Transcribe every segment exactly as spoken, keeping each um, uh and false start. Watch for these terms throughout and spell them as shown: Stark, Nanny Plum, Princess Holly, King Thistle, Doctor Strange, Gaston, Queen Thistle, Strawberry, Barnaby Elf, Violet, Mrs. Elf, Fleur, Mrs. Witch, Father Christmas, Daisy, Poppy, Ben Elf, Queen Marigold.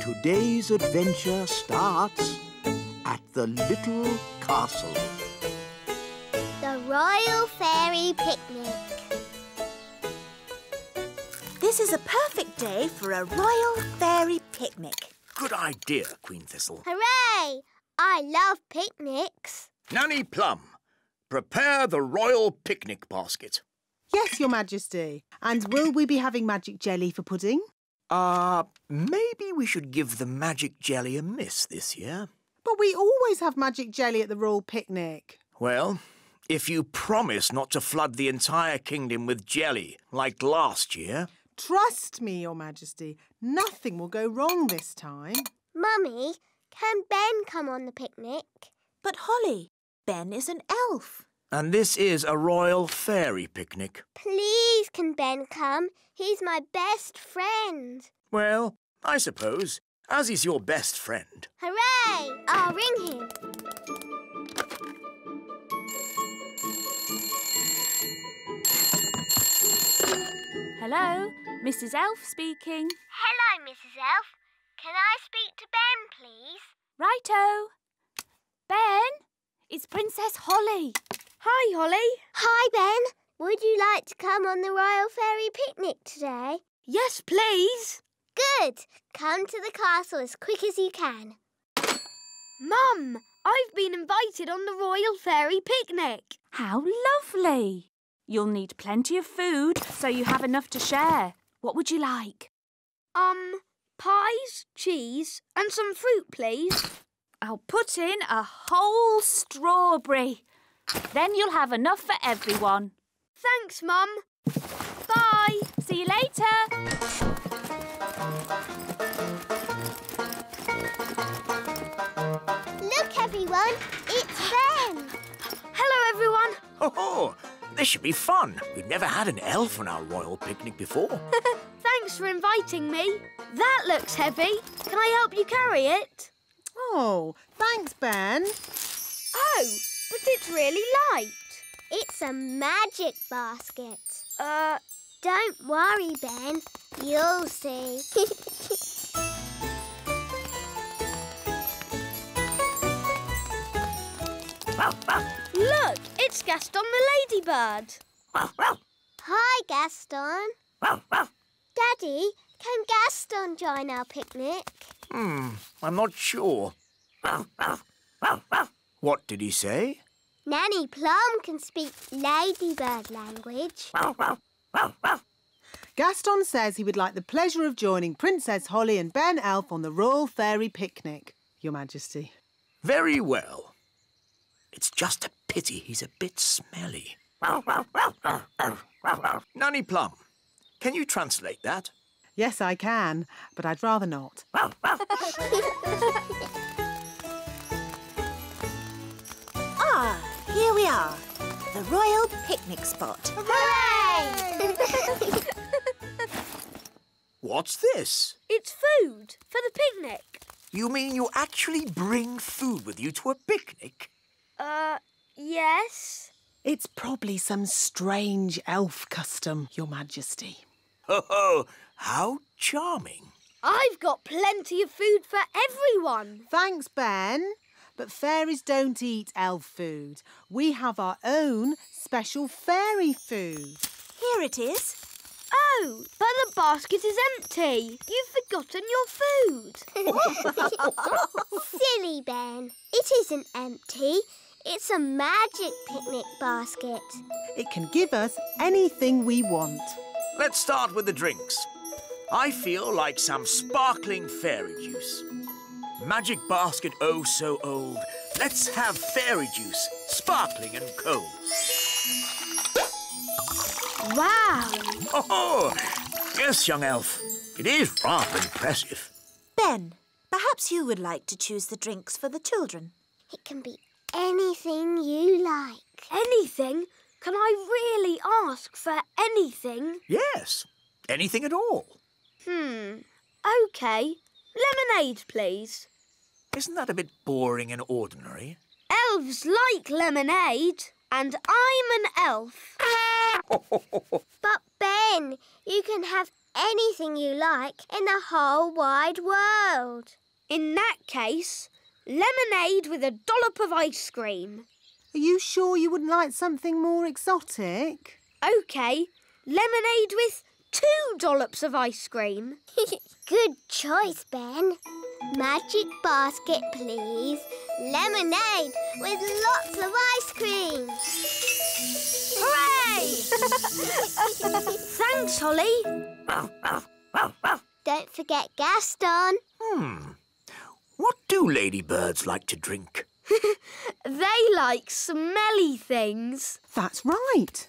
Today's adventure starts at the little castle. The Royal Fairy Picnic. This is a perfect day for a Royal Fairy Picnic. Good idea, Queen Thistle. Hooray! I love picnics. Nanny Plum, prepare the Royal Picnic Basket. Yes, Your Majesty. And will we be having magic jelly for pudding? Uh, maybe we should give the magic jelly a miss this year. But we always have magic jelly at the Royal Picnic. Well, if you promise not to flood the entire kingdom with jelly, like last year... Trust me, Your Majesty, nothing will go wrong this time. Mummy, can Ben come on the picnic? But Holly, Ben is an elf. And this is a royal fairy picnic. Please can Ben come? He's my best friend. Well, I suppose, as he's your best friend. Hooray! I'll ring him. Hello, Missus Elf speaking. Hello, Missus Elf. Can I speak to Ben, please? Righto. Ben, it's Princess Holly. Hi, Holly. Hi, Ben. Would you like to come on the Royal Fairy Picnic today? Yes, please. Good. Come to the castle as quick as you can. Mum, I've been invited on the Royal Fairy Picnic. How lovely. You'll need plenty of food, so you have enough to share. What would you like? Um, pies, cheese and some fruit, please. I'll put in a whole strawberry. Then you'll have enough for everyone. Thanks, Mum. Bye. See you later. Look, everyone. It's Ben. Hello, everyone. Ho ho! This should be fun. We've never had an elf on our royal picnic before. Thanks for inviting me. That looks heavy. Can I help you carry it? Oh, thanks, Ben. Oh. But it's really light. It's a magic basket. Uh, don't worry, Ben. You'll see. Look, it's Gaston the ladybird. Hi, Gaston. Daddy, can Gaston join our picnic? Hmm, I'm not sure. What did he say? Nanny Plum can speak ladybird language. Gaston says he would like the pleasure of joining Princess Holly and Ben Elf on the Royal Fairy Picnic, Your Majesty. Very well. It's just a pity he's a bit smelly. Nanny Plum, can you translate that? Yes, I can, but I'd rather not. Ah, here we are, the Royal Picnic Spot. Hooray! What's this? It's food for the picnic. You mean you actually bring food with you to a picnic? Uh, yes. It's probably some strange elf custom, Your Majesty. Ho ho, how charming. I've got plenty of food for everyone. Thanks, Ben. But fairies don't eat elf food. We have our own special fairy food. Here it is. Oh, but the basket is empty. You've forgotten your food. Silly Ben. It isn't empty. It's a magic picnic basket. It can give us anything we want. Let's start with the drinks. I feel like some sparkling fairy juice. Magic basket oh so old. Let's have fairy juice, sparkling and cold. Wow! Oh, yes, young elf. It is rather impressive. Ben, perhaps you would like to choose the drinks for the children. It can be anything you like. Anything? Can I really ask for anything? Yes, anything at all. Hmm, OK. Lemonade, please. Isn't that a bit boring and ordinary? Elves like lemonade, and I'm an elf. But, Ben, you can have anything you like in the whole wide world. In that case, lemonade with a dollop of ice cream. Are you sure you wouldn't like something more exotic? OK, lemonade with two dollops of ice cream. Good choice, Ben. Magic basket, please. Lemonade with lots of ice cream. Hooray! Thanks, Holly. Don't forget Gaston. Hmm. What do ladybirds like to drink? They like smelly things. That's right.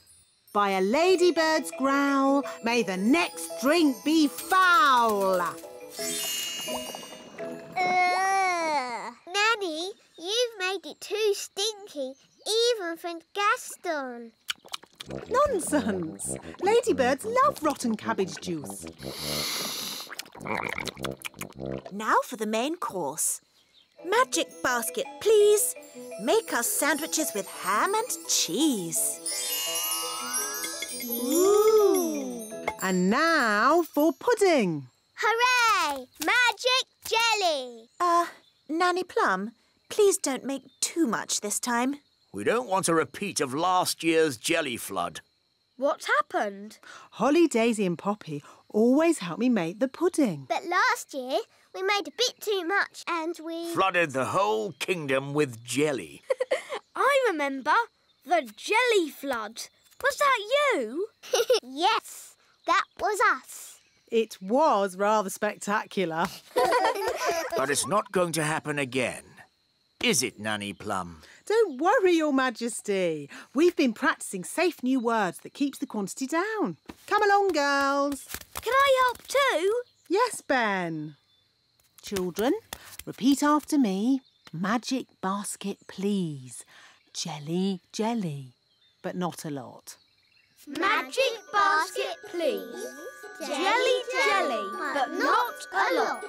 By a ladybird's growl, may the next drink be foul. Uh, Nanny, you've made it too stinky, even for Gaston. Nonsense! Ladybirds love rotten cabbage juice. Now for the main course. Magic basket, please. Make us sandwiches with ham and cheese. Ooh. And now for pudding. Hooray! Magic jelly. Uh, Nanny Plum, please don't make too much this time. We don't want a repeat of last year's jelly flood. What happened? Holly, Daisy and Poppy always help me make the pudding. But last year we made a bit too much and we... flooded the whole kingdom with jelly. I remember the jelly flood. Was that you? Yes, that was us. It was rather spectacular. But it's not going to happen again, is it, Nanny Plum? Don't worry, Your Majesty. We've been practising safe new words that keeps the quantity down. Come along, girls. Can I help too? Yes, Ben. Children, repeat after me. Magic basket, please. Jelly, jelly. But not a lot. Magic basket, please. Jelly, jelly, jelly, but not a lot.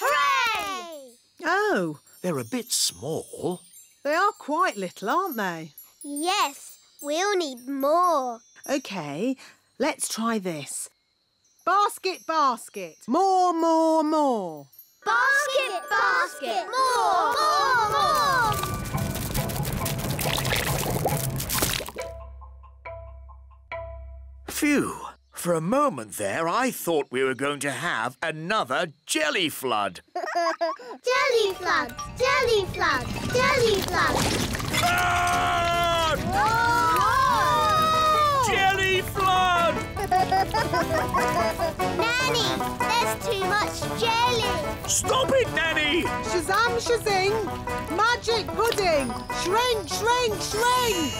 Hooray! Oh, they're a bit small. They are quite little, aren't they? Yes, we'll need more. OK, let's try this. Basket, basket, more, more, more. Basket, basket, more, more, more. Phew! For a moment there, I thought we were going to have another jelly flood. Jelly flood! Jelly flood! Jelly flood! Flood! Whoa! Whoa! Jelly flood! Nanny, there's too much jelly. Stop it, Nanny! Shazam, shazing! Magic pudding! Shrink, shrink, shrink!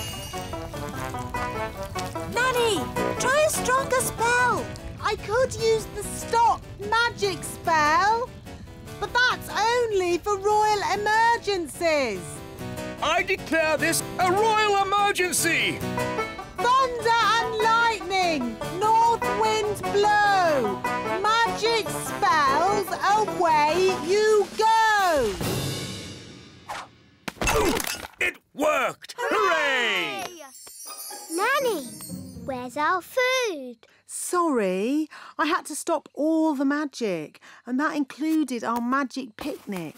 Nanny, try a stronger spell. I could use the stop magic spell, but that's only for royal emergencies. I declare this a royal emergency. Thunder and lightning, north wind blow. Magic spells, away you go. It worked! Hooray! Hooray! Nanny, where's our food? Sorry, I had to stop all the magic, and that included our magic picnic.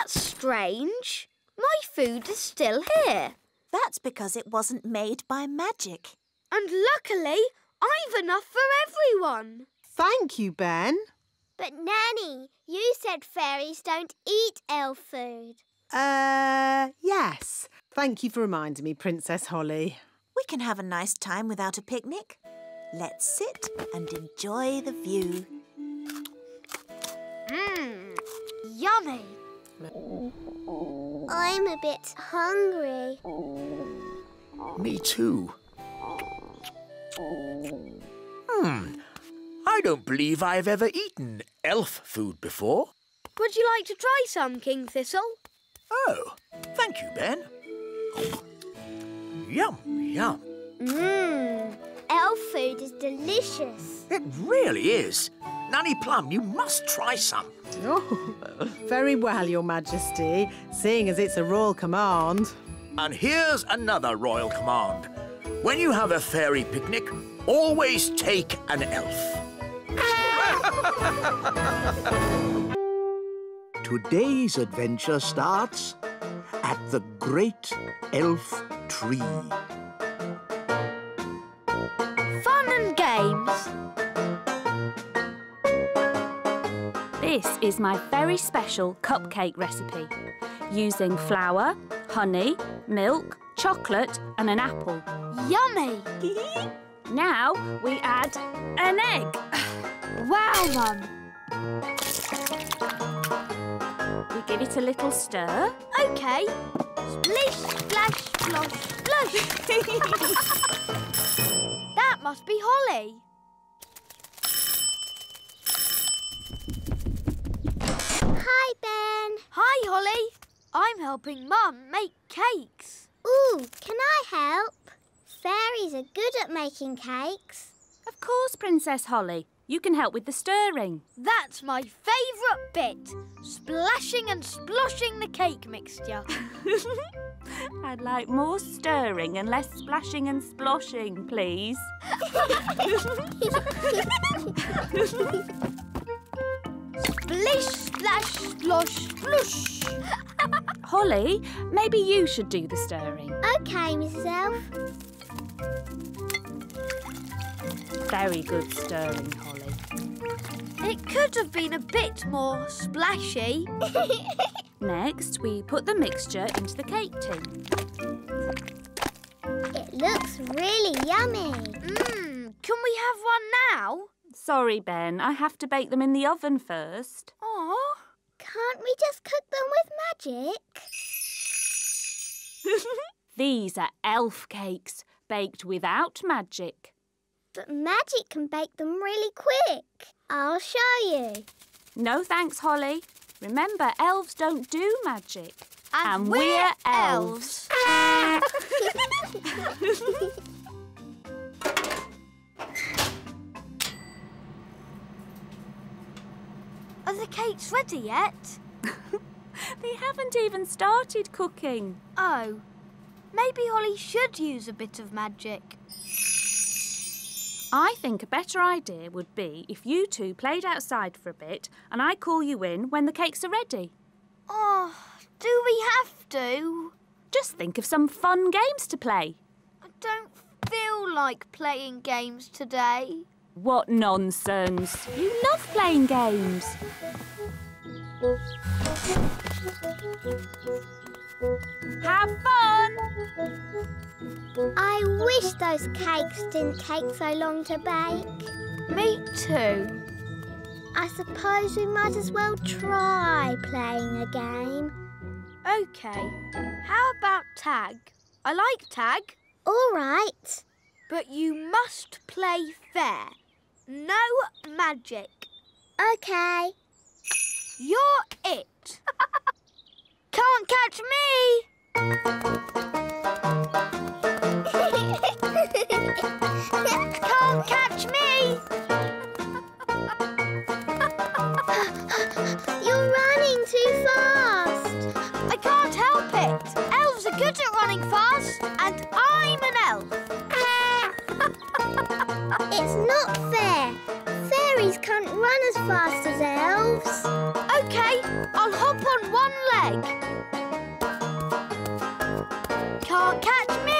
That's strange. My food is still here. That's because it wasn't made by magic. And luckily, I've enough for everyone. Thank you, Ben. But Nanny, you said fairies don't eat elf food. Uh, yes. Thank you for reminding me, Princess Holly. We can have a nice time without a picnic. Let's sit and enjoy the view. Mmm, yummy. I'm a bit hungry. Me too. Hmm, I don't believe I've ever eaten elf food before. Would you like to try some, King Thistle? Oh, thank you, Ben. Yum, yum. Mmm, elf food is delicious. It really is. Nanny Plum, you must try some. Oh, very well, Your Majesty, seeing as it's a royal command. And here's another royal command. When you have a fairy picnic, always take an elf. Today's adventure starts at the Great Elf Tree. Fun and games. This is my very special cupcake recipe, using flour, honey, milk, chocolate and an apple. Yummy! Now we add an egg. Wow, Mum! We give it a little stir. OK. Splish, splash, splosh, splosh. That must be Holly. Hi, Ben. Hi, Holly. I'm helping Mum make cakes. Ooh, can I help? Fairies are good at making cakes. Of course, Princess Holly. You can help with the stirring. That's my favourite bit. Splashing and sploshing the cake mixture. I'd like more stirring and less splashing and sploshing, please. Splish, splash, splosh, splosh. Holly, maybe you should do the stirring. OK, Missus Elf. Very good stirring, Holly. It could have been a bit more splashy. Next, we put the mixture into the cake tin. It looks really yummy. Mmm, can we have one now? Sorry, Ben, I have to bake them in the oven first. Aw. Can't we just cook them with magic? These are elf cakes, baked without magic. But magic can bake them really quick. I'll show you. No thanks, Holly. Remember, elves don't do magic. And, and we're, we're elves. elves. Are the cakes ready yet? They haven't even started cooking. Oh. Maybe Holly should use a bit of magic. I think a better idea would be if you two played outside for a bit and I call you in when the cakes are ready. Oh, do we have to? Just think of some fun games to play. I don't feel like playing games today. What nonsense! You love playing games. Have fun! I wish those cakes didn't take so long to bake. Me too. I suppose we might as well try playing a game. OK. How about tag? I like tag. All right. But you must play fair. No magic. OK. You're it. Can't catch me! Can't catch me! You're running too fast! I can't help it! Elves are good at running fast, and I'm an elf! It's not fair! Fairies can't run as fast as elves! OK, I'll hop on one leg! Can't catch me!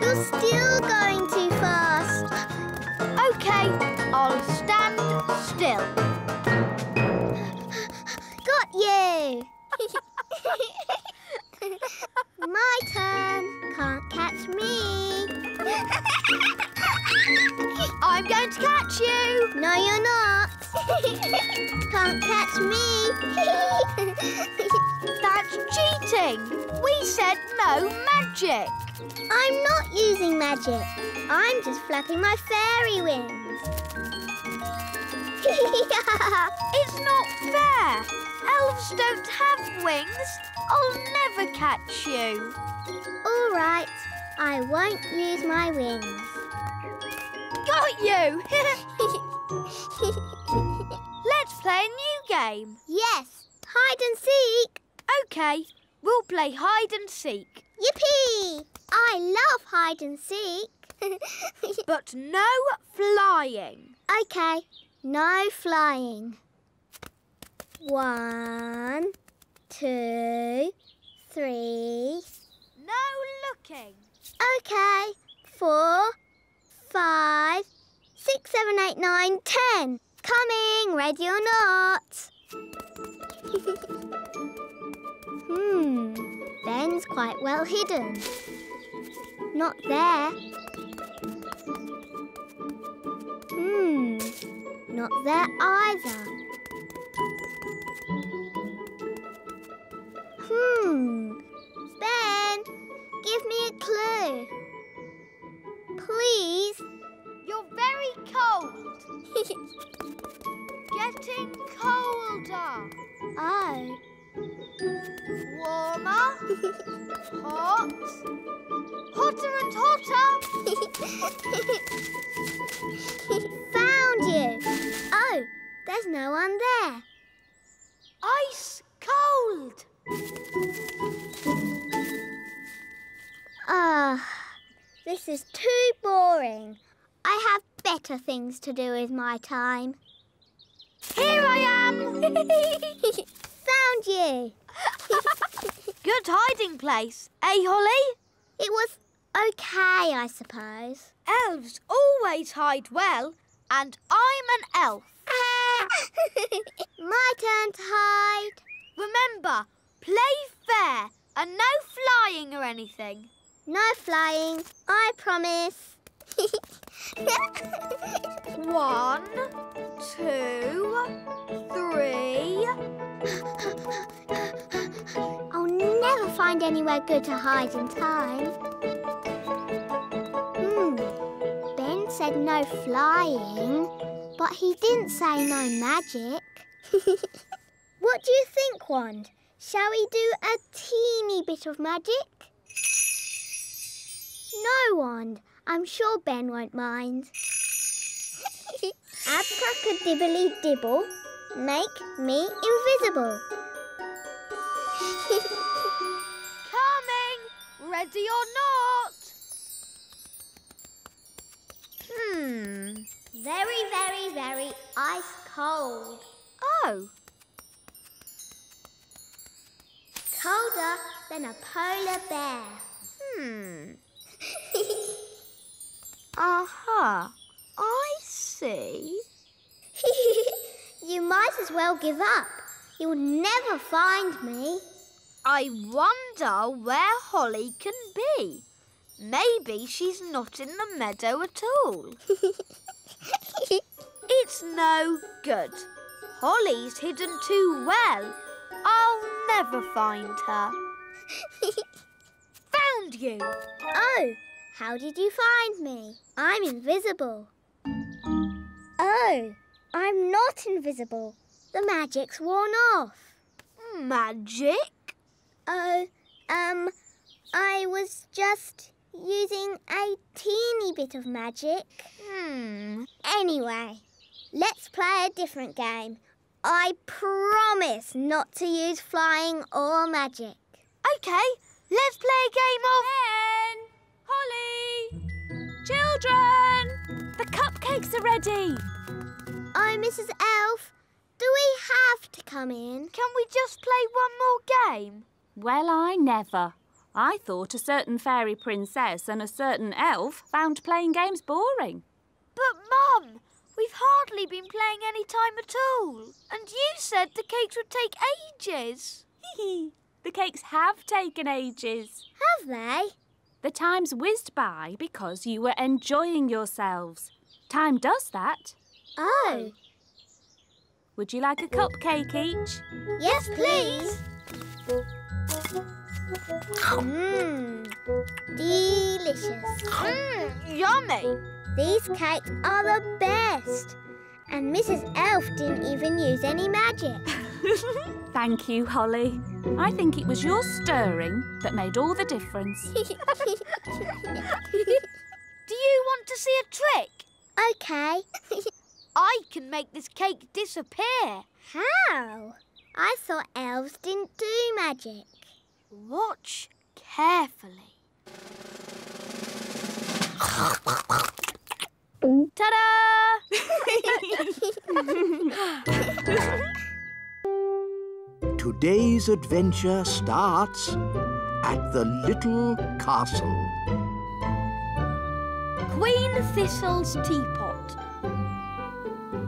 You're still going too fast. OK, I'll stand still. Got you! My turn. Can't catch me. I'm going to catch you. No, you're not. Can't catch me. That's cheating. We said no magic. I'm not using magic. I'm just flapping my fairy wings. It's not fair. Elves don't have wings. I'll never catch you. All right. I won't use my wings. Got you! Let's play a new game. Yes. Hide and seek. OK. We'll play hide and seek. Yippee! I love hide and seek. But no flying. OK, no flying. One, two, three. No looking. OK, four, five, six, seven, eight, nine, ten. Coming, ready or not. Hmm, Ben's quite well hidden. Not there. Hmm, not there either. Hmm, Ben, give me a clue. Please. You're very cold. Getting colder. Oh. Warmer, hot, hotter and hotter. Found you. Oh, there's no one there. Ice cold. Ah, this is too boring. I have better things to do with my time. Here I am. Found you. Good hiding place, eh, Holly? It was OK, I suppose. Elves always hide well, and I'm an elf. My turn to hide. Remember, play fair and no flying or anything. No flying, I promise. One, two, three. I'll never find anywhere good to hide in time. Hmm. Ben said no flying, but he didn't say no magic. What do you think, Wand? Shall we do a teeny bit of magic? No, Wand. I'm sure Ben won't mind. Abracadibbly-dibble, make me invisible. Coming, ready or not. Hmm, very, very, very ice cold. Oh. Colder than a polar bear. Hmm. Aha, uh-huh. I see. You might as well give up. You'll never find me. I wonder where Holly can be. Maybe she's not in the meadow at all. It's no good. Holly's hidden too well. I'll never find her. Found you. Oh. How did you find me? I'm invisible. Oh, I'm not invisible. The magic's worn off. Magic? Oh, um, I was just using a teeny bit of magic. Hmm. Anyway, let's play a different game. I promise not to use flying or magic. OK, let's play a game of... Ben! Holly! Children! The cupcakes are ready. Oh, Missus Elf, do we have to come in? Can we just play one more game? Well, I never. I thought a certain fairy princess and a certain elf found playing games boring. But, Mum, we've hardly been playing any time at all. And you said the cakes would take ages. The cakes have taken ages. Have they? The time's whizzed by because you were enjoying yourselves. Time does that. Oh. Would you like a cupcake each? Yes, please. Mmm. Delicious. Mmm, yummy. These cakes are the best. And Missus Elf didn't even use any magic. Thank you, Holly. I think it was your stirring that made all the difference. Do you want to see a trick? OK. I can make this cake disappear. How? I thought elves didn't do magic. Watch carefully. Ta-da! Today's adventure starts at the little castle. Queen Thistle's teapot.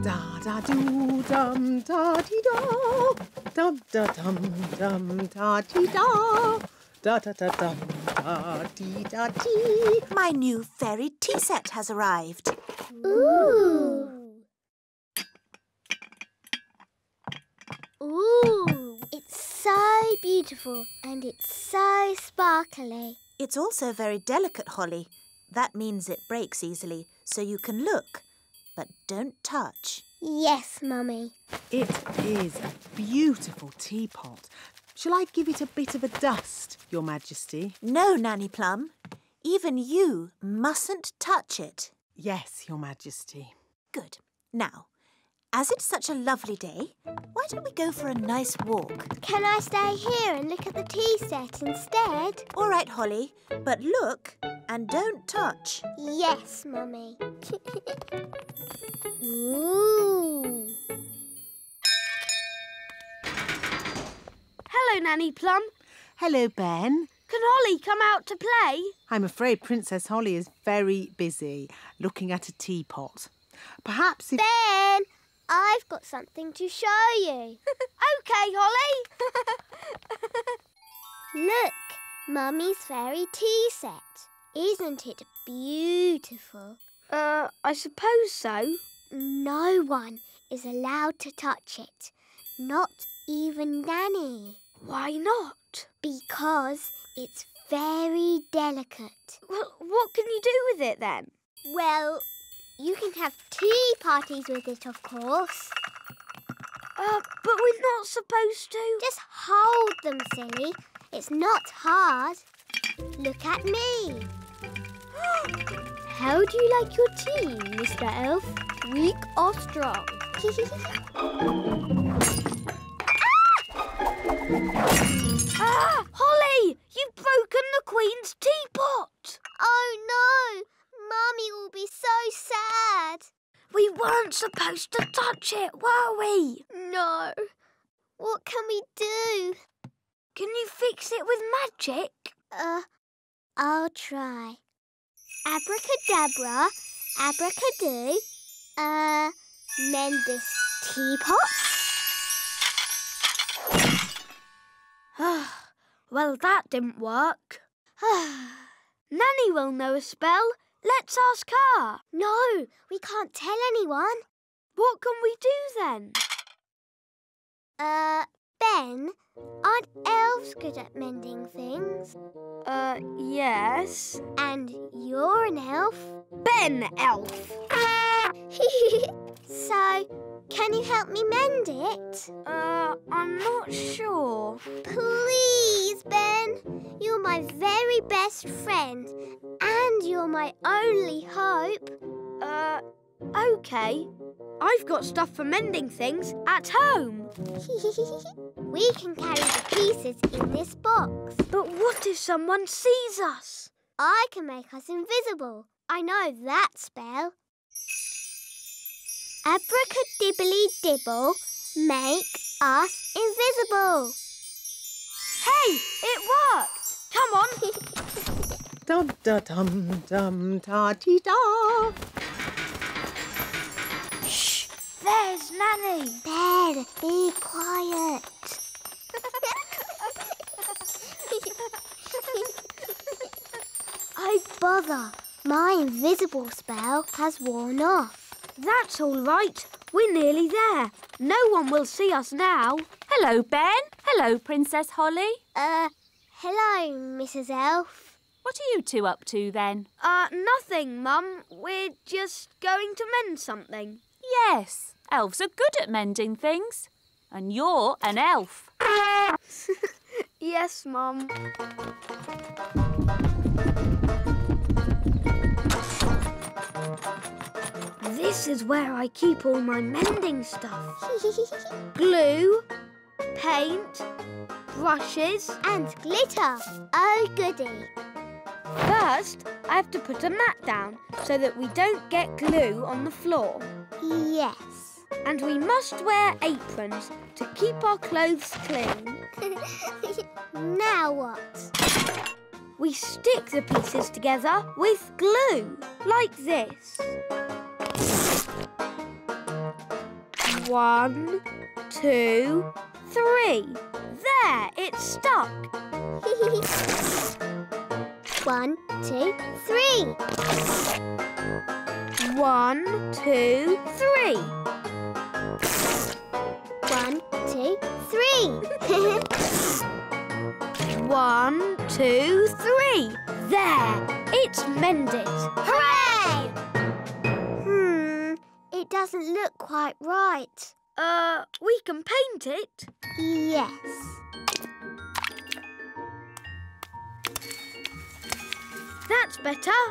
Da-da-doo-dum, da-dee-da. Dum-da-dum-dum, da-dee-da. Da-da-da-dum, da-dee-da-dee. My new fairy tea set has arrived. Ooh. Ooh. It's so beautiful and it's so sparkly. It's also very delicate, Holly. That means it breaks easily, so you can look, but don't touch. Yes, Mummy. It is a beautiful teapot. Shall I give it a bit of a dust, Your Majesty? No, Nanny Plum. Even you mustn't touch it. Yes, Your Majesty. Good. Now, as it's such a lovely day, why don't we go for a nice walk? Can I stay here and look at the tea set instead? All right, Holly, but look and don't touch. Yes, Mummy. Ooh. Hello, Nanny Plum. Hello, Ben. Can Holly come out to play? I'm afraid Princess Holly is very busy looking at a teapot. Perhaps if... Ben! I've got something to show you. OK, Holly. Look, Mummy's fairy tea set. Isn't it beautiful? Uh, I suppose so. No one is allowed to touch it. Not even Nanny. Why not? Because it's very delicate. Well, what can you do with it then? Well... You can have tea parties with it, of course. Uh, but we're not supposed to. Just hold them, silly. It's not hard. Look at me. How do you like your tea, Mister Elf? Weak or strong? ah! ah! Holly! You've broken the Queen's teapot! Oh, no! Mummy will be so sad. We weren't supposed to touch it, were we? No. What can we do? Can you fix it with magic? Uh, I'll try. Abracadabra, abracadoo, uh, mend this teapot. Well, that didn't work. Nanny will know a spell. Let's ask her. No, we can't tell anyone. What can we do then? Uh, Ben, aren't elves good at mending things? Uh, yes. And you're an elf? Ben Elf. So, can you help me mend it? Uh, I'm not sure. Please, Ben. You're my very best friend. And you're my only hope. Uh, OK. I've got stuff for mending things at home. We can carry the pieces in this box. But what if someone sees us? I can make us invisible. I know that spell. Abracadibbly-dibble, make us invisible. Hey, it worked! Come on! Dum-da-dum-dum-da-dee-da. Shh! There's Nanny. Ben, be quiet. Oh, bother. My invisible spell has worn off. That's all right. We're nearly there. No one will see us now. Hello, Ben. Hello, Princess Holly. Uh, hello, Missus Elf. What are you two up to, then? Uh, nothing, Mum. We're just going to mend something. Yes. Elves are good at mending things. And you're an elf. Yes, Mum. This is where I keep all my mending stuff. Glue, paint, brushes and glitter. Oh, goody. First, I have to put a mat down so that we don't get glue on the floor. Yes. And we must wear aprons to keep our clothes clean. Now what? We stick the pieces together with glue, like this. One, two, three. There, it's stuck. One, two, three. One, two, three. One, two, three. One, two, three. There, it's mended. Hooray! Hmm, it doesn't look quite right. Uh, we can paint it. Yes. That's better.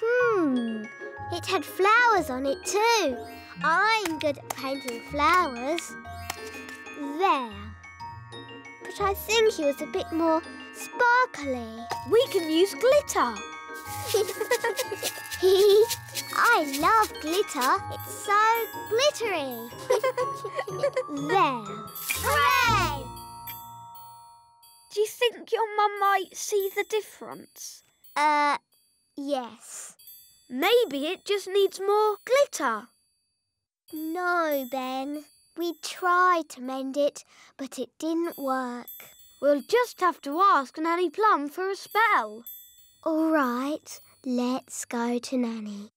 Hmm. It had flowers on it too. I'm good at painting flowers. There. But I think he was a bit more sparkly. We can use glitter. I love glitter. It's so glittery. There. Hooray! Do you think your mum might see the difference? Uh, yes. Maybe it just needs more glitter. No, Ben. We tried to mend it, but it didn't work. We'll just have to ask Nanny Plum for a spell. All right, let's go to Nanny.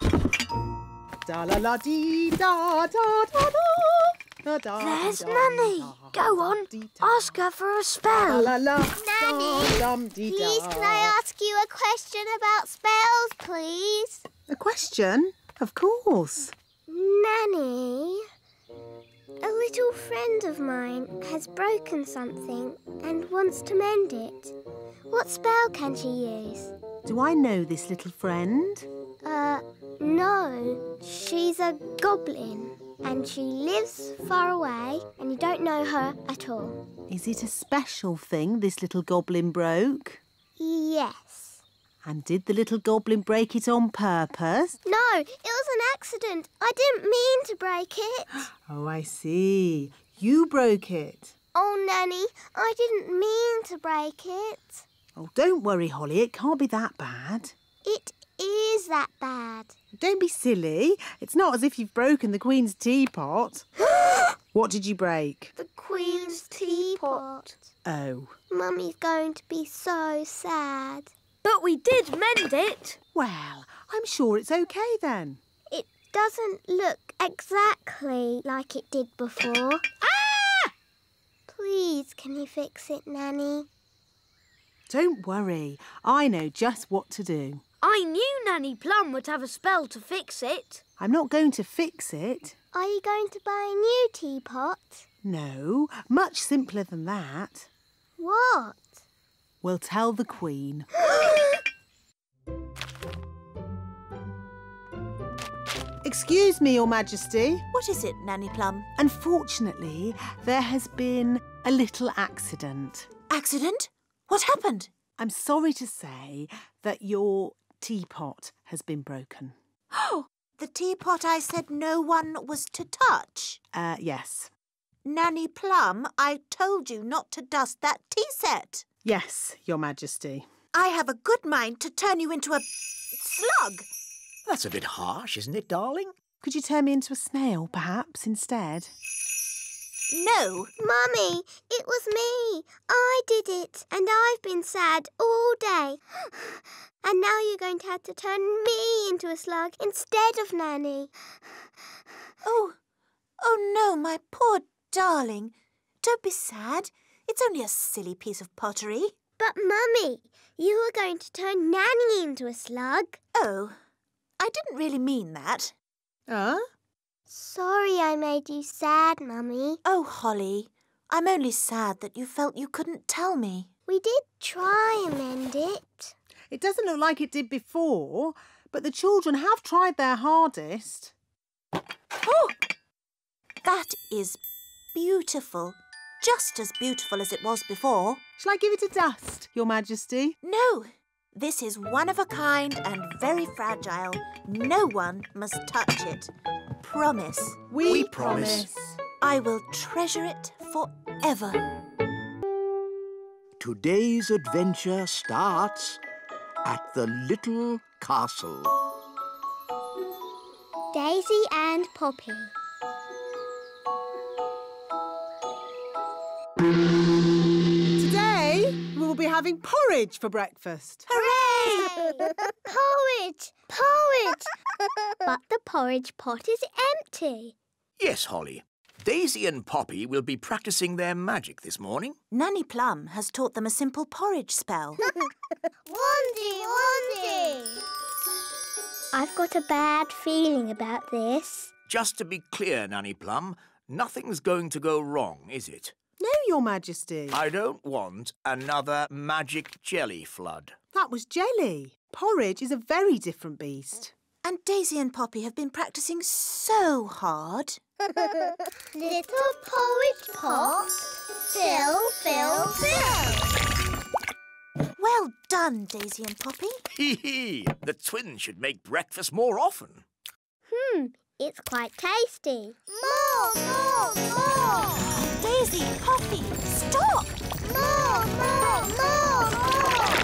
There's Nanny. Go on, ask her for a spell. Nanny, please can I ask you a question about spells, please? A question? Of course. Nanny, a little friend of mine has broken something and wants to mend it. What spell can she use? Do I know this little friend? Uh, no. She's a goblin. And she lives far away and you don't know her at all. Is it a special thing this little goblin broke? Yes. And did the little goblin break it on purpose? No, it was an accident. I didn't mean to break it. Oh, I see. You broke it. Oh, Nanny, I didn't mean to break it. Oh, don't worry, Holly. It can't be that bad. It is that bad. Don't be silly. It's not as if you've broken the Queen's teapot. What did you break? The Queen's teapot. Oh. Mummy's going to be so sad. But we did mend it. Well, I'm sure it's OK then. It doesn't look exactly like it did before. Ah! Please, can you fix it, Nanny? Don't worry. I know just what to do. I knew Nanny Plum would have a spell to fix it. I'm not going to fix it. Are you going to buy a new teapot? No, much simpler than that. What? We'll tell the Queen. Excuse me, Your Majesty. What is it, Nanny Plum? Unfortunately, there has been a little accident. Accident? What happened? I'm sorry to say that your teapot has been broken. Oh, the teapot I said no one was to touch. Uh, yes. Nanny Plum, I told you not to dust that tea set. Yes, Your Majesty. I have a good mind to turn you into a slug. That's a bit harsh, isn't it, darling? Could you turn me into a snail, perhaps, instead? No. Mummy, it was me. I did it. And I've been sad all day. And now you're going to have to turn me into a slug instead of Nanny. Oh, oh no, my poor darling. Don't be sad. It's only a silly piece of pottery. But, Mummy, you were going to turn Nanny into a slug. Oh, I didn't really mean that. Huh? Sorry I made you sad, Mummy. Oh, Holly, I'm only sad that you felt you couldn't tell me. We did try and mend it. It doesn't look like it did before, but the children have tried their hardest. Oh! That is beautiful. Just as beautiful as it was before. Shall I give it a dust, Your Majesty? No. This is one of a kind and very fragile. No one must touch it. Promise. We, we promise. promise. I will treasure it forever. Today's adventure starts at the little castle. Daisy and Poppy. Today, we will be having porridge for breakfast. Hooray! Porridge! Porridge! But the porridge pot is empty. Yes, Holly. Daisy and Poppy will be practising their magic this morning. Nanny Plum has taught them a simple porridge spell. Wandy, wandy! I've got a bad feeling about this. Just to be clear, Nanny Plum, nothing's going to go wrong, is it? No, Your Majesty. I don't want another magic jelly flood. That was jelly. Porridge is a very different beast. And Daisy and Poppy have been practising so hard. Little porridge pot, fill, fill, fill. Well done, Daisy and Poppy. Hee hee. The twins should make breakfast more often. Hmm, it's quite tasty. More, more, more. Daisy, Poppy, stop. More, more, more, more.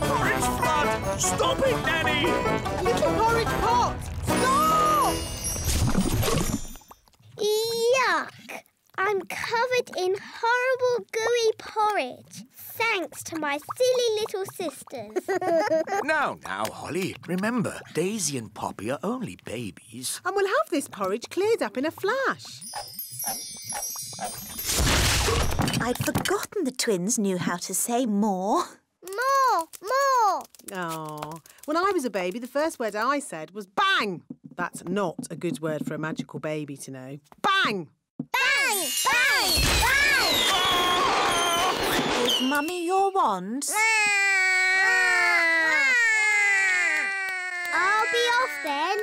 Porridge flood! Stop it, Nanny! Little porridge pot, stop! Yuck! I'm covered in horrible gooey porridge, thanks to my silly little sisters. Now, now, Holly, remember, Daisy and Poppy are only babies. And we'll have this porridge cleared up in a flash. I'd forgotten the twins knew how to say more. More, more! Oh, when I was a baby, the first word I said was bang! That's not a good word for a magical baby to know. Bang! Bang! Bang! Bang! Give Mummy your wand. I'll be off then.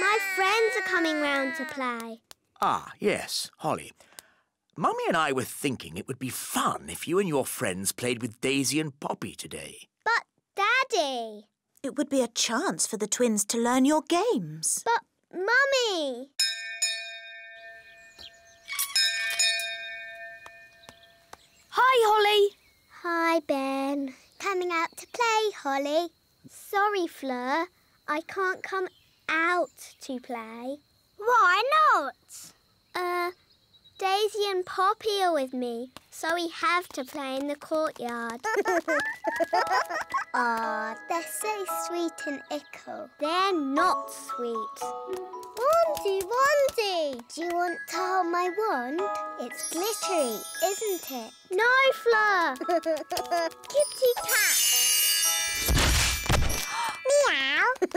My friends are coming round to play. Ah, yes, Holly. Mummy and I were thinking it would be fun if you and your friends played with Daisy and Poppy today. But, Daddy... It would be a chance for the twins to learn your games. But, Mummy! Hi, Holly. Hi, Ben. Coming out to play, Holly. Sorry, Fleur. I can't come out to play. Why not? Uh, Daisy and Poppy are with me, so we have to play in the courtyard. Aw, oh, they're so sweet and ickle. They're not sweet. Wandy, Wandy! Do you want to hold my wand? It's glittery, isn't it? No, Fleur! Kitty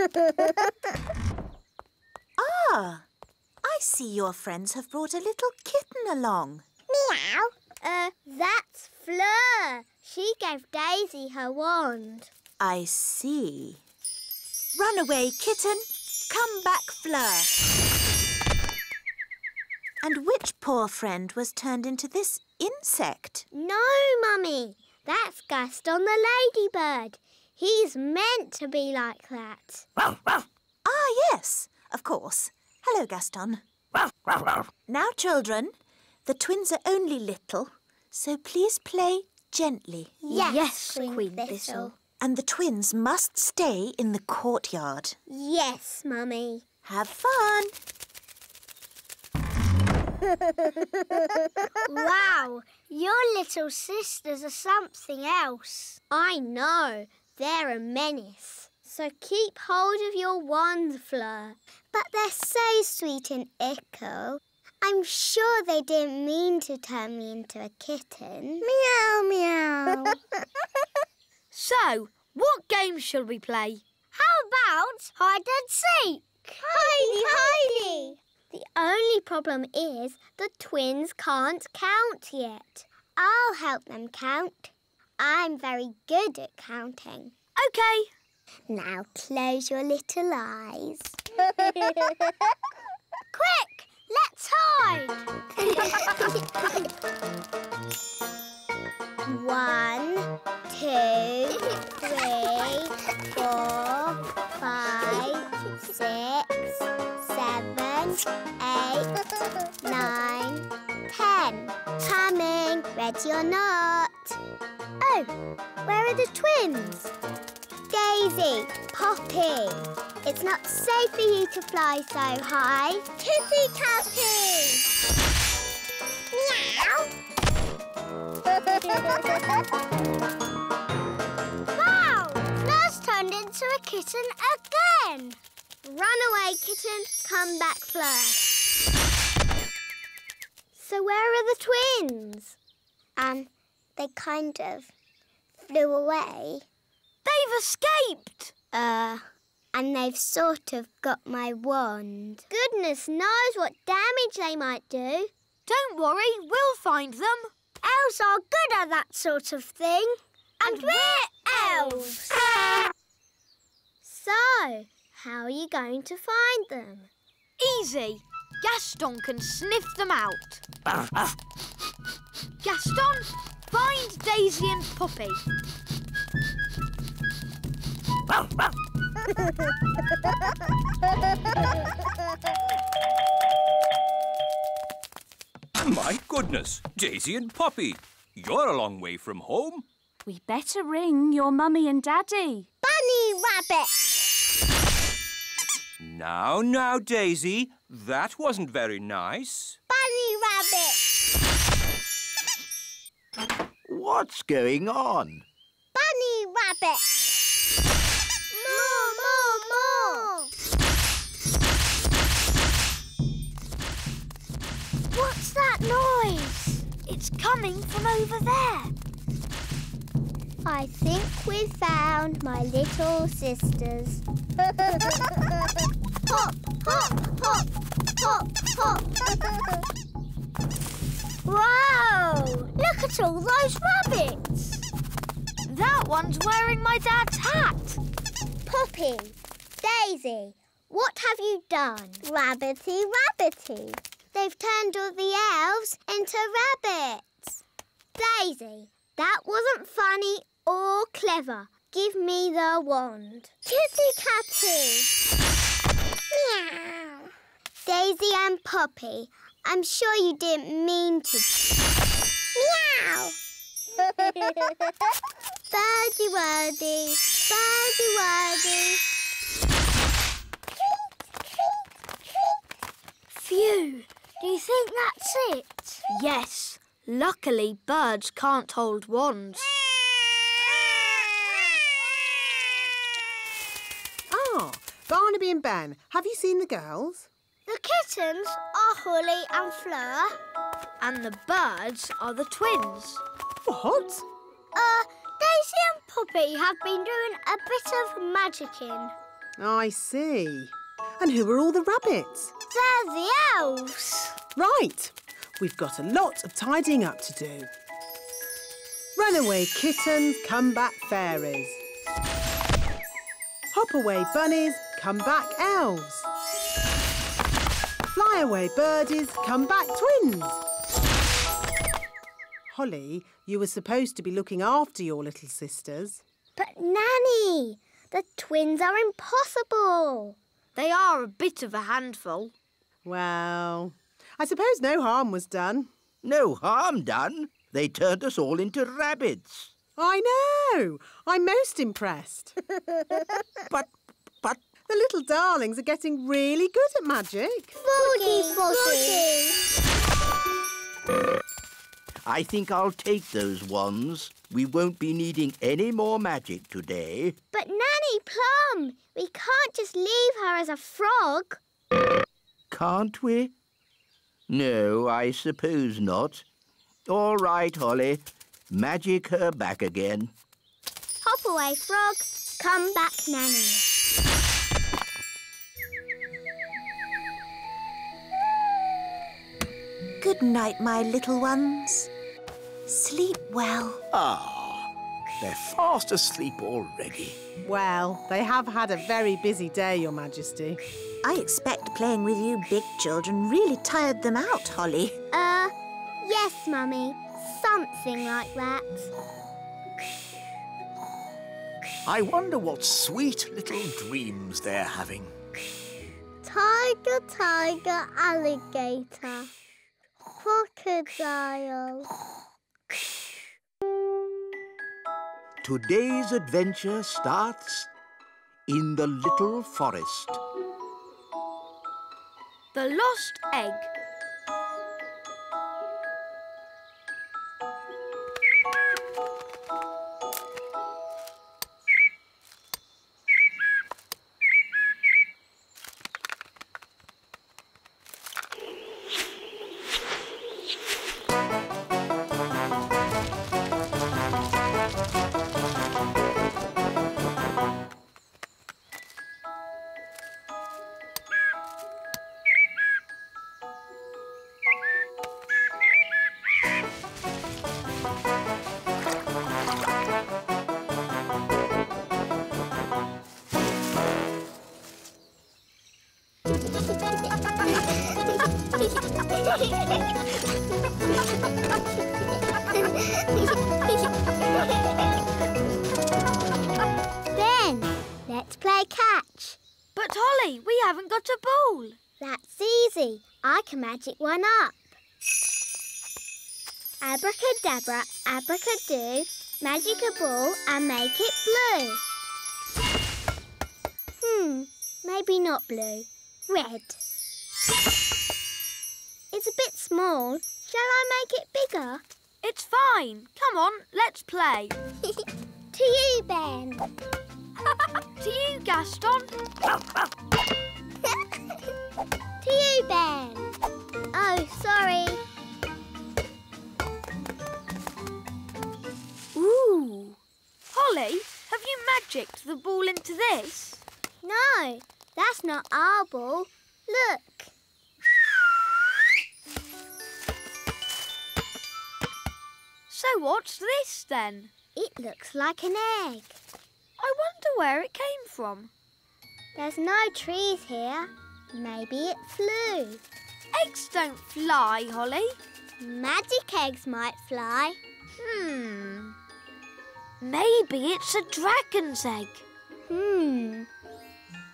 cat! Meow! Ah! I see your friends have brought a little kitten along. Meow! Uh, that's Fleur. She gave Daisy her wand. I see. Run away, kitten. Come back, Fleur. And which poor friend was turned into this insect? No, Mummy. That's Gaston the ladybird. He's meant to be like that. Ah, yes, of course. Hello, Gaston. Now, children, the twins are only little, so please play gently. Yes, yes Queen, Queen Thistle. Thistle. And the twins must stay in the courtyard. Yes, Mummy. Have fun. Wow, your little sisters are something else. I know, they're a menace. So keep hold of your wand, Fleur. But they're so sweet and ickle. I'm sure they didn't mean to turn me into a kitten. Meow, meow. So, what game shall we play? How about hide and seek? Hidey, hidey. The only problem is the twins can't count yet. I'll help them count. I'm very good at counting. OK. Now close your little eyes. Quick, let's tied. One, two, three, four, five, six, seven, eight, nine, ten. Coming, ready or not. Oh, where are the twins? Daisy, Poppy. It's not safe for you to fly so high. Kitty Catty! Meow! Wow! Fleur's turned into a kitten again. Run away, kitten. Come back, Fleur. So where are the twins? Um, they kind of flew away. They've escaped! Uh... And they've sort of got my wand. Goodness knows what damage they might do. Don't worry, we'll find them. Elves are good at that sort of thing. And, and we're elves. So, how are you going to find them? Easy. Gaston can sniff them out. Gaston, find Daisy and Poppy. My goodness, Daisy and Poppy, you're a long way from home. We better ring your mummy and daddy. Bunny Rabbit! Now, now, Daisy, that wasn't very nice. Bunny Rabbit! What's going on? Bunny Rabbit! More, more, more! What's that noise? It's coming from over there. I think we've found my little sisters. Hop, hop, hop, hop, hop. Wow! Look at all those rabbits. That one's wearing my dad's hat. Poppy, Daisy, what have you done? Rabbity, rabbity. They've turned all the elves into rabbits. Daisy, that wasn't funny or clever. Give me the wand. Kitty Catty. Meow. Daisy and Poppy, I'm sure you didn't mean to. Meow. Birdy-wordy. Birdy wordy. Phew, do you think that's it? Yes, luckily birds can't hold wands. Ah, Barnaby and Ben, have you seen the girls? The kittens are Holly and Fleur. And the birds are the twins. What? Uh... Daisy and Poppy have been doing a bit of magicking. I see. And who are all the rabbits? They're the elves. Right. We've got a lot of tidying up to do. Run away, kittens, come back, fairies. Hop away, bunnies, come back, elves. Fly away, birdies, come back, twins. Holly, you were supposed to be looking after your little sisters. But, Nanny, the twins are impossible. They are a bit of a handful. Well, I suppose no harm was done. No harm done? They turned us all into rabbits. I know. I'm most impressed. but, but... The little darlings are getting really good at magic. Foggy, foggy. I think I'll take those wands. We won't be needing any more magic today. But Nanny Plum, we can't just leave her as a frog. Can't we? No, I suppose not. All right, Holly. Magic her back again. Hop away, frog. Come back, Nanny. Good night, my little ones. Sleep well. Ah, they're fast asleep already. Well, they have had a very busy day, Your Majesty. I expect playing with you big children really tired them out, Holly. Uh, yes, Mummy. Something like that. I wonder what sweet little dreams they're having. Tiger, tiger, alligator. Crocodile. Today's adventure starts in the little forest. The lost egg. Ben, let's play catch. But Holly, we haven't got a ball. That's easy. I can magic one up. Abracadabra, abracadoo, magic a ball and make it blue. Hmm, maybe not blue. Red. It's a bit small. Shall I make it bigger? It's fine. Come on, let's play. To you, Ben. To you, Gaston. To you, Ben. Oh, sorry. Ooh. Holly, have you magicked the ball into this? No, that's not our ball. Look. So what's this, then? It looks like an egg. I wonder where it came from. There's no trees here. Maybe it flew. Eggs don't fly, Holly. Magic eggs might fly. Hmm. Maybe it's a dragon's egg. Hmm.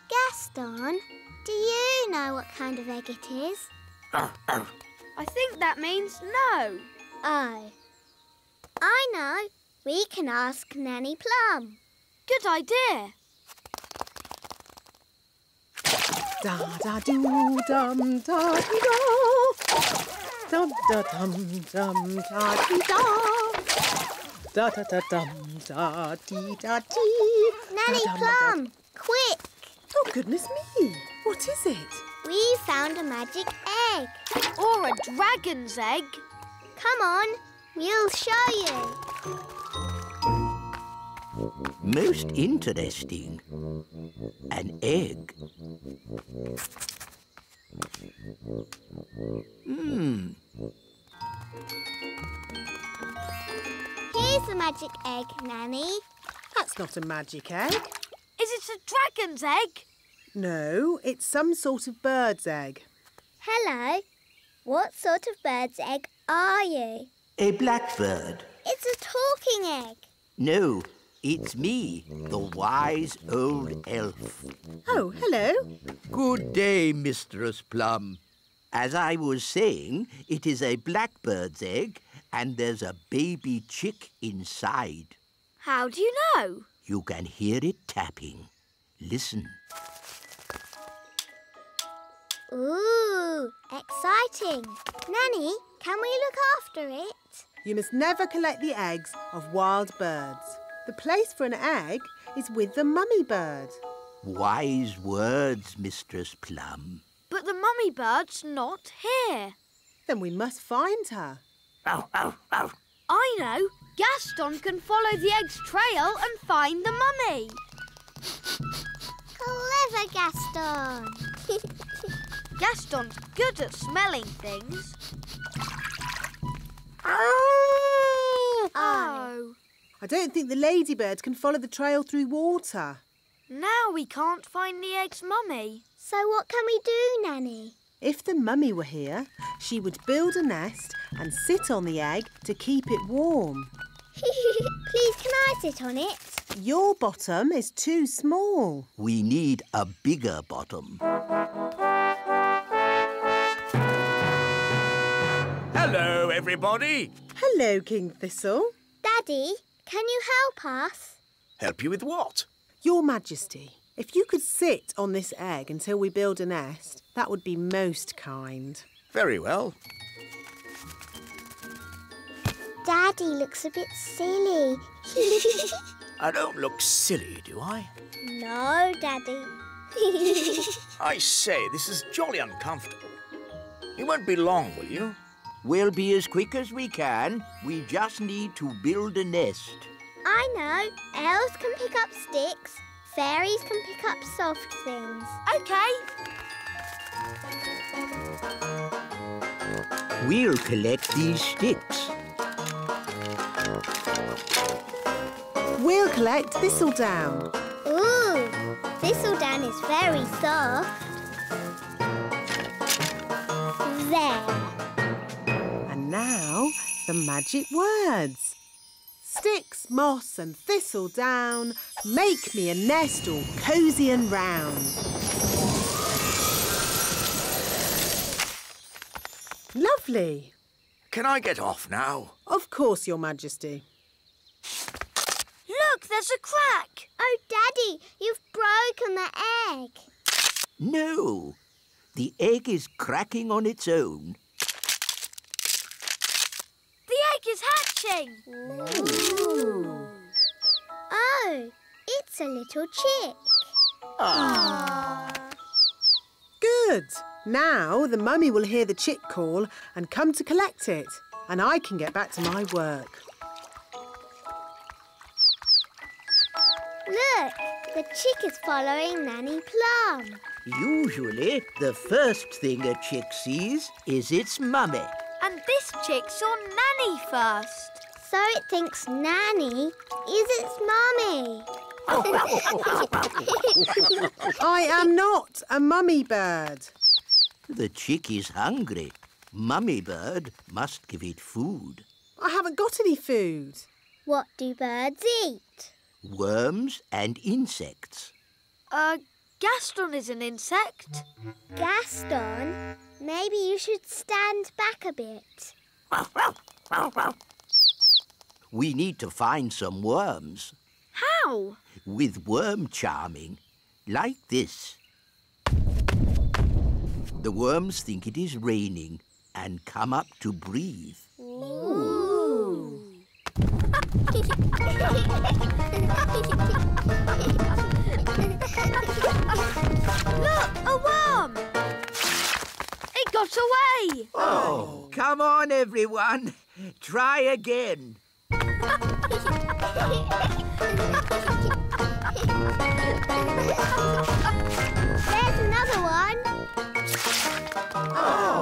Gaston, do you know what kind of egg it is? I think that means no. Oh. I know. We can ask Nanny Plum. Good idea. Da da doo dum da dee da. Dum da dum dum da dee da. Da da da dum da dee da dee. Nanny Plum, quick! Oh goodness me! What is it? We found a magic egg. Or a dragon's egg. Come on. We'll show you. Most interesting. An egg. Hmm. Here's a magic egg, Nanny. That's not a magic egg. Is it a dragon's egg? No, it's some sort of bird's egg. Hello. What sort of bird's egg are you? A blackbird. It's a talking egg. No, it's me, the wise old elf. Oh, hello. Good day, Mistress Plum. As I was saying, it is a blackbird's egg and there's a baby chick inside. How do you know? You can hear it tapping. Listen. Ooh, exciting. Nanny, can we look after it? You must never collect the eggs of wild birds. The place for an egg is with the mummy bird. Wise words, Mistress Plum. But the mummy bird's not here. Then we must find her. Ow, ow, ow. I know. Gaston can follow the egg's trail and find the mummy. Clever, Gaston. Gaston's good at smelling things. Oh. oh! I don't think the ladybird can follow the trail through water. Now we can't find the egg's mummy. So what can we do, Nanny? If the mummy were here, she would build a nest and sit on the egg to keep it warm. Please, can I sit on it? Your bottom is too small. We need a bigger bottom. Hello, everybody. Hello, King Thistle. Daddy, can you help us? Help you with what? Your Majesty, if you could sit on this egg until we build a nest, that would be most kind. Very well. Daddy looks a bit silly. I don't look silly, do I? No, Daddy. I say, this is jolly uncomfortable. You won't be long, will you? We'll be as quick as we can. We just need to build a nest. I know. Elves can pick up sticks. Fairies can pick up soft things. OK. We'll collect these sticks. We'll collect thistledown. Ooh, thistledown is very soft. There. And now, the magic words. Sticks, moss and thistledown, make me a nest all cosy and round. Lovely. Can I get off now? Of course, Your Majesty. Look, there's a crack. Oh, Daddy, you've broken the egg. No, the egg is cracking on its own. The egg is hatching. Ooh. Oh, it's a little chick. Ah. Good. Now the mummy will hear the chick call and come to collect it, and I can get back to my work. Look, the chick is following Nanny Plum. Usually, the first thing a chick sees is its mummy. And this chick saw Nanny first. So it thinks Nanny is its mummy. I am not a mummy bird. The chick is hungry. Mummy bird must give it food. I haven't got any food. What do birds eat? Worms and insects. Uh, Gaston is an insect. Gaston? Maybe you should stand back a bit. We need to find some worms. How? With worm charming. Like this. The worms think it is raining and come up to breathe. Ooh. Look, a worm! It got away! Oh, come on, everyone. Try again. There's another one. Oh!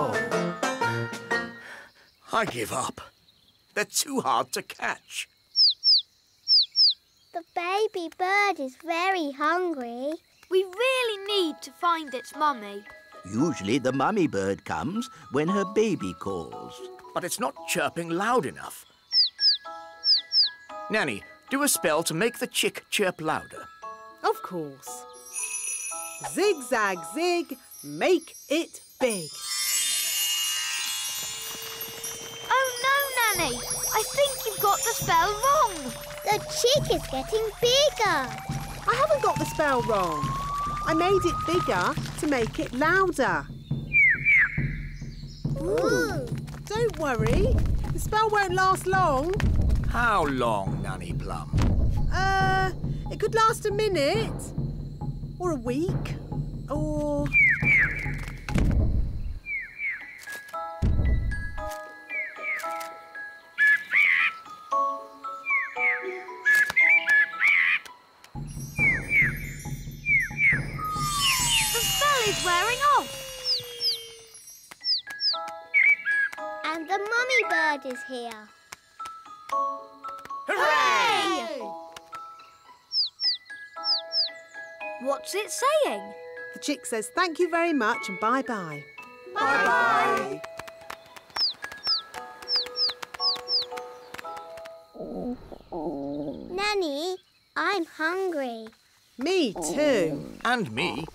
I give up. They're too hard to catch. The baby bird is very hungry. We really need to find its mummy. Usually the mummy bird comes when her baby calls. But it's not chirping loud enough. Nanny, do a spell to make the chick chirp louder. Of course. Zig-zag zig, make it big. Oh, no, Nanny. I think you've got the spell wrong. The chick is getting bigger. I haven't got the spell wrong. I made it bigger to make it louder. Ooh. Don't worry. The spell won't last long. How long, Nanny Plum? Uh, it could last a minute. Or a week. Or... It's wearing off. And the mummy bird is here. Hooray! What's it saying? The chick says thank you very much and bye-bye. Bye-bye. Nanny, I'm hungry. Me too. And me.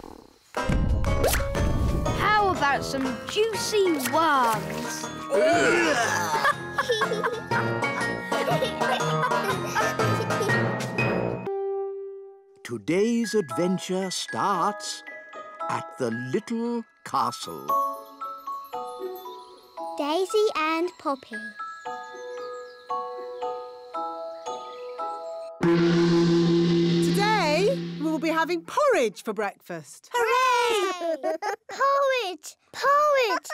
How about some juicy worms? Today's adventure starts at the little castle. Daisy and Poppy. Today, we will be having porridge for breakfast. Hooray! Porridge! Porridge!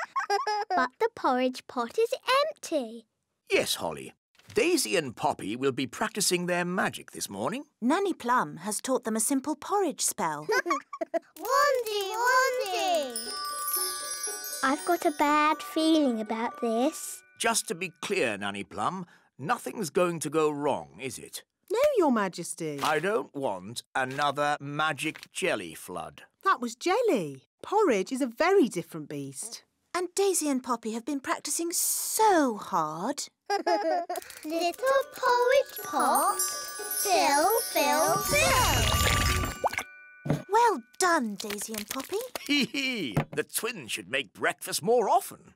But the porridge pot is empty. Yes, Holly. Daisy and Poppy will be practising their magic this morning. Nanny Plum has taught them a simple porridge spell. Wandy, wandy! I've got a bad feeling about this. Just to be clear, Nanny Plum, nothing's going to go wrong, is it? No, Your Majesty. I don't want another magic jelly flood. That was jelly. Porridge is a very different beast. And Daisy and Poppy have been practising so hard. Little porridge pot, fill, fill, fill. Well done, Daisy and Poppy. Hee hee! The twins should make breakfast more often.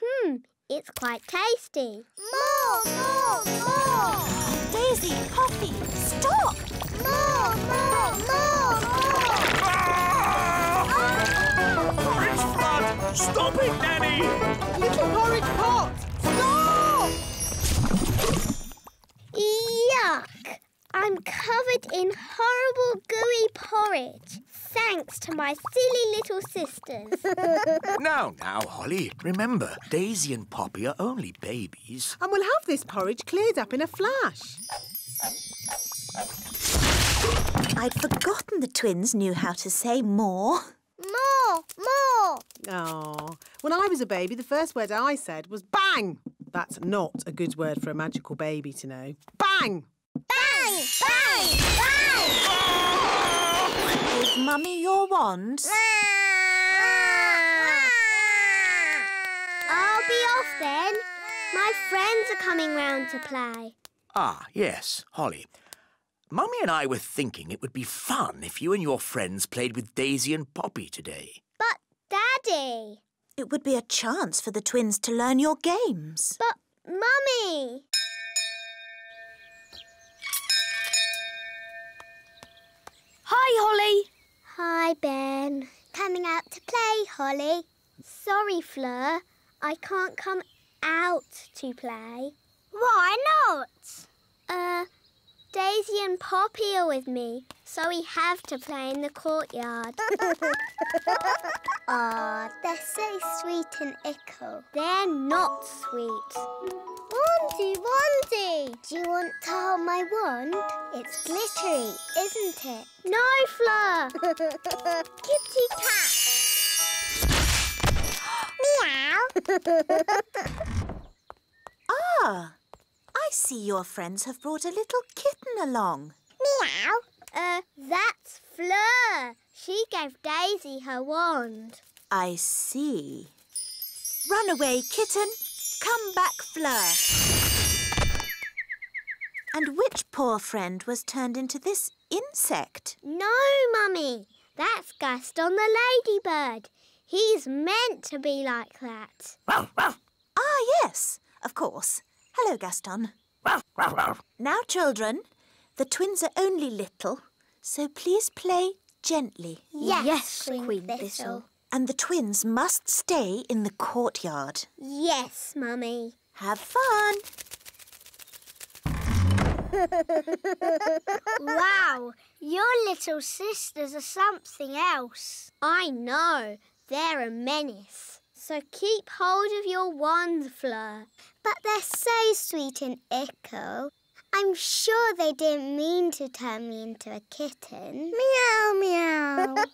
Hmm, it's quite tasty. More, more, more! Daisy, Poppy, stop! More, more, more, more! Ah! Porridge flood! Stop it, Nanny! Little porridge pot! Yuck! I'm covered in horrible gooey porridge, thanks to my silly little sisters. Now, now, Holly, remember, Daisy and Poppy are only babies. And we'll have this porridge cleared up in a flash. I'd forgotten the twins knew how to say more. More, more! Oh, when I was a baby, the first word I said was bang! That's not a good word for a magical baby to know. Bang! Bang! Bang! Bang! Give Mummy your wand. I'll be off then. My friends are coming round to play. Ah, yes, Holly. Mummy and I were thinking it would be fun if you and your friends played with Daisy and Poppy today. But, Daddy... It would be a chance for the twins to learn your games. But, Mummy! Hi, Holly. Hi, Ben. Coming out to play, Holly. Sorry, Fleur. I can't come out to play. Why not? Uh, Daisy and Poppy are with me, so we have to play in the courtyard. Aw, they're so sweet and ickle. They're not sweet. Wandy, Wandy! Do you want to hold my wand? It's glittery, isn't it? No, Fleur! Kitty cat! Meow! Ah! I see your friends have brought a little kitten along. Meow! Uh, that's Fleur. She gave Daisy her wand. I see. Run away, kitten. Come back, Fleur. And which poor friend was turned into this insect? No, Mummy. That's Gaston the ladybird. He's meant to be like that. Ah, yes, of course. Hello, Gaston. Now, children, the twins are only little, so please play gently. Yes, yes Queen, Queen Thistle. Thistle. And the twins must stay in the courtyard. Yes, Mummy. Have fun. Wow, your little sisters are something else. I know, they're a menace. So keep hold of your wand, Fleur. But they're so sweet and ickle. I'm sure they didn't mean to turn me into a kitten. Meow, meow.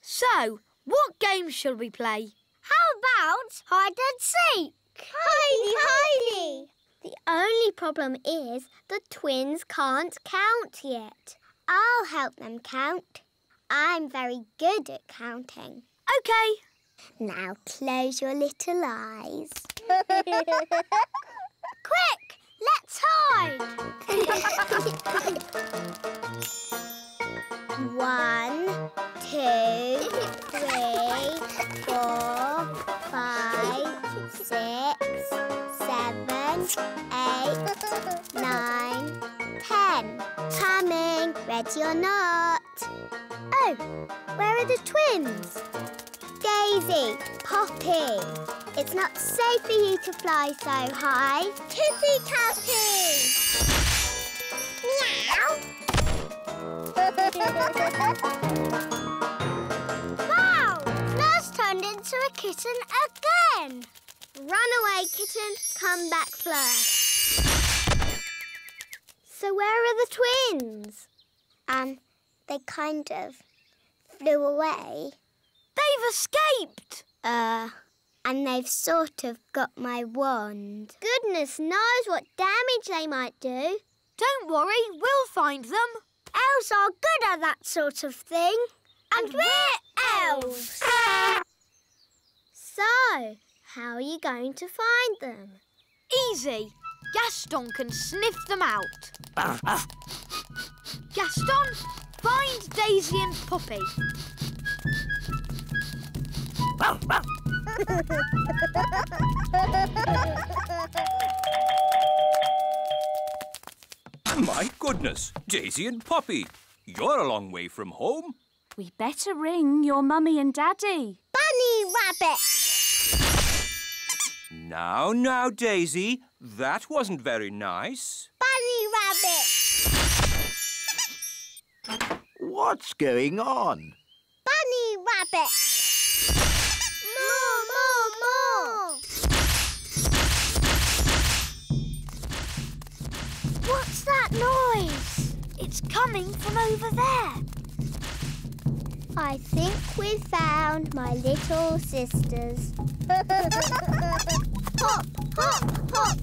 So, what game shall we play? How about hide and seek? Hidey, hidey. The only problem is the twins can't count yet. I'll help them count. I'm very good at counting. OK. Now close your little eyes. Quick! Let's hide! One, two, three, four, five, six, seven, eight, nine, ten. Coming, ready or not. Oh, where are the twins? Daisy, Poppy, it's not safe for you to fly so high. Kitty Catty! Meow! Wow! Fleur's turned into a kitten again. Run away, kitten. Come back, Fleur. So where are the twins? Um, they kind of flew away. They've escaped. Uh, and they've sort of got my wand. Goodness knows what damage they might do. Don't worry, we'll find them. Elves are good at that sort of thing. And, and we're elves. So, how are you going to find them? Easy. Gaston can sniff them out. Gaston, find Daisy and Poppy. My goodness, Daisy and Poppy, you're a long way from home. We better ring your mummy and daddy. Bunny Rabbit! Now, now, Daisy, that wasn't very nice. Bunny Rabbit! What's going on? Bunny Rabbit! More, more, more! What's that noise? It's coming from over there. I think we've found my little sisters. Hop, hop, hop,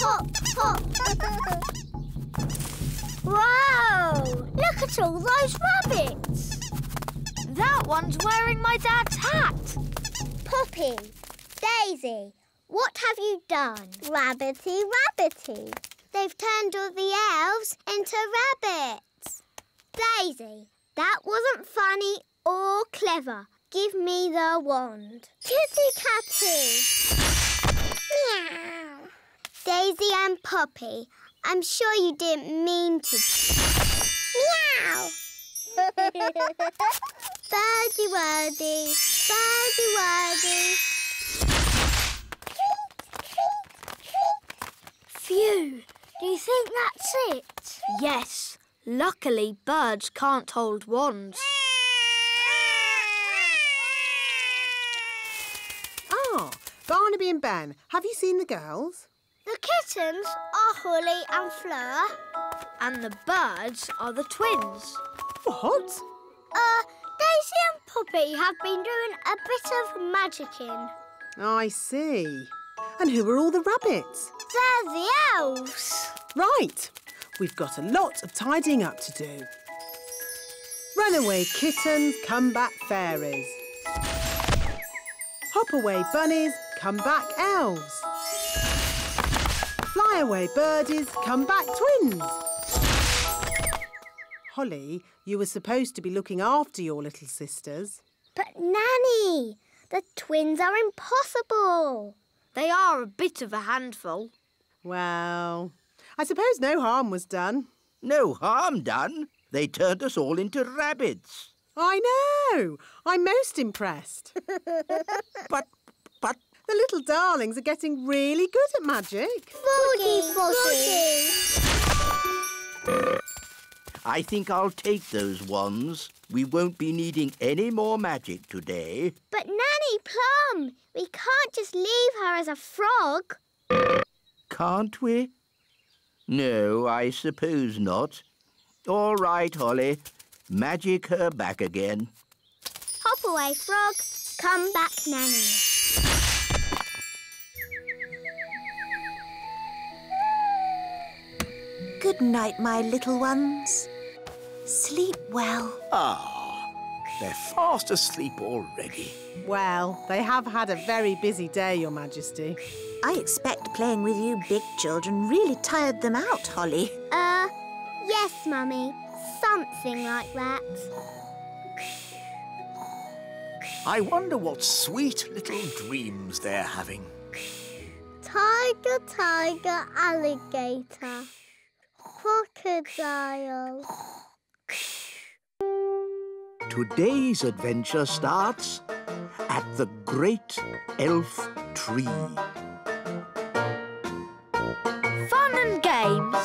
hop, hop. Wow! Look at all those rabbits. That one's wearing my dad's hat. Poppy, Daisy, what have you done? Rabbity, rabbity. They've turned all the elves into rabbits. Daisy, that wasn't funny or clever. Give me the wand. Kitty Catty. Meow. Daisy and Poppy, I'm sure you didn't mean to. Meow. Birdy wordy, birdy wordy. Creak, creak, creak. Phew. Do you think that's it? Yes. Luckily, birds can't hold wands. Ah, Barnaby and Ben, have you seen the girls? The kittens are Holly and Fleur. And the birds are the twins. What? Uh, Daisy and Poppy have been doing a bit of magicking. I see. And who are all the rabbits? They're the elves. Right. We've got a lot of tidying up to do. Run away, kittens, come back, fairies. Hop away, bunnies, come back, elves. Fly away, birdies, come back, twins. Holly, you were supposed to be looking after your little sisters. But, Nanny, the twins are impossible. They are a bit of a handful. Well, I suppose no harm was done. No harm done? They turned us all into rabbits. I know. I'm most impressed. but, but... The little darlings are getting really good at magic. Foggy, foggy. I think I'll take those wands. We won't be needing any more magic today. But Nanny Plum, we can't just leave her as a frog. Can't we? No, I suppose not. All right, Holly. Magic her back again. Hop away, frog. Come back, Nanny. Good night, my little ones. Sleep well. Ah, They're fast asleep already. Well, they have had a very busy day, Your Majesty. I expect playing with you big children really tired them out, Holly. Uh, yes, Mummy. Something like that. I wonder what sweet little dreams they're having. Tiger, tiger, alligator. Crocodile. Today's adventure starts at the Great Elf Tree. Fun and games.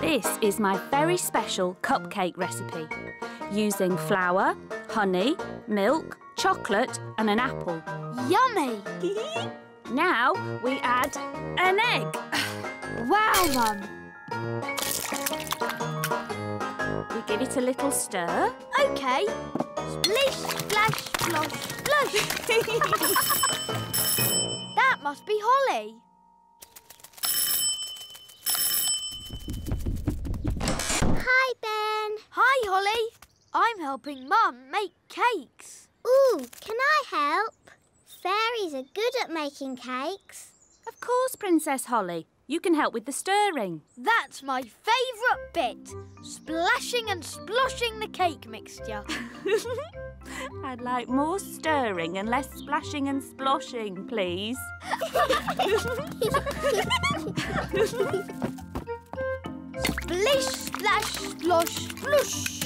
This is my very special cupcake recipe, using flour, honey, milk, chocolate and an apple. Yummy! Now we add an egg. Wow, Mum! We give it a little stir. OK. Splish, splash, splosh, splosh. That must be Holly. Hi, Ben. Hi, Holly. I'm helping Mum make cakes. Ooh, can I help? Fairies are good at making cakes. Of course, Princess Holly. You can help with the stirring. That's my favourite bit. Splashing and sploshing the cake mixture. I'd like more stirring and less splashing and sploshing, please. Splish, splash, splosh, splosh.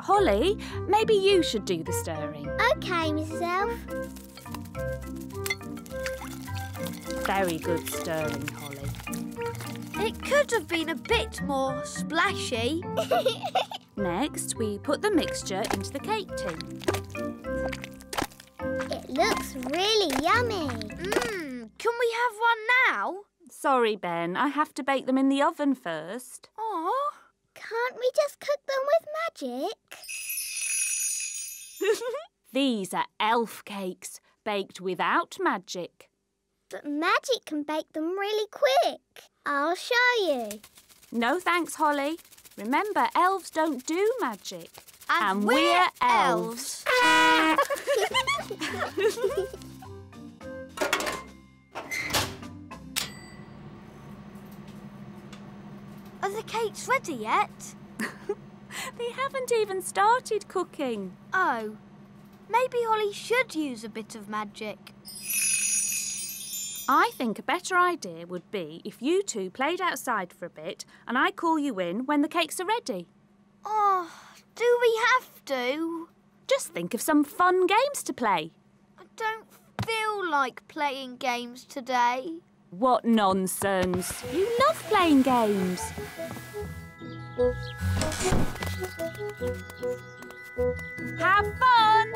Holly, maybe you should do the stirring. OK, Missus Elf. Very good stirring, Holly. It could have been a bit more splashy. Next, we put the mixture into the cake tin. It looks really yummy. Mmm, can we have one now? Sorry, Ben, I have to bake them in the oven first. Aw. Can't we just cook them with magic? These are elf cakes, baked without magic. But magic can bake them really quick. I'll show you. No thanks, Holly. Remember, elves don't do magic. And, and we're, we're elves. elves. Are the cakes ready yet? They haven't even started cooking. Oh, maybe Holly should use a bit of magic. I think a better idea would be if you two played outside for a bit and I call you in when the cakes are ready. Oh, do we have to? Just think of some fun games to play. I don't feel like playing games today. What nonsense! You love playing games! Have fun!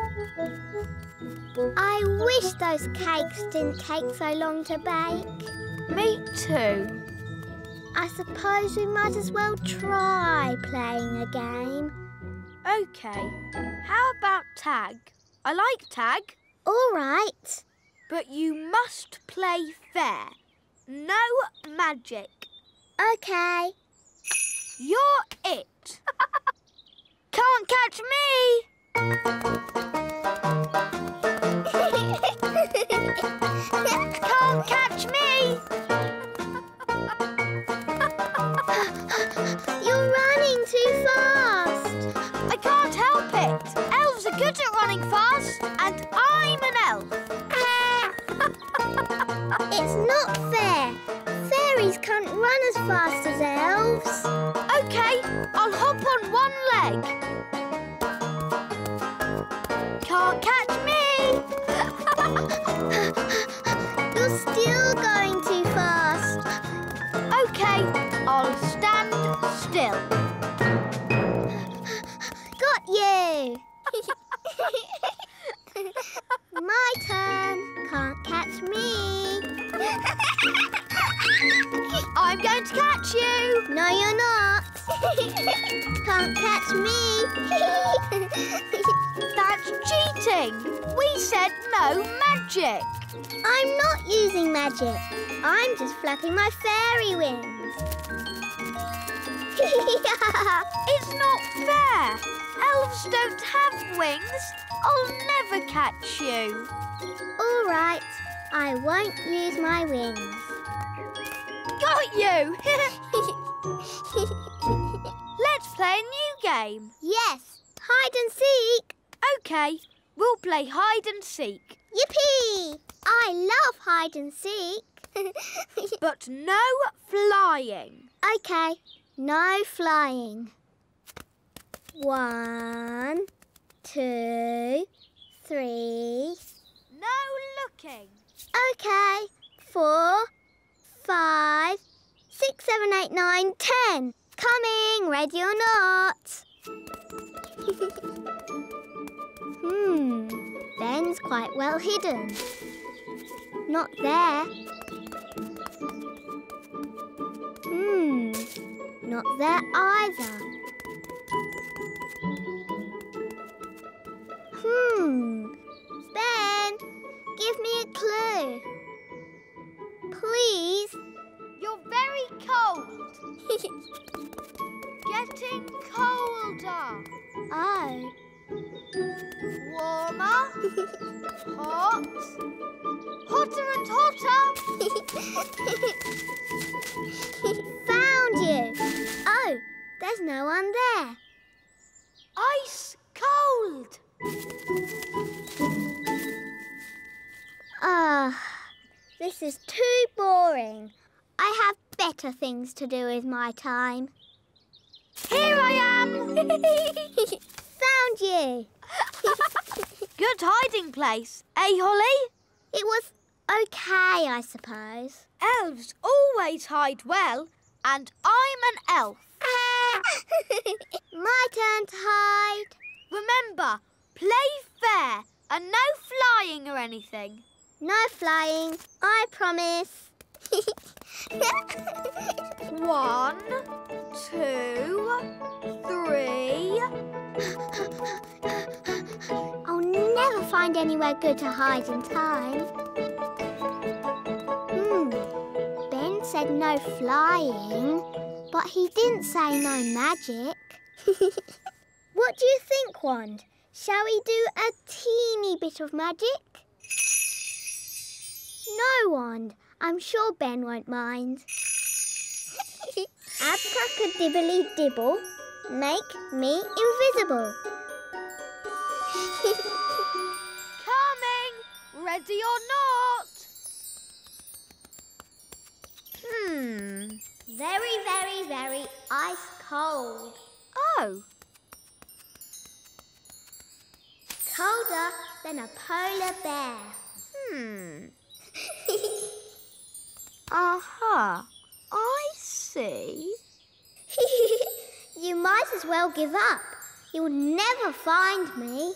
I wish those cakes didn't take so long to bake. Me too. I suppose we might as well try playing a game. OK. How about tag? I like tag. All right. But you must play fair. No magic. OK. You're it. Can't catch me! Can't catch me! You're running too fast. I can't help it. Elves are good at running fast, and I'm an elf. It's not fair. Fairies can't run as fast as elves. OK, I'll hop on one leg. Can't catch me! You're still going too fast. OK, I'll stand still. Got you! My turn. Can't catch me. I'm going to catch you. No, you're not. Can't catch me. That's cheating. We said no magic. I'm not using magic. I'm just flapping my fairy wings. It's not fair. Elves don't have wings. I'll never catch you. All right. I won't use my wings. Got you! Let's play a new game. Yes. Hide and seek. OK. We'll play hide and seek. Yippee! I love hide and seek. But no flying. OK. No flying. One, two, three. No looking. OK. Four, five, six, seven, eight, nine, ten. Coming, ready or not. Hmm. Ben's quite well hidden. Not there. Hmm. Not there either. Hmm. Ben, give me a clue. Please. You're very cold. Getting colder. Oh. Warmer. Hot. Hotter and hotter. Found you. Oh, there's no one there. Ice cold. Ah, uh, this is too boring. I have better things to do with my time. Here I am. Found you. Good hiding place, eh, Holly? It was okay, I suppose. Elves always hide well, and I'm an elf. My turn to hide. Remember, play fair and no flying or anything. No flying, I promise. One, two, three. I'll never find anywhere good to hide in time. Hmm. Ben said no flying, but he didn't say no magic. What do you think, Wand? Shall we do a teeny bit of magic? No, Wand. I'm sure Ben won't mind. Abracadibbly-dibble, make me invisible. Coming, ready or not. Hmm, very, very, very ice cold. Oh. Colder than a polar bear. Hmm. Aha, uh-huh. I see. You might as well give up. You'll never find me.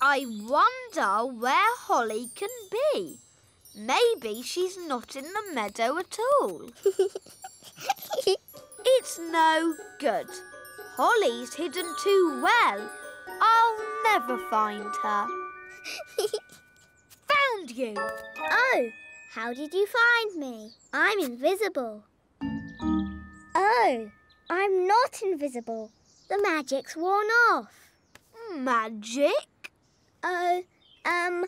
I wonder where Holly can be. Maybe she's not in the meadow at all. It's no good. Holly's hidden too well. I'll never find her. Found you. Oh. How did you find me? I'm invisible. Oh, I'm not invisible. The magic's worn off. Magic? Oh, um,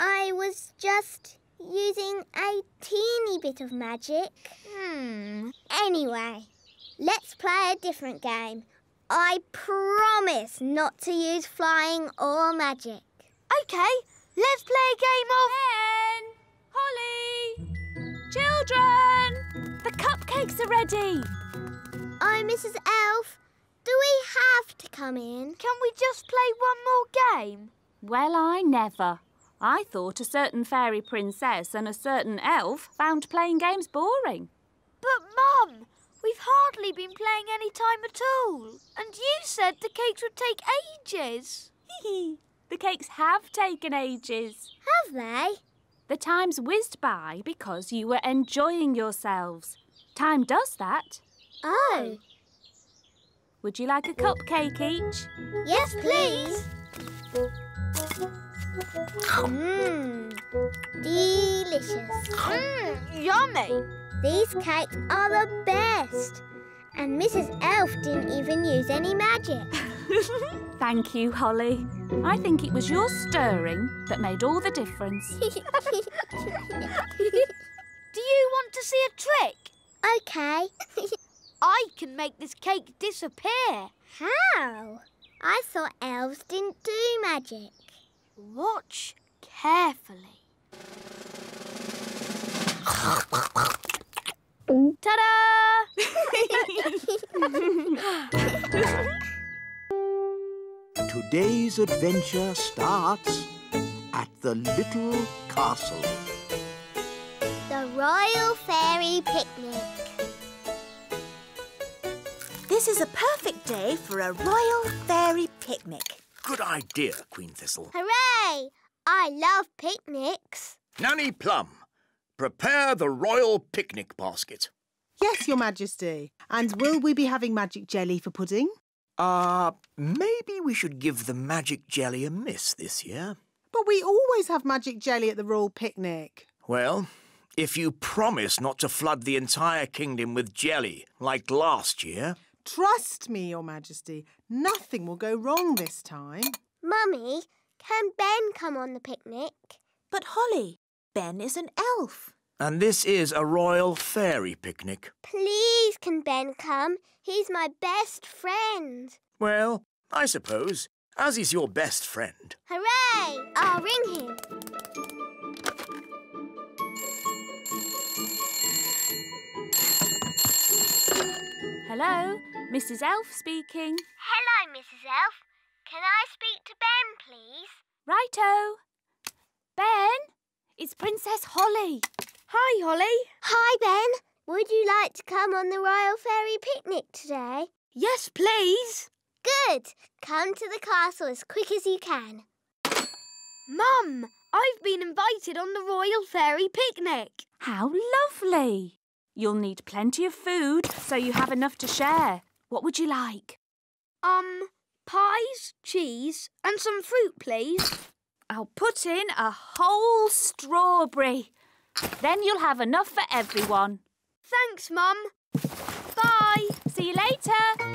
I was just using a teeny bit of magic. Hmm. Anyway, let's play a different game. I promise not to use flying or magic. Okay, let's play a game of... Ben! Holly! Children! The cupcakes are ready. Oh, Missus Elf, do we have to come in? Can we just play one more game? Well, I never. I thought a certain fairy princess and a certain elf found playing games boring. But, Mum, we've hardly been playing any time at all. And you said the cakes would take ages. The cakes have taken ages. Have they? The time's whizzed by because you were enjoying yourselves. Time does that. Oh. Would you like a cupcake each? Yes, please. Mmm. Delicious. Mmm, yummy. These cakes are the best. And Missus Elf didn't even use any magic. Thank you, Holly. I think it was your stirring that made all the difference. Do you want to see a trick? OK. I can make this cake disappear. How? I thought elves didn't do magic. Watch carefully. Ta-da! Today's adventure starts at the little castle. The Royal Fairy Picnic. This is a perfect day for a Royal Fairy Picnic. Good idea, Queen Thistle. Hooray! I love picnics. Nanny Plum, prepare the Royal Picnic Basket. Yes, Your Majesty. And will we be having magic jelly for pudding? Uh, maybe we should give the magic jelly a miss this year. But we always have magic jelly at the Royal Picnic. Well, if you promise not to flood the entire kingdom with jelly, like last year... Trust me, Your Majesty, nothing will go wrong this time. Mummy, can Ben come on the picnic? But Holly, Ben is an elf. And this is a royal fairy picnic. Please can Ben come? He's my best friend. Well, I suppose, as he's your best friend. Hooray! I'll ring him. Hello, Missus Elf speaking. Hello, Missus Elf. Can I speak to Ben, please? Righto. Ben, it's Princess Holly. Hi, Holly. Hi, Ben. Would you like to come on the Royal Fairy Picnic today? Yes, please. Good. Come to the castle as quick as you can. Mum, I've been invited on the Royal Fairy Picnic. How lovely. You'll need plenty of food, so you have enough to share. What would you like? Um, pies, cheese and some fruit, please. I'll put in a whole strawberry. Then you'll have enough for everyone. Thanks, Mum. Bye. See you later.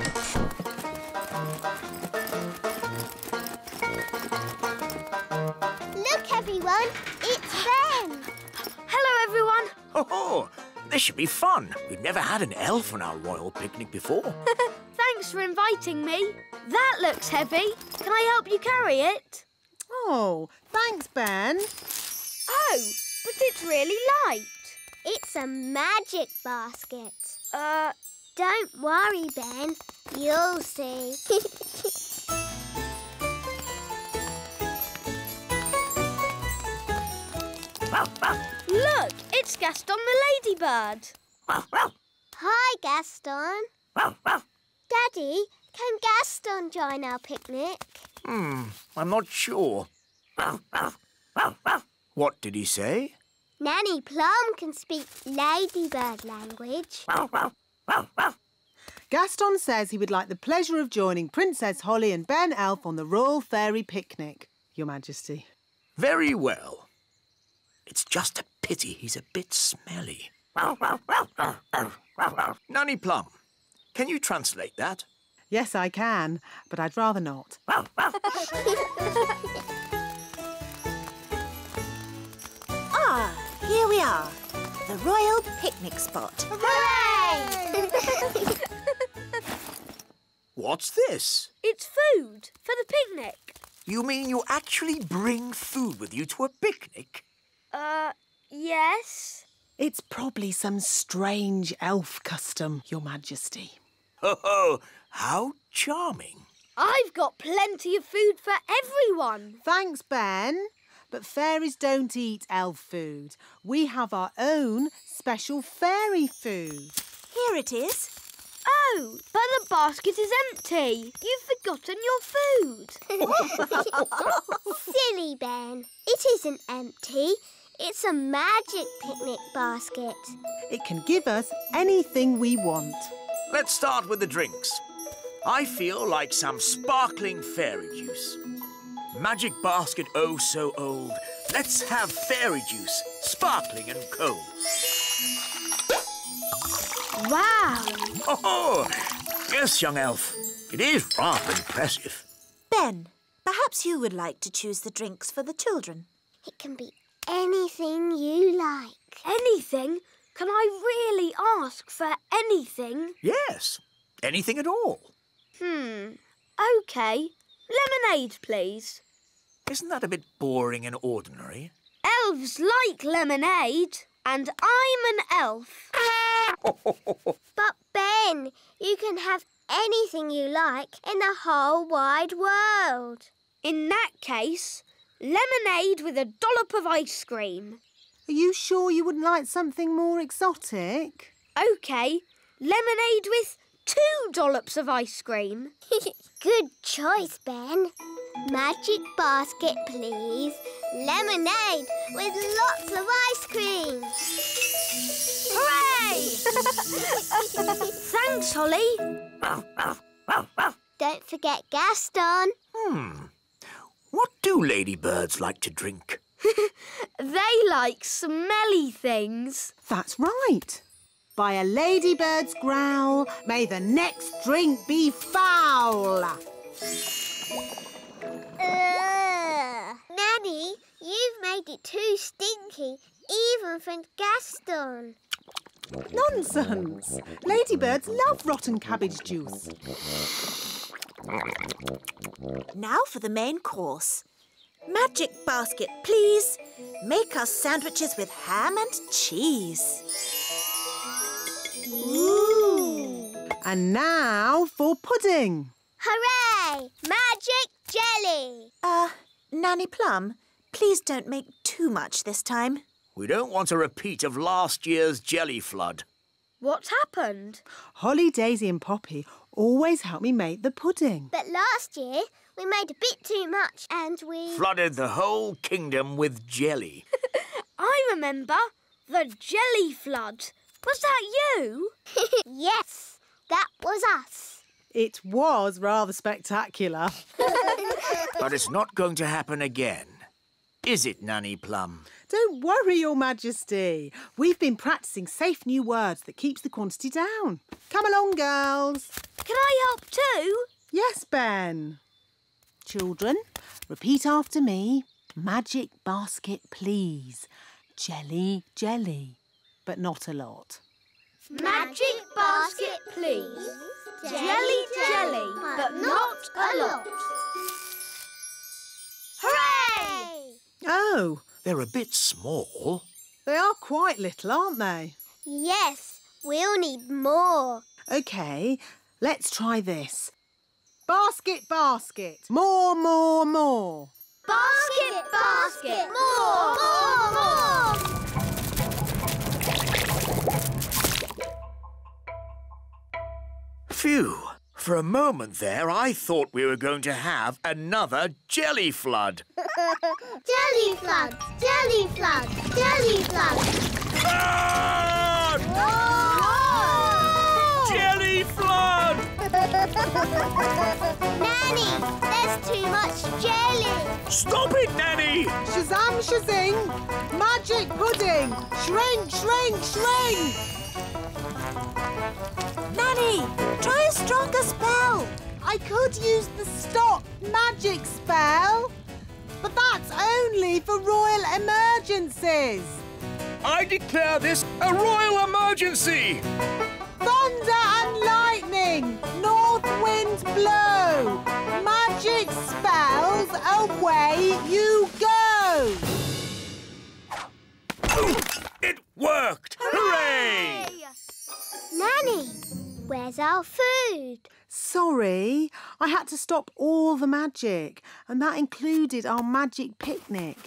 Look, everyone. It's Ben. Hello, everyone. Ho ho! This should be fun. We've never had an elf on our royal picnic before. Thanks for inviting me. That looks heavy. Can I help you carry it? Oh, thanks, Ben. Oh. But it's really light. It's a magic basket. Uh, don't worry, Ben. You'll see. Look, it's Gaston the ladybird. Hi, Gaston. Daddy, can Gaston join our picnic? Hmm, I'm not sure. What did he say? Nanny Plum can speak ladybird language. Gaston says he would like the pleasure of joining Princess Holly and Ben Elf on the Royal Fairy Picnic, Your Majesty. Very well. It's just a pity he's a bit smelly. Nanny Plum, can you translate that? Yes, I can, but I'd rather not. Ah, here we are, the Royal Picnic Spot. Hooray! What's this? It's food for the picnic. You mean you actually bring food with you to a picnic? Uh, yes. It's probably some strange elf custom, Your Majesty. Ho ho, how charming. I've got plenty of food for everyone. Thanks, Ben. But fairies don't eat elf food. We have our own special fairy food. Here it is. Oh, but the basket is empty. You've forgotten your food. Silly Ben. It isn't empty. It's a magic picnic basket. It can give us anything we want. Let's start with the drinks. I feel like some sparkling fairy juice. Magic basket oh so old. Let's have fairy juice, sparkling and cold. Wow! Oh, yes, young elf. It is rather impressive. Ben, perhaps you would like to choose the drinks for the children. It can be anything you like. Anything? Can I really ask for anything? Yes, anything at all. Hmm, OK. Lemonade, please. Isn't that a bit boring and ordinary? Elves like lemonade, and I'm an elf. But, Ben, you can have anything you like in the whole wide world. In that case, lemonade with a dollop of ice cream. Are you sure you wouldn't like something more exotic? OK, lemonade with two dollops of ice cream. Good choice, Ben. Magic basket, please. Lemonade with lots of ice cream. Hooray! Thanks, Holly. Don't forget Gaston. Hmm. What do ladybirds like to drink? They like smelly things. That's right. By a ladybird's growl, may the next drink be foul. Uh, Nanny, you've made it too stinky, even for Gaston. Nonsense! Ladybirds love rotten cabbage juice. Now for the main course. Magic basket, please. Make us sandwiches with ham and cheese. Ooh. And now for pudding. Hooray! Magic jelly. Uh, Nanny Plum, please don't make too much this time. We don't want a repeat of last year's jelly flood. What's happened? Holly, Daisy and Poppy always help me make the pudding. But last year we made a bit too much and we... flooded the whole kingdom with jelly. I remember the jelly flood. Was that you? Yes, that was us. It was rather spectacular. But it's not going to happen again, is it, Nanny Plum? Don't worry, Your Majesty. We've been practising safe new words that keeps the quantity down. Come along, girls. Can I help too? Yes, Ben. Children, repeat after me. Magic basket, please. Jelly, jelly. But not a lot. Magic basket, please. Jelly, jelly, jelly, but not a lot. Hooray! Oh, they're a bit small. They are quite little, aren't they? Yes, we'll need more. OK, let's try this. Basket, basket, more, more, more. Basket, basket, more, more, more. Phew! For a moment there, I thought we were going to have another jelly flood. Jelly flood! Jelly flood! Jelly flood! Flood! Whoa! Whoa! Jelly flood! Nanny, there's too much jelly. Stop it, Nanny! Shazam, shazing! Magic pudding! Shrink, shrink, shrink! Nanny, try a stronger spell. I could use the stop magic spell, but that's only for royal emergencies. I declare this a royal emergency. Thunder and lightning, north wind blow. Magic spells, away you go. It worked! Hooray! Nanny, where's our food? Sorry, I had to stop all the magic, and that included our magic picnic.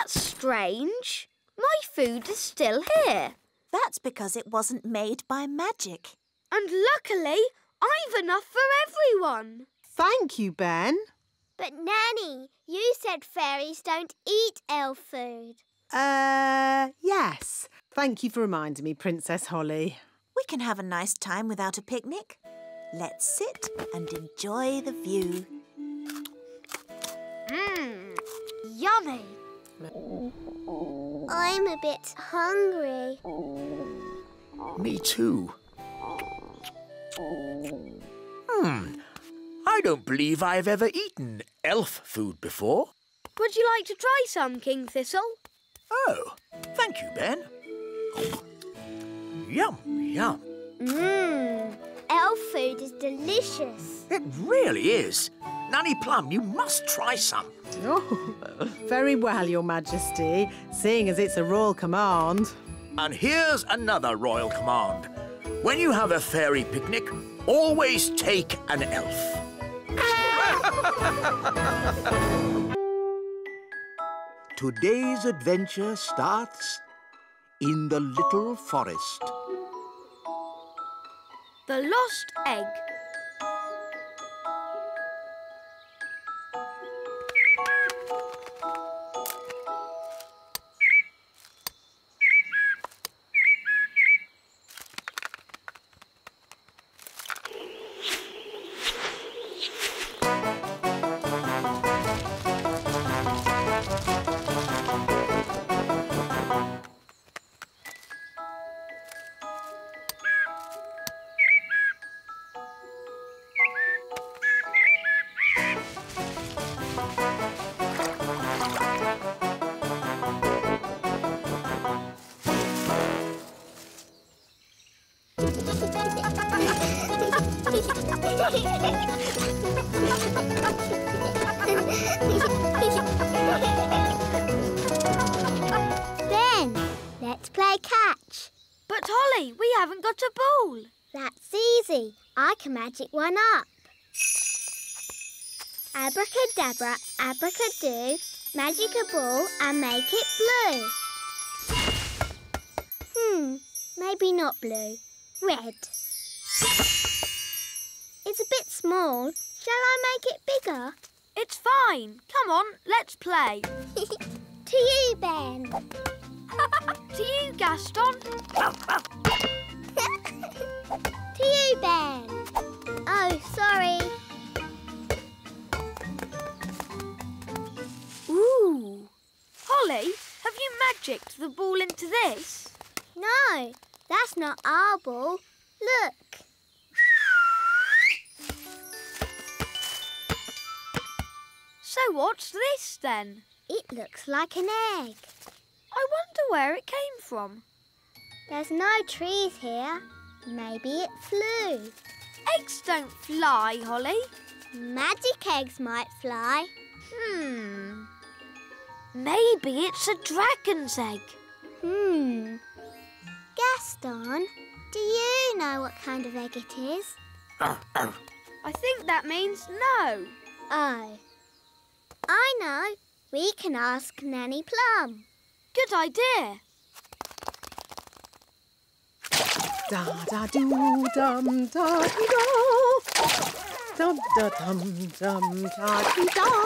That's strange. My food is still here. That's because it wasn't made by magic. And luckily, I've enough for everyone. Thank you, Ben. But, Nanny, you said fairies don't eat elf food. Uh, yes. Thank you for reminding me, Princess Holly. We can have a nice time without a picnic. Let's sit and enjoy the view. Mmm, yummy. I'm a bit hungry. Me too. Hmm, I don't believe I've ever eaten elf food before. Would you like to try some, King Thistle? Oh, thank you, Ben. Yum, yum. Mmm, elf food is delicious. It really is. Nanny Plum, you must try some. Oh, very well, Your Majesty, seeing as it's a royal command. And here's another royal command. When you have a fairy picnic, always take an elf. Today's adventure starts in the little forest. The lost egg. Ben, let's play catch. But, Holly, we haven't got a ball. That's easy. I can magic one up. Abracadabra, abracadoo, magic a ball and make it blue. Hmm, maybe not blue. Red. It's a bit small. Shall I make it bigger? It's fine. Come on, let's play. To you, Ben. To you, Gaston. To you, Ben. Oh, sorry. Ooh. Holly, have you magicked the ball into this? No, that's not our ball. Look. So what's this, then? It looks like an egg. I wonder where it came from. There's no trees here. Maybe it flew. Eggs don't fly, Holly. Magic eggs might fly. Hmm. Maybe it's a dragon's egg. Hmm. Gaston, do you know what kind of egg it is? I think that means no. Oh. I know. We can ask Nanny Plum. Good idea. Da da doo dum da dee da. Dum da dum dum da dee da.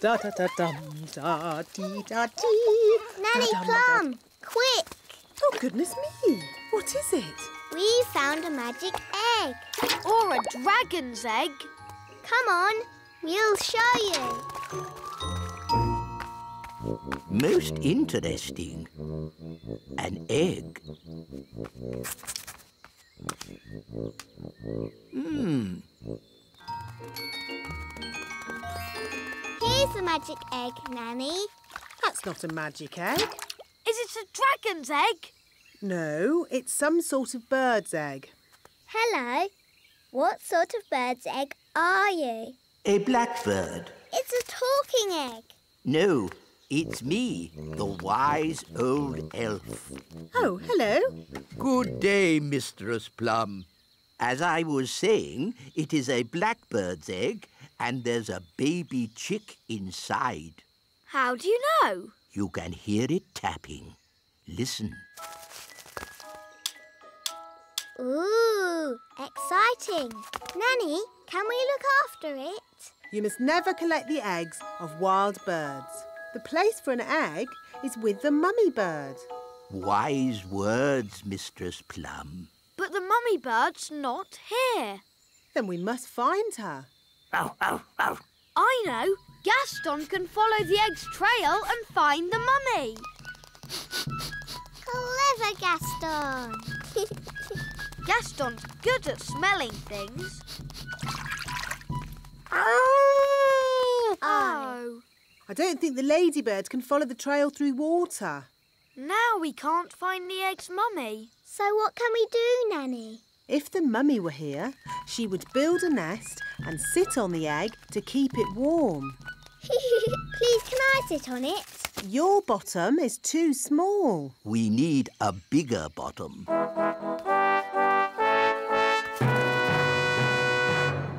Da da da dum da dee da dee. Nanny Plum, quick! Oh goodness me! What is it? We found a magic egg. Or a dragon's egg. Come on. We'll show you. Most interesting. An egg. Hmm. Here's the magic egg, Nanny. That's not a magic egg. Is it a dragon's egg? No, it's some sort of bird's egg. Hello. What sort of bird's egg are you? A blackbird. It's a talking egg. No, it's me, the wise old elf. Oh, hello. Good day, Mistress Plum. As I was saying, it is a blackbird's egg and there's a baby chick inside. How do you know? You can hear it tapping. Listen. Ooh, exciting. Nanny, can we look after it? You must never collect the eggs of wild birds. The place for an egg is with the mummy bird. Wise words, Mistress Plum. But the mummy bird's not here. Then we must find her. Ow, ow, ow. I know. Gaston can follow the egg's trail and find the mummy. Clever, Gaston. Gaston's good at smelling things. Oh! Oh. I don't think the ladybird can follow the trail through water. Now we can't find the egg's mummy. So what can we do, Nanny? If the mummy were here, she would build a nest and sit on the egg to keep it warm. Please, can I sit on it? Your bottom is too small. We need a bigger bottom.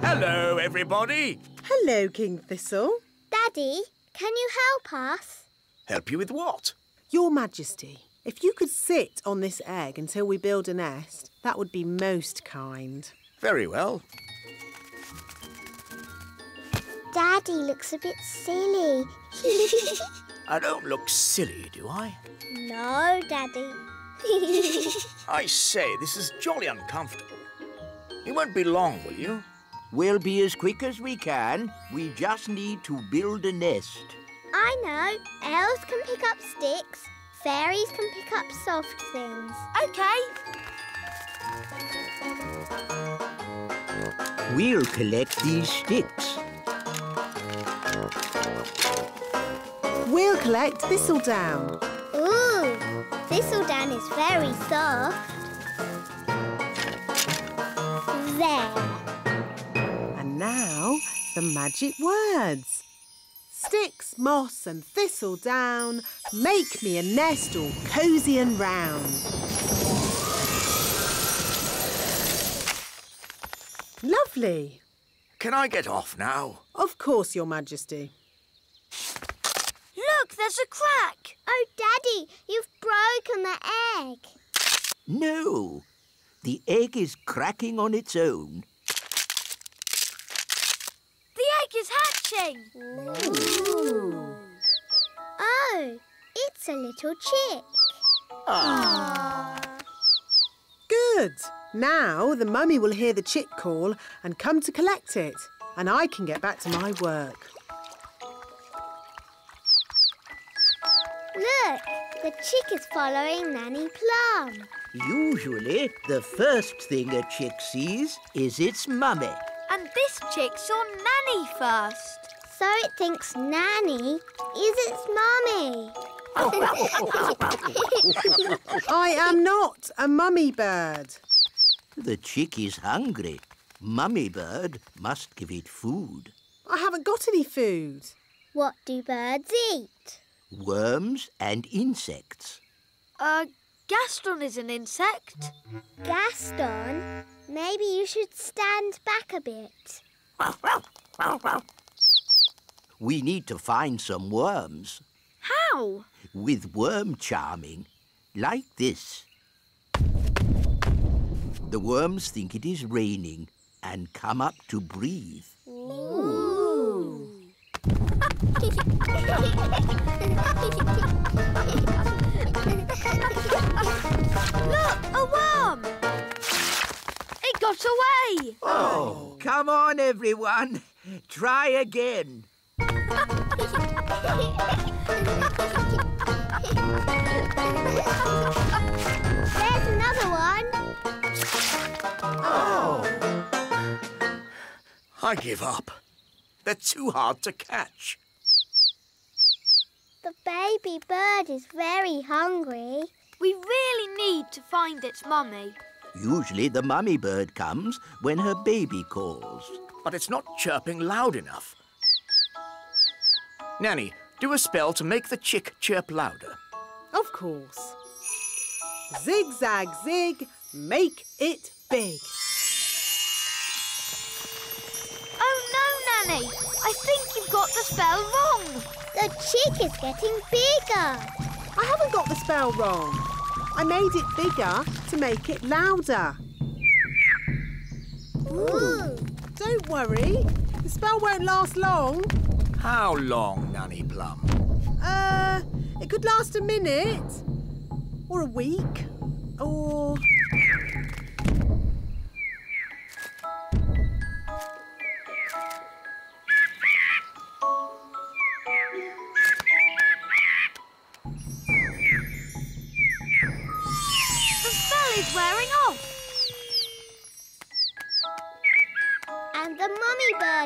Hello, everybody. Hello, King Thistle. Daddy, can you help us? Help you with what? Your Majesty, if you could sit on this egg until we build a nest, that would be most kind. Very well. Daddy looks a bit silly. I don't look silly, do I? No, Daddy. I say, this is jolly uncomfortable. You won't be long, will you? We'll be as quick as we can. We just need to build a nest. I know. Elves can pick up sticks. Fairies can pick up soft things. OK. We'll collect these sticks. We'll collect thistledown. Ooh, thistledown is very soft. There. And now, the magic words. Sticks, moss and thistledown, make me a nest all cosy and round. Lovely. Can I get off now? Of course, Your Majesty. Look, there's a crack. Oh, Daddy, you've broken the egg. No, the egg is cracking on its own. The egg is hatching. Ooh. Oh, it's a little chick. Ah. Good. Now the mummy will hear the chick call and come to collect it, and I can get back to my work. Look, the chick is following Nanny Plum. Usually, the first thing a chick sees is its mummy. And this chick saw Nanny first. So it thinks Nanny is its mummy. I am not a mummy bird. The chick is hungry. Mummy bird must give it food. I haven't got any food. What do birds eat? Worms and insects. Uh, Gaston is an insect. Gaston, maybe you should stand back a bit. We need to find some worms. How? With worm charming, like this. The worms think it is raining and come up to breathe. Ooh. Look, a worm! It got away! Oh, come on, everyone. Try again. There's another one. Oh! I give up. They're too hard to catch. The baby bird is very hungry. We really need to find its mummy. Usually the mummy bird comes when her baby calls. But it's not chirping loud enough. Nanny, do a spell to make the chick chirp louder. Of course. Zig-zag zig, make it big. Oh, no, Nanny. I think you've got the spell wrong. The chick is getting bigger. I haven't got the spell wrong. I made it bigger to make it louder. Ooh. Don't worry. The spell won't last long. How long, Nanny Plum? Uh, it could last a minute. Or a week. Or... The spell is wearing off.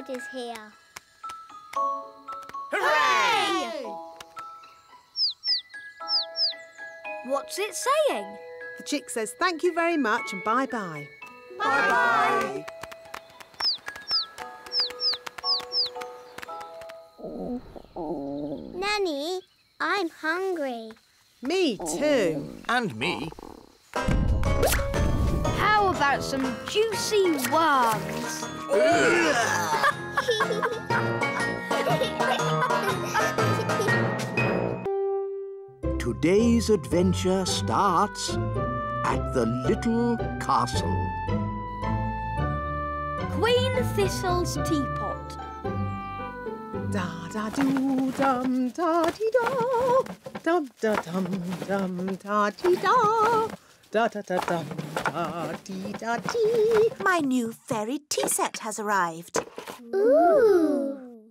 Dad is here. Hooray! What's it saying? The chick says thank you very much and bye-bye. Bye-bye. Nanny, I'm hungry. Me too. And me. How about some juicy worms? Today's adventure starts at the little castle. Queen Thistle's teapot. Da da do dum da dee da, dum da dum dum da dee da. Da da da dum da dee da dee. My new fairy tea set has arrived. Ooh.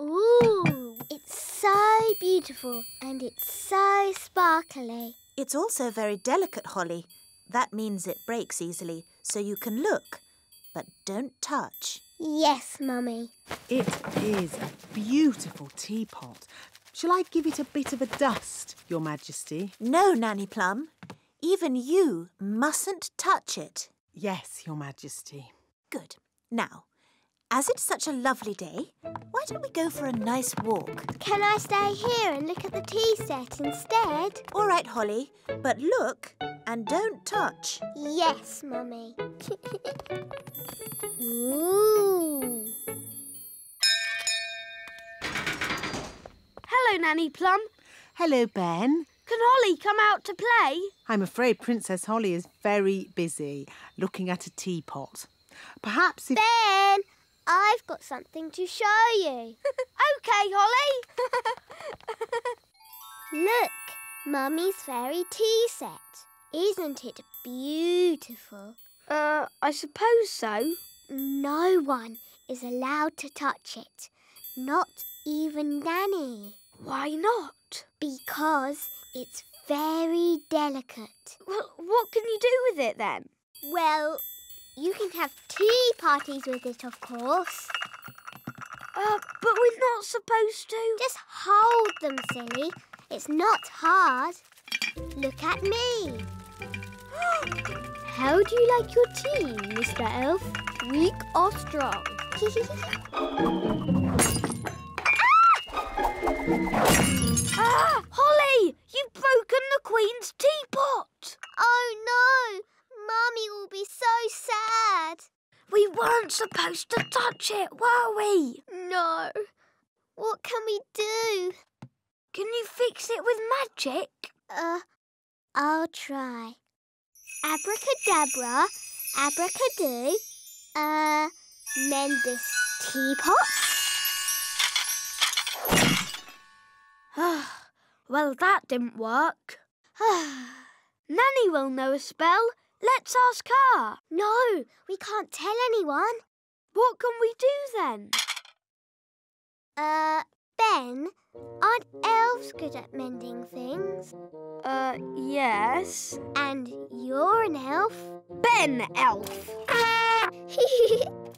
Ooh. It's so beautiful and it's so sparkly. It's also very delicate, Holly. That means it breaks easily, so you can look, but don't touch. Yes, Mummy. It is a beautiful teapot. Shall I give it a bit of a dust, Your Majesty? No, Nanny Plum. Even you mustn't touch it. Yes, Your Majesty. Good. Now, as it's such a lovely day, why don't we go for a nice walk? Can I stay here and look at the tea set instead? All right, Holly, but look and don't touch. Yes, Mummy. Ooh. Hello, Nanny Plum. Hello, Ben. Can Holly come out to play? I'm afraid Princess Holly is very busy looking at a teapot. Perhaps if... Ben, I've got something to show you. OK, Holly. Look, Mummy's fairy tea set. Isn't it beautiful? Uh, I suppose so. No one is allowed to touch it. Not even Nanny. Why not? Because it's very delicate. Well, what can you do with it then? Well, you can have tea parties with it, of course. Uh, but we're not supposed to. Just hold them, silly. It's not hard. Look at me. How do you like your tea, Mister Elf? Weak or strong? Ah! Holly! You've broken the Queen's teapot! Oh no! Mummy will be so sad! We weren't supposed to touch it, were we? No. What can we do? Can you fix it with magic? Uh, I'll try. Abracadabra, abracadoo, uh, mend this teapot. Well, that didn't work. Nanny will know a spell. Let's ask her. No, we can't tell anyone. What can we do then? Uh, Ben, aren't elves good at mending things? Uh, yes. And you're an elf? Ben Elf.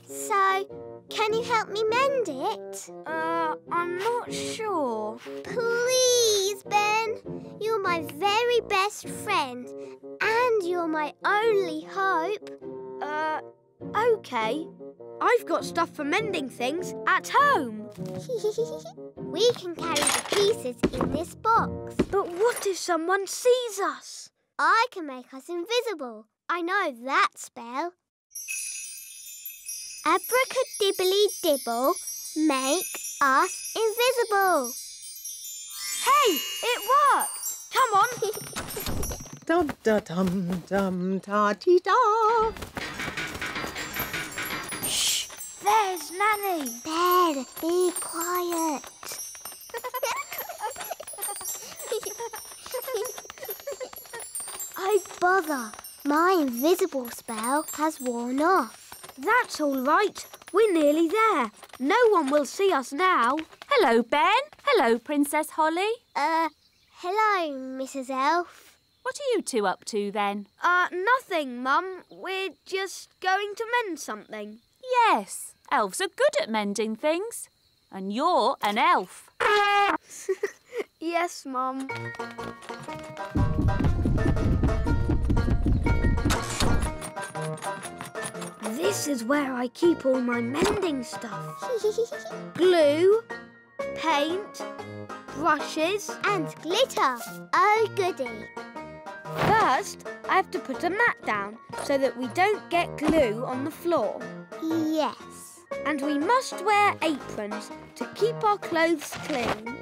So... can you help me mend it? Uh, I'm not sure. Please, Ben. You're my very best friend. And you're my only hope. Uh, OK. I've got stuff for mending things at home. We can carry the pieces in this box. But what if someone sees us? I can make us invisible. I know that spell. Abracadibbly-dibble, make us invisible. Hey, it worked. Come on. Dum-da-dum-dum-da-dee-da. Shh, there's Nanny. Ben, be quiet. Oh, bother. My invisible spell has worn off. That's all right. We're nearly there. No one will see us now. Hello, Ben. Hello, Princess Holly. Uh, hello, Missus Elf. What are you two up to then? Uh, nothing, Mum. We're just going to mend something. Yes, elves are good at mending things. And you're an elf. Yes, Mum. This is where I keep all my mending stuff. Glue, paint, brushes and glitter. Oh, goody. First, I have to put a mat down so that we don't get glue on the floor. Yes. And we must wear aprons to keep our clothes clean.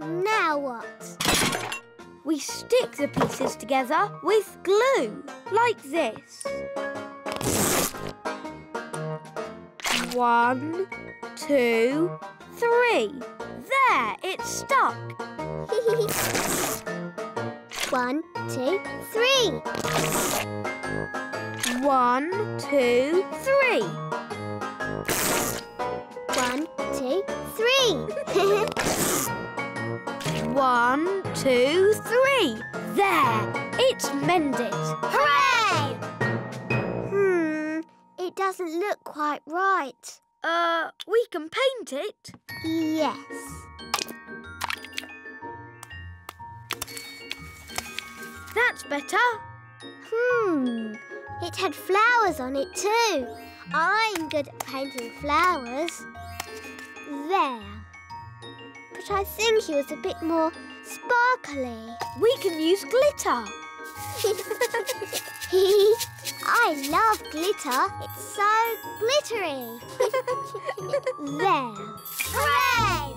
Now what? We stick the pieces together with glue, like this. One, two, three. There, it's stuck. One, two, three. One, two, three. One, two, three. One, two, three. There, it's mended. Hooray! Hmm, it doesn't look quite right. Uh, we can paint it. Yes. That's better. Hmm. It had flowers on it too. I'm good at painting flowers. There. But I think it was a bit more sparkly. We can use glitter. I love glitter. It's so glittery. There. Hooray!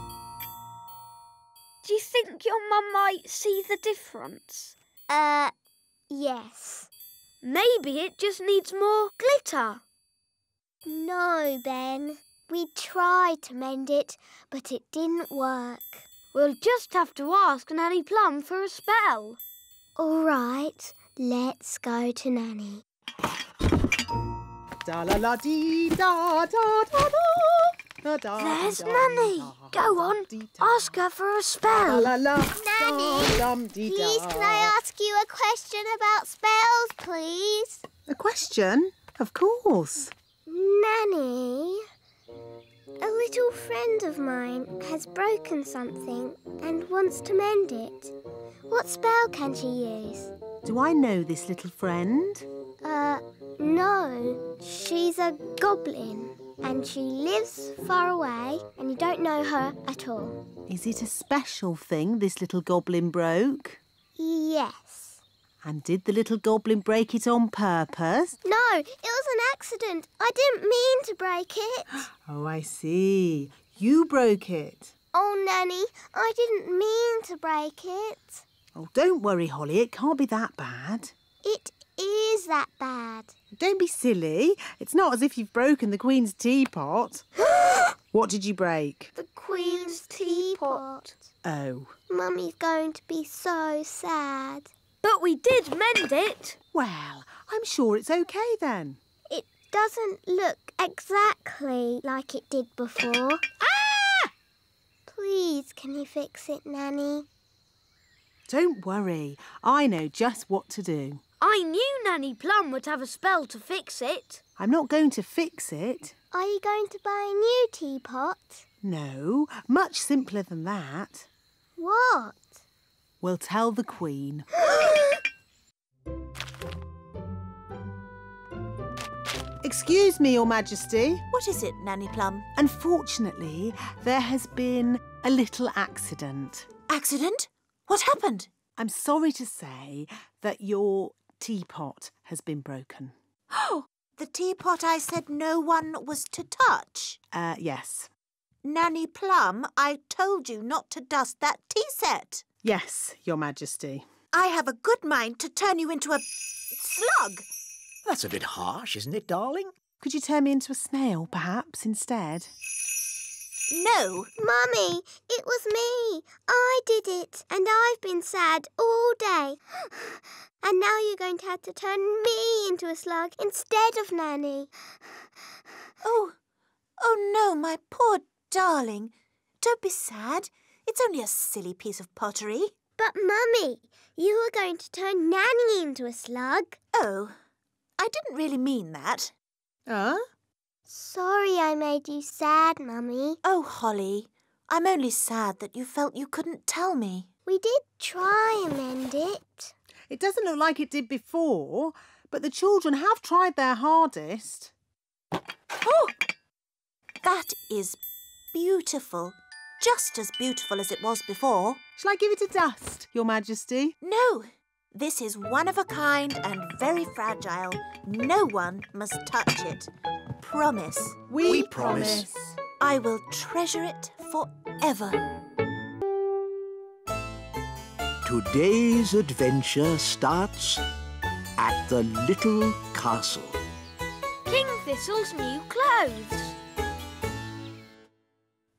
Do you think your mum might see the difference? Uh, yes. Maybe it just needs more glitter. No, Ben. We tried to mend it, but it didn't work. We'll just have to ask Nanny Plum for a spell. All right, let's go to Nanny. There's Nanny. Go on, ask her for a spell. Nanny, please can I ask you a question about spells, please? A question? Of course. Nanny, a little friend of mine has broken something and wants to mend it. What spell can she use? Do I know this little friend? Uh, no. She's a goblin and she lives far away and you don't know her at all. Is it a special thing this little goblin broke? Yes. And did the little goblin break it on purpose? No, it was an accident. I didn't mean to break it. Oh, I see. You broke it. Oh, Nanny, I didn't mean to break it. Oh, don't worry, Holly. It can't be that bad. It is that bad. Don't be silly. It's not as if you've broken the Queen's teapot. What did you break? The Queen's teapot. Oh. Mummy's going to be so sad. But we did mend it. Well, I'm sure it's OK then. It doesn't look exactly like it did before. Ah! Please, can you fix it, Nanny? Don't worry, I know just what to do. I knew Nanny Plum would have a spell to fix it. I'm not going to fix it. Are you going to buy a new teapot? No, much simpler than that. What? We'll tell the Queen. Excuse me, Your Majesty. What is it, Nanny Plum? Unfortunately, there has been a little accident. Accident? What happened? I'm sorry to say that your teapot has been broken. Oh, the teapot I said no one was to touch? Uh, yes. Nanny Plum, I told you not to dust that tea set. Yes, Your Majesty. I have a good mind to turn you into a slug. That's a bit harsh, isn't it, darling? Could you turn me into a snail, perhaps, instead? No. Mummy, it was me. I did it. And I've been sad all day. And now you're going to have to turn me into a slug instead of Nanny. Oh, oh no, my poor darling. Don't be sad. It's only a silly piece of pottery. But, Mummy, you were going to turn Nanny into a slug. Oh, I didn't really mean that. Huh? Sorry I made you sad, Mummy. Oh, Holly, I'm only sad that you felt you couldn't tell me. We did try and mend it. It doesn't look like it did before, but the children have tried their hardest. Oh! That is beautiful. Just as beautiful as it was before. Shall I give it a dust, Your Majesty? No. This is one of a kind and very fragile. No one must touch it. Promise. We, we promise. promise. I will treasure it forever. Today's adventure starts at the little castle. King Thistle's new clothes.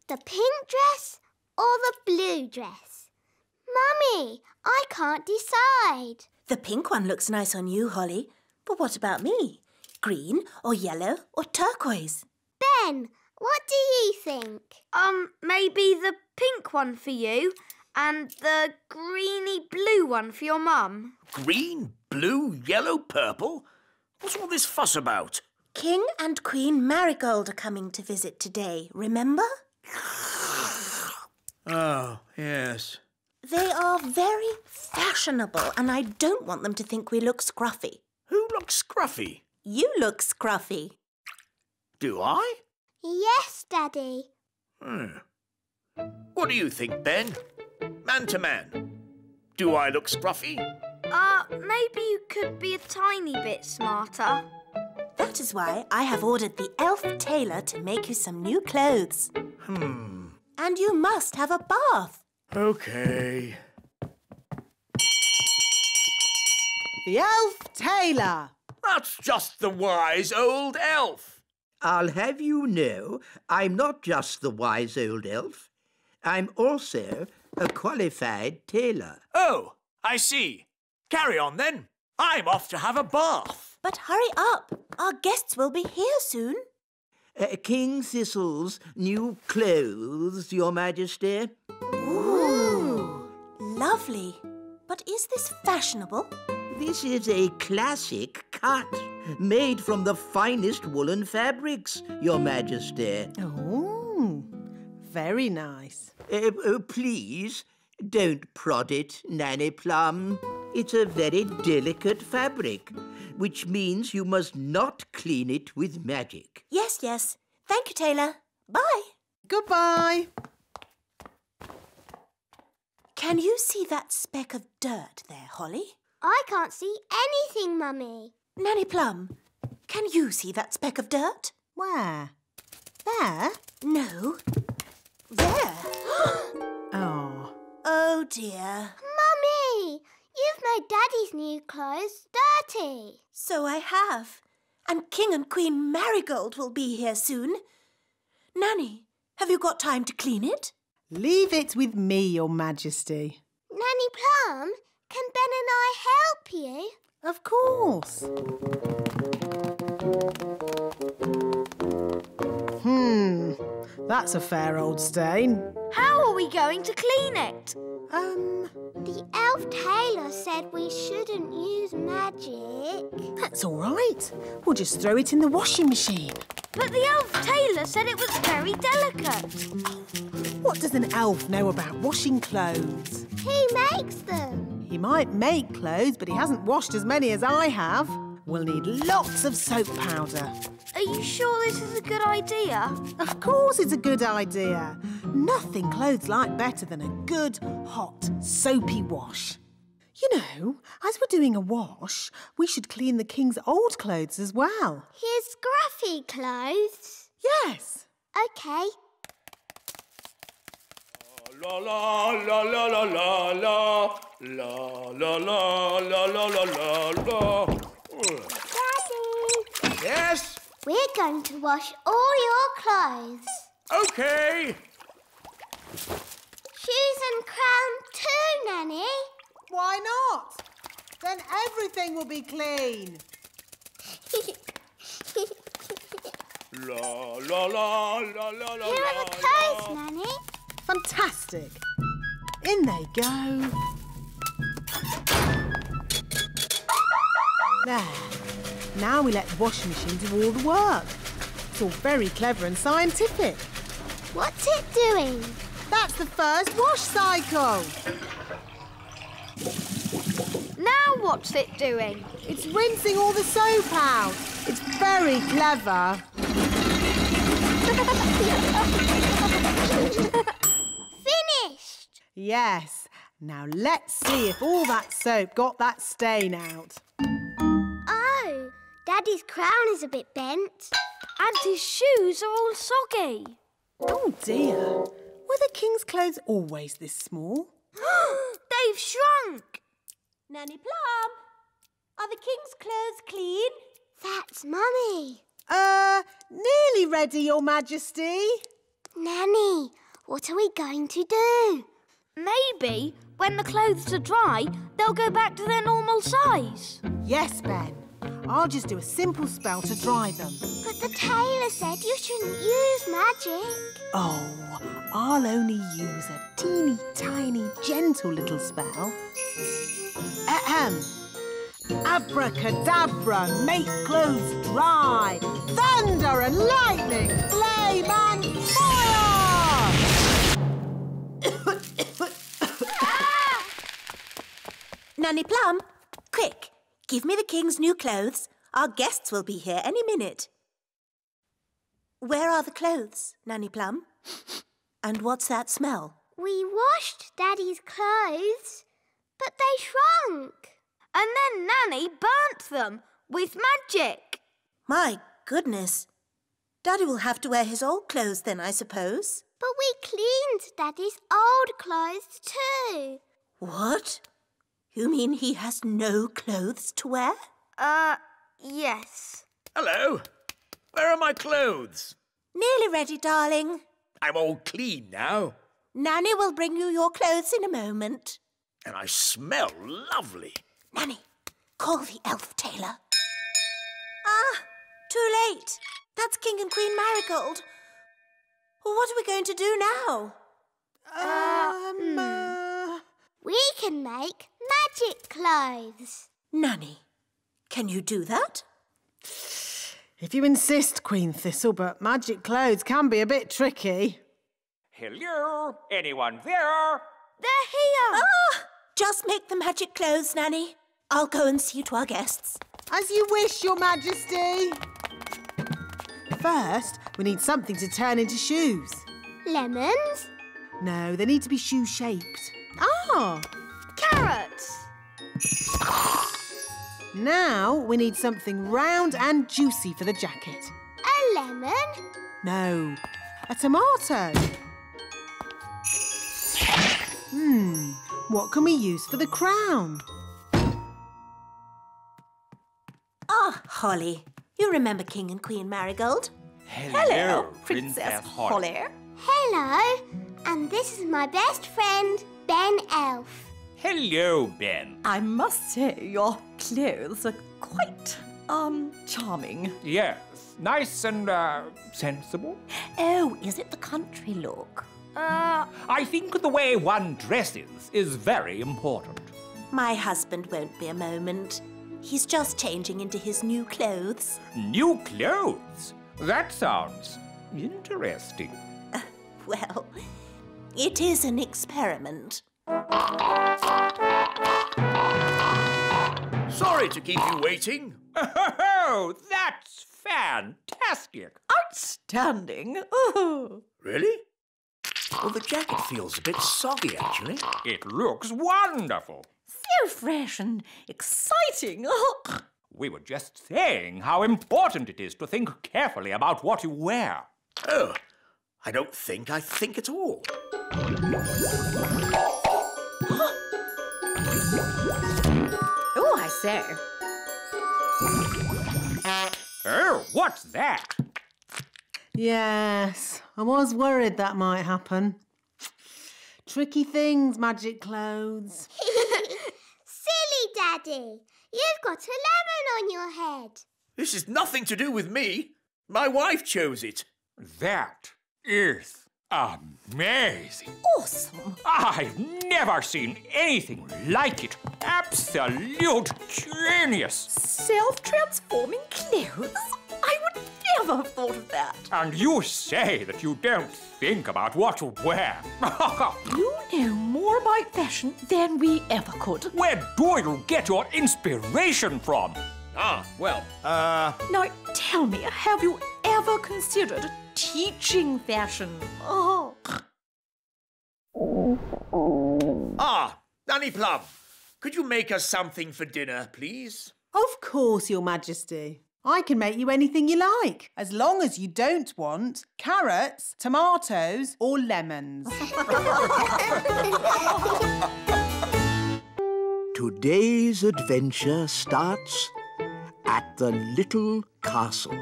The pink dress or the blue dress? Mummy, I can't decide. The pink one looks nice on you, Holly. But what about me? Green or yellow or turquoise? Ben, what do you think? Um, maybe the pink one for you and the greeny blue one for your mum. Green, blue, yellow, purple? What's all this fuss about? King and Queen Marigold are coming to visit today, remember? Oh, yes. They are very fashionable and I don't want them to think we look scruffy. Who looks scruffy? You look scruffy. Do I? Yes, Daddy. Hmm. What do you think, Ben? Man to man. Do I look scruffy? Uh, maybe you could be a tiny bit smarter. That is why I have ordered the elf tailor to make you some new clothes. Hmm. And you must have a bath. Okay. The elf tailor. That's just the wise old elf. I'll have you know I'm not just the wise old elf. I'm also a qualified tailor. Oh, I see. Carry on then. I'm off to have a bath. But hurry up. Our guests will be here soon. Uh, King Thistle's new clothes, Your Majesty. Ooh! Lovely. But is this fashionable? This is a classic cut, made from the finest woolen fabrics, Your Majesty. Oh, very nice. Uh, oh, please, don't prod it, Nanny Plum. It's a very delicate fabric, which means you must not clean it with magic. Yes, yes. Thank you, Taylor. Bye. Goodbye. Can you see that speck of dirt there, Holly? I can't see anything, Mummy. Nanny Plum, can you see that speck of dirt? Where? There? No. There. Oh. Oh, dear. Mummy! You've made Daddy's new clothes dirty. So I have. And King and Queen Marigold will be here soon. Nanny, have you got time to clean it? Leave it with me, Your Majesty. Nanny Plum, can Ben and I help you? Of course. Hmm, that's a fair old stain. How are we going to clean it? Um... The elf tailor said we shouldn't use magic. That's all right. We'll just throw it in the washing machine. But the elf tailor said it was very delicate. Oh, what does an elf know about washing clothes? He makes them. He might make clothes, but he hasn't washed as many as I have. We'll need lots of soap powder. Are you sure this is a good idea? Of course it's a good idea. Nothing clothes like better than a good, hot, soapy wash. You know, as we're doing a wash, we should clean the king's old clothes as well. His scruffy clothes? Yes. OK. La la la la la la la la la la la la la la. Daddy! Yes? We're going to wash all your clothes. OK. Shoes and crown too, Nanny. Why not? Then everything will be clean. La, la, la, la, la, la. Here are the clothes, Nanny. Fantastic. In they go. There. Now we let the washing machine do all the work. It's all very clever and scientific. What's it doing? That's the first wash cycle. Now what's it doing? It's rinsing all the soap out. It's very clever. Finished! Yes. Now let's see if all that soap got that stain out. Oh, Daddy's crown is a bit bent. And his shoes are all soggy. Oh dear. Were the king's clothes always this small? They've shrunk! Nanny Plum, are the king's clothes clean? That's Mummy. Uh, nearly ready, Your Majesty. Nanny, what are we going to do? Maybe when the clothes are dry, they'll go back to their normal size. Yes, Ben. I'll just do a simple spell to dry them. But the tailor said you shouldn't use magic. Oh, I'll only use a teeny tiny gentle little spell. Ahem. Abracadabra, make clothes dry. Thunder and lightning, flame and fire! Ah! Nanny Plum, quick, give me the king's new clothes. Our guests will be here any minute. Where are the clothes, Nanny Plum? And what's that smell? We washed Daddy's clothes, but they shrunk. And then Nanny burnt them with magic. My goodness. Daddy will have to wear his old clothes then, I suppose. But we cleaned Daddy's old clothes too. What? You mean he has no clothes to wear? Uh, yes. Hello. Where are my clothes? Nearly ready, darling. I'm all clean now. Nanny will bring you your clothes in a moment. And I smell lovely. Nanny, call the elf tailor. Ah, too late. That's King and Queen Marigold. Well, what are we going to do now? Um... Uh, we can make magic clothes. Nanny, can you do that? If you insist, Queen Thistle, but magic clothes can be a bit tricky. Hello? Anyone there? They're here! Ah! Just make the magic clothes, Nanny. I'll go and see to our guests. As you wish, Your Majesty. First, we need something to turn into shoes. Lemons? No, they need to be shoe-shaped. Ah! Carrots! Now we need something round and juicy for the jacket. A lemon? No, a tomato. Hmm, what can we use for the crown? Ah, Holly. You remember King and Queen Marigold? Hello, Hello Princess, Princess Holly. Holly. Hello, and this is my best friend, Ben Elf. Hello, Ben. I must say your clothes are quite, um, charming. Yes, nice and, uh, sensible. Oh, is it the country look? Uh, I think the way one dresses is very important. My husband won't be a moment. He's just changing into his new clothes. New clothes? That sounds interesting. Uh, well, it is an experiment. Sorry to keep you waiting. Oh, that's fantastic. Outstanding. Ooh. Really? Well, the jacket feels a bit soggy, actually. It looks wonderful. So fresh and exciting. We were just saying how important it is to think carefully about what you wear. Oh, I don't think I think at all. Oh, I say. Oh, what's that? Yes, I was worried that might happen. Tricky things, magic clothes. Silly Daddy, you've got a lemon on your head. This is nothing to do with me. My wife chose it. That is Amazing! Awesome! I've never seen anything like it. Absolute genius! Self-transforming clothes? I would never have thought of that. And you say that you don't think about what you wear. You know more about fashion than we ever could. Where do you get your inspiration from? Ah, well, uh... Now, tell me, have you ever considered teaching fashion? Oh. Ah, Nanny Plum, could you make us something for dinner, please? Of course, Your Majesty. I can make you anything you like, as long as you don't want carrots, tomatoes, or lemons. Today's adventure starts at the little castle.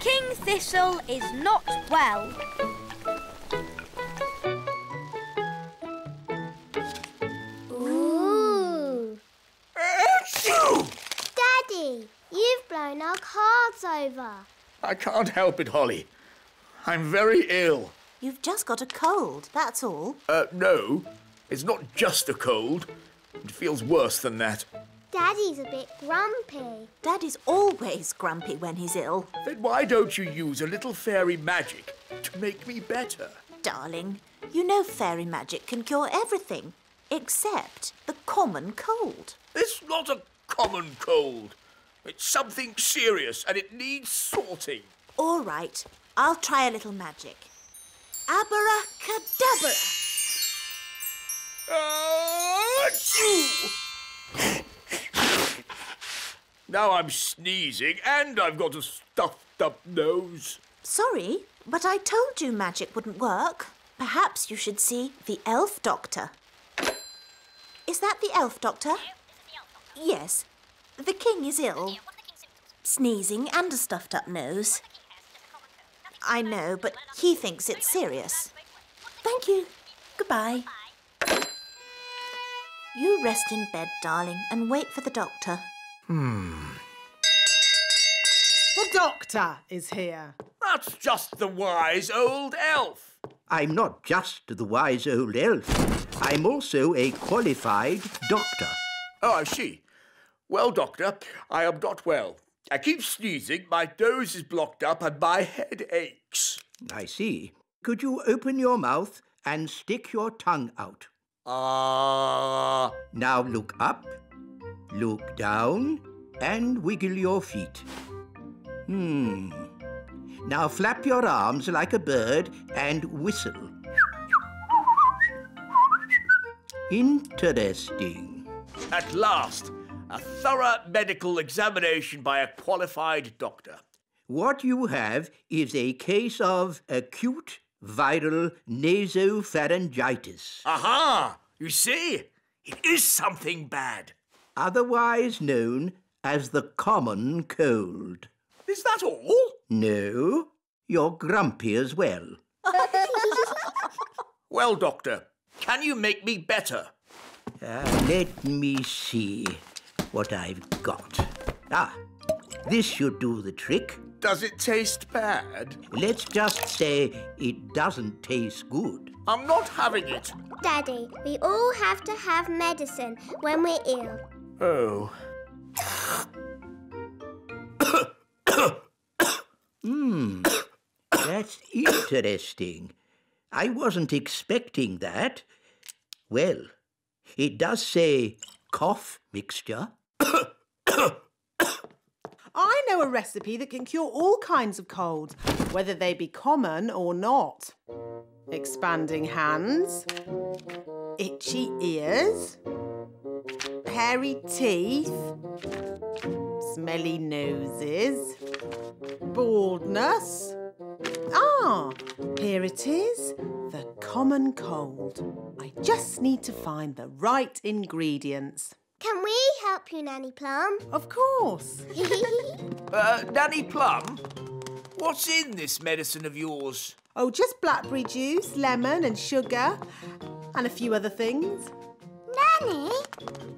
King Thistle is not well. Ooh! Achoo! Daddy, you've blown our cards over. I can't help it, Holly. I'm very ill. You've just got a cold, that's all. Uh, no. It's not just a cold. It feels worse than that. Daddy's a bit grumpy. Daddy's always grumpy when he's ill. Then why don't you use a little fairy magic to make me better? Darling, you know fairy magic can cure everything except the common cold. It's not a common cold. It's something serious and it needs sorting. All right, I'll try a little magic. Abracadabra! Achoo! Now I'm sneezing and I've got a stuffed up nose. Sorry, but I told you magic wouldn't work. Perhaps you should see the elf doctor. Is that the elf doctor? Yes. The king is ill. Sneezing and a stuffed up nose. I know, but he thinks it's serious. Thank you. Goodbye. You rest in bed, darling, and wait for the doctor. Hmm. The doctor is here. That's just the wise old elf. I'm not just the wise old elf. I'm also a qualified doctor. Oh, I see. Well, Doctor, I am not well. I keep sneezing, my nose is blocked up and my head aches. I see. Could you open your mouth and stick your tongue out? Ah. Uh... Now look up. Look down and wiggle your feet. Hmm. Now flap your arms like a bird and whistle. Interesting. At last, a thorough medical examination by a qualified doctor. What you have is a case of acute viral nasopharyngitis. Aha! You see, it is something bad. Otherwise known as the common cold. Is that all? No, you're grumpy as well. Well, Doctor, can you make me better? Uh, let me see what I've got. Ah, this should do the trick. Does it taste bad? Let's just say it doesn't taste good. I'm not having it. Daddy, we all have to have medicine when we're ill. Oh. Hmm. That's interesting. I wasn't expecting that. Well, it does say cough mixture. I know a recipe that can cure all kinds of colds, whether they be common or not. Expanding hands, itchy ears, hairy teeth, smelly noses, baldness. Ah, here it is, the common cold. I just need to find the right ingredients. Can we help you, Nanny Plum? Of course. uh, Nanny Plum, what's in this medicine of yours? Oh, just blackberry juice, lemon and sugar and a few other things. Nanny,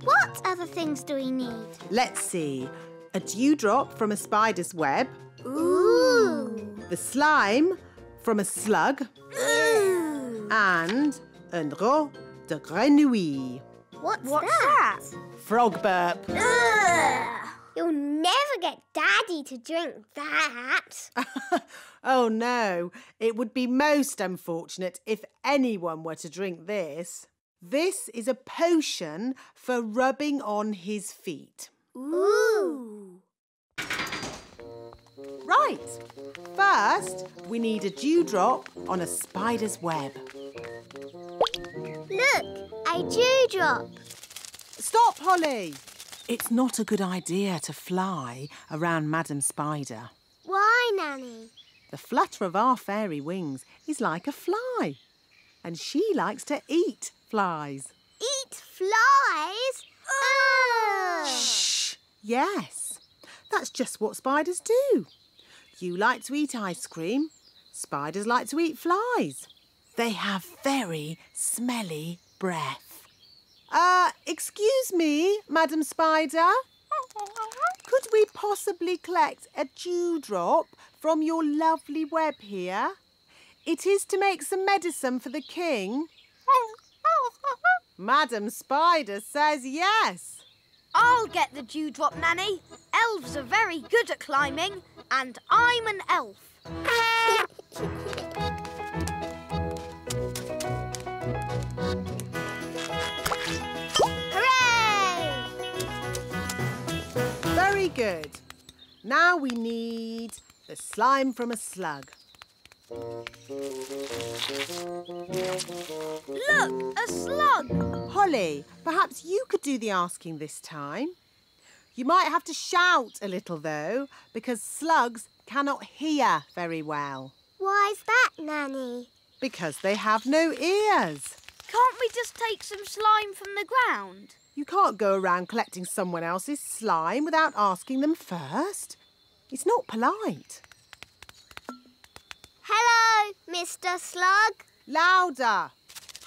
what other things do we need? Let's see. A dewdrop from a spider's web. Ooh. The slime from a slug. Ooh. And un rot de grenouille. What's, What's that? that? Frog burp. Ugh. You'll never get Daddy to drink that. Oh, no. It would be most unfortunate if anyone were to drink this. This is a potion for rubbing on his feet. Ooh. Right. First, we need a dewdrop on a spider's web. Look, a dewdrop. Stop, Holly. It's not a good idea to fly around Madam Spider. Why, Nanny? The flutter of our fairy wings is like a fly. And she likes to eat flies. Eat flies? Ugh. Shh! Yes. That's just what spiders do. You like to eat ice cream. Spiders like to eat flies. They have very smelly breath. Uh, excuse me, Madam Spider. Could we possibly collect a dewdrop from your lovely web here? It is to make some medicine for the king. Madam Spider says yes. I'll get the dewdrop, Nanny. Elves are very good at climbing, and I'm an elf. Very good. Now we need the slime from a slug. Look, a slug! Holly, perhaps you could do the asking this time. You might have to shout a little, though, because slugs cannot hear very well. Why's that, Nanny? Because they have no ears. Can't we just take some slime from the ground? You can't go around collecting someone else's slime without asking them first. It's not polite. Hello, Mister Slug. Louder.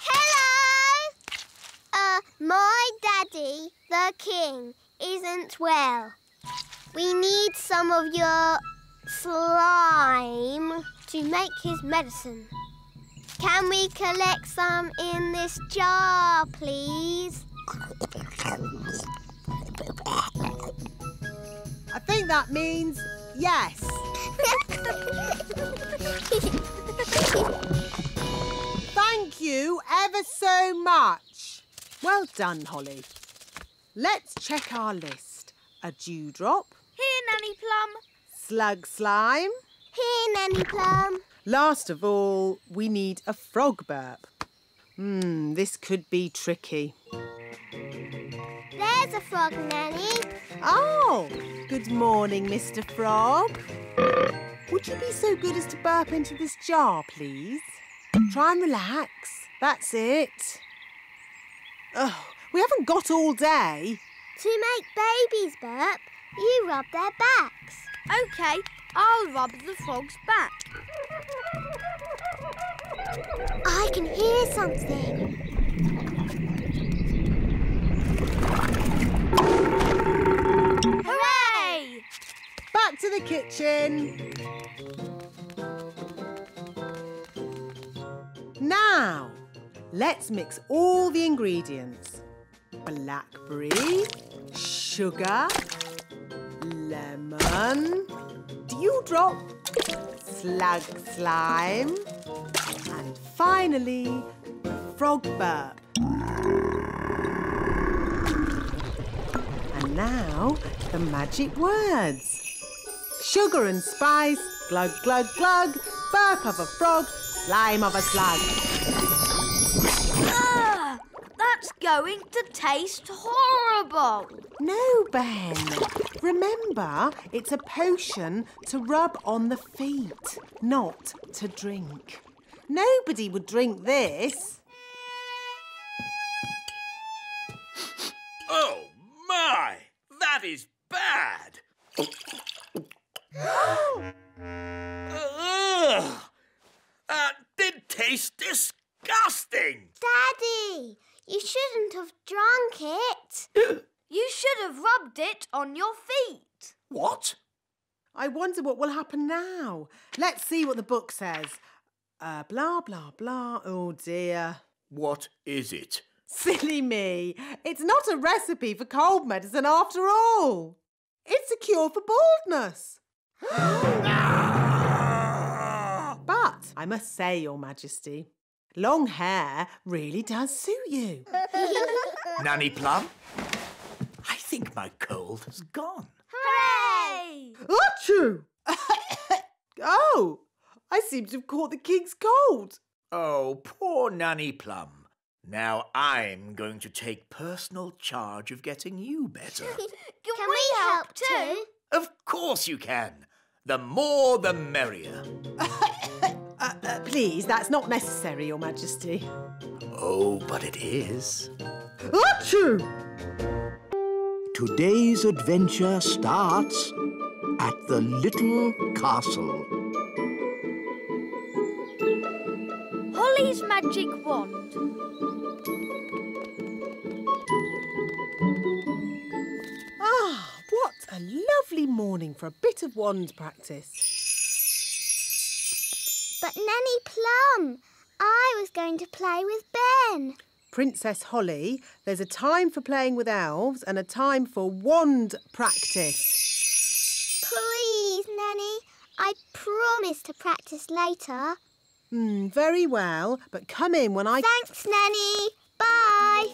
Hello. Uh, my daddy, the king, isn't well. We need some of your slime to make his medicine. Can we collect some in this jar, please? I think that means yes. Thank you ever so much. Well done, Holly. Let's check our list. A dewdrop. Here, Nanny Plum. Slug slime. Here, Nanny Plum. Last of all, we need a frog burp. Hmm, this could be tricky. There's a frog, Nanny. Oh, good morning, Mister Frog. Would you be so good as to burp into this jar, please? Try and relax. That's it. Oh, we haven't got all day. To make babies burp, you rub their backs. OK, I'll rub the frog's back. I can hear something. Hooray! Back to the kitchen. Now, let's mix all the ingredients. Blackberry, sugar, lemon, dewdrop, slug slime, and finally, frog burp. And now, the magic words. Sugar and spice, glug, glug, glug, burp of a frog, slime of a slug. Ugh, that's going to taste horrible. No, Ben. Remember, it's a potion to rub on the feet, not to drink. Nobody would drink this. Oh, my! That is bad! uh, that did taste disgusting! Daddy, you shouldn't have drunk it. You should have rubbed it on your feet. What? I wonder what will happen now. Let's see what the book says. Uh, blah, blah, blah. Oh, dear. What is it? Silly me. It's not a recipe for cold medicine after all. It's a cure for baldness. But I must say, Your Majesty, long hair really does suit you. Nanny Plum, I think my cold has gone. Hooray! Achoo! Oh, I seem to have caught the king's cold. Oh, poor Nanny Plum. Now I'm going to take personal charge of getting you better. can, can we help too? Of course you can. The more the merrier. uh, uh, please, that's not necessary, Your Majesty. Oh, but it is. Achoo! Today's adventure starts at the little castle. Holly's magic wand. Ah, what a lovely morning for a bit of wand practice. But Nanny Plum, I was going to play with Ben. Princess Holly, there's a time for playing with elves and a time for wand practice. Please, Nanny, I promise to practice later. Mm, very well, but come in when I... Thanks, Nanny. Bye.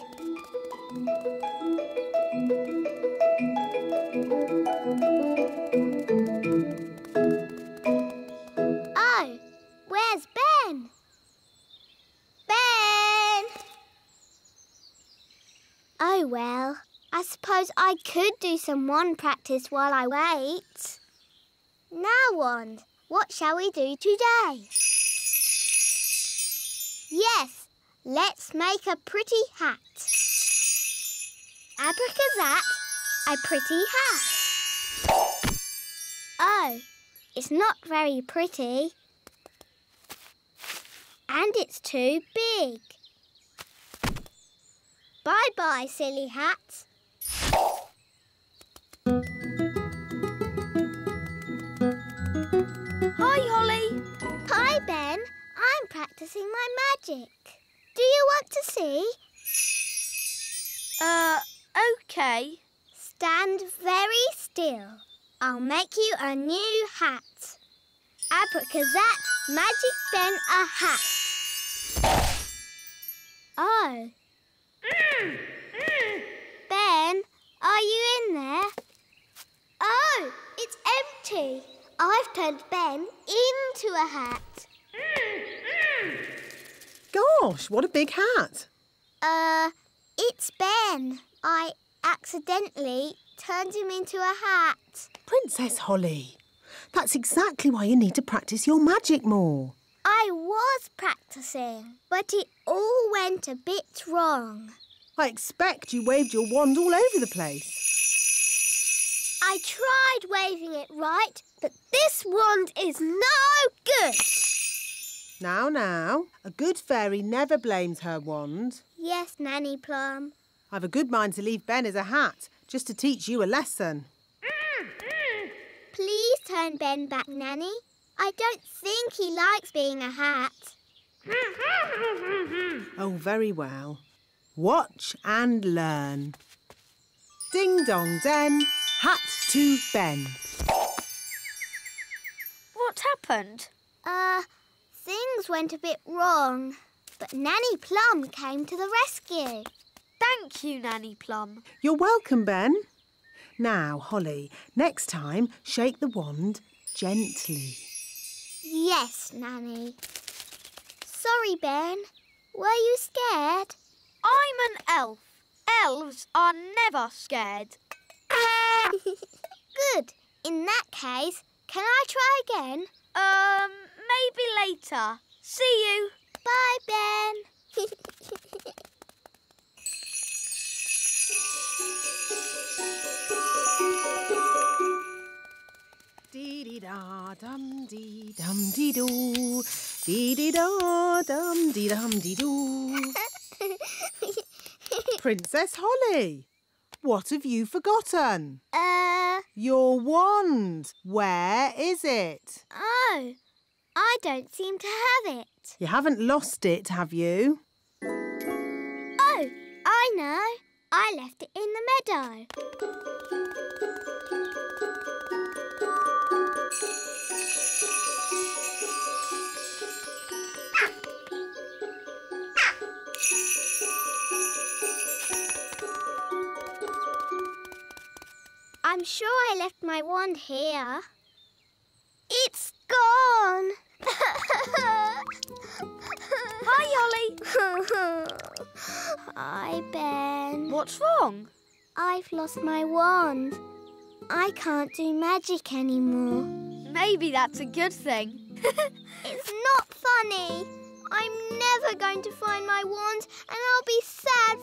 Oh, where's Ben? Ben! Oh, well, I suppose I could do some wand practice while I wait. Now, wand, what shall we do today? Yes, let's make a pretty hat. Abracazat, a pretty hat. Oh, it's not very pretty. And it's too big. Bye-bye, silly hat. Hi, Holly. Hi, Ben. I'm practicing my magic. Do you want to see? Uh, OK. Stand very still. I'll make you a new hat. Abracazat, magic Ben a hat. Oh. Mm, mm. Ben, are you in there? Oh, it's empty. I've turned Ben into a hat. Gosh, what a big hat. Uh, it's Ben. I accidentally turned him into a hat. Princess Holly, that's exactly why you need to practice your magic more. I was practicing, but it all went a bit wrong. I expect you waved your wand all over the place. I tried waving it right, but this wand is no good. Now, now, a good fairy never blames her wand. Yes, Nanny Plum. I've a good mind to leave Ben as a hat, just to teach you a lesson. Mm, mm. Please turn Ben back, Nanny. I don't think he likes being a hat. Oh, very well. Watch and learn. Ding dong den, hat to Ben. What happened? Uh... Things went a bit wrong, but Nanny Plum came to the rescue. Thank you, Nanny Plum. You're welcome, Ben. Now, Holly, next time, shake the wand gently. Yes, Nanny. Sorry, Ben. Were you scared? I'm an elf. Elves are never scared. Good. In that case, can I try again? Um... Maybe later. See you. Bye, Ben. Dee-dee-da, dum-dee, dum-dee-doo. Dee-dee-da, dum-dee, dum-dee-doo. Princess Holly, what have you forgotten? Uh... Your wand. Where is it? Oh... I don't seem to have it. You haven't lost it, have you? Oh, I know. I left it in the meadow. I'm sure I left my wand here. It's gone! Hi, Ollie! Hi, Ben. What's wrong? I've lost my wand. I can't do magic anymore. Maybe that's a good thing. It's not funny. I'm never going to find my wand and I'll be sad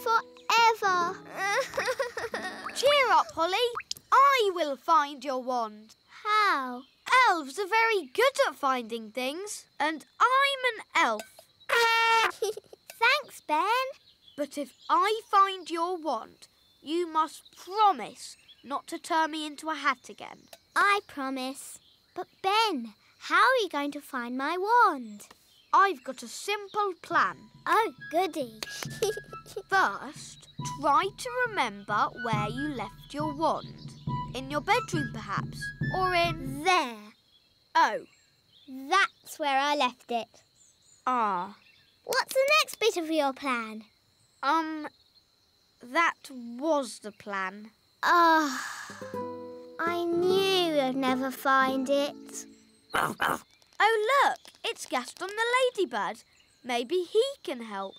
forever. Cheer up, Holly. I will find your wand. How? Elves are very good at finding things, and I'm an elf. Thanks, Ben. But if I find your wand, you must promise not to turn me into a hat again. I promise. But, Ben, how are you going to find my wand? I've got a simple plan. Oh, goody. First, try to remember where you left your wand. In your bedroom, perhaps, or in... There. Oh. That's where I left it. Ah. What's the next bit of your plan? Um, that was the plan. Ah. Oh, I knew you'd never find it. Oh, look, it's Gaston the ladybird. Maybe he can help.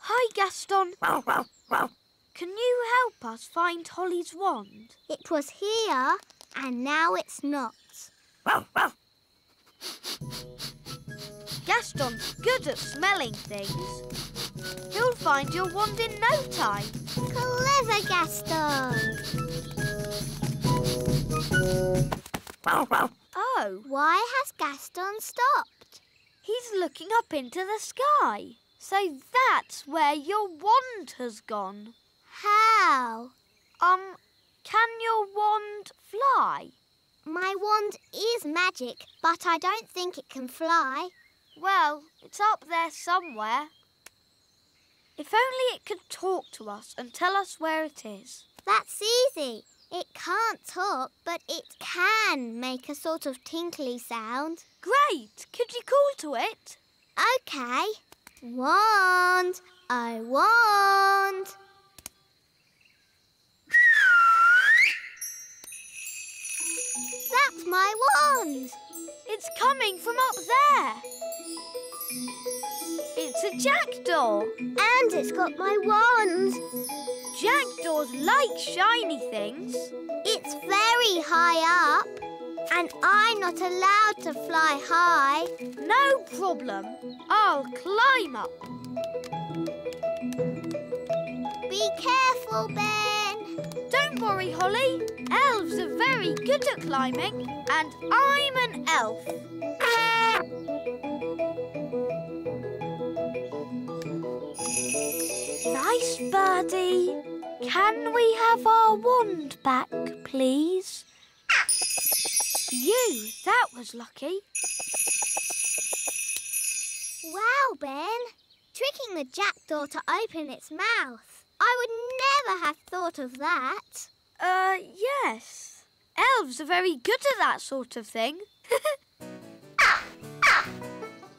Hi, Gaston. Can you help us find Holly's wand? It was here, and now it's not. Gaston's good at smelling things. He'll find your wand in no time. Clever, Gaston. Oh. Why has Gaston stopped? He's looking up into the sky. So that's where your wand has gone. How? Um, can your wand fly? My wand is magic, but I don't think it can fly. Well, it's up there somewhere. If only it could talk to us and tell us where it is. That's easy. It can't talk, but it can make a sort of tinkly sound. Great! Could you call to it? OK. Wand! Oh, wand! That's my wand! It's coming from up there. It's a jackdaw. And it's got my wand. Jackdaws like shiny things. It's very high up. And I'm not allowed to fly high. No problem. I'll climb up. Be careful, Ben. Don't worry, Holly. Elves are very good at climbing, and I'm an elf. Nice birdie. Can we have our wand back, please? You, that was lucky. Wow, Ben. Tricking the jackdaw to open its mouth. I would never have thought of that. Uh, yes. Elves are very good at that sort of thing. ah, ah.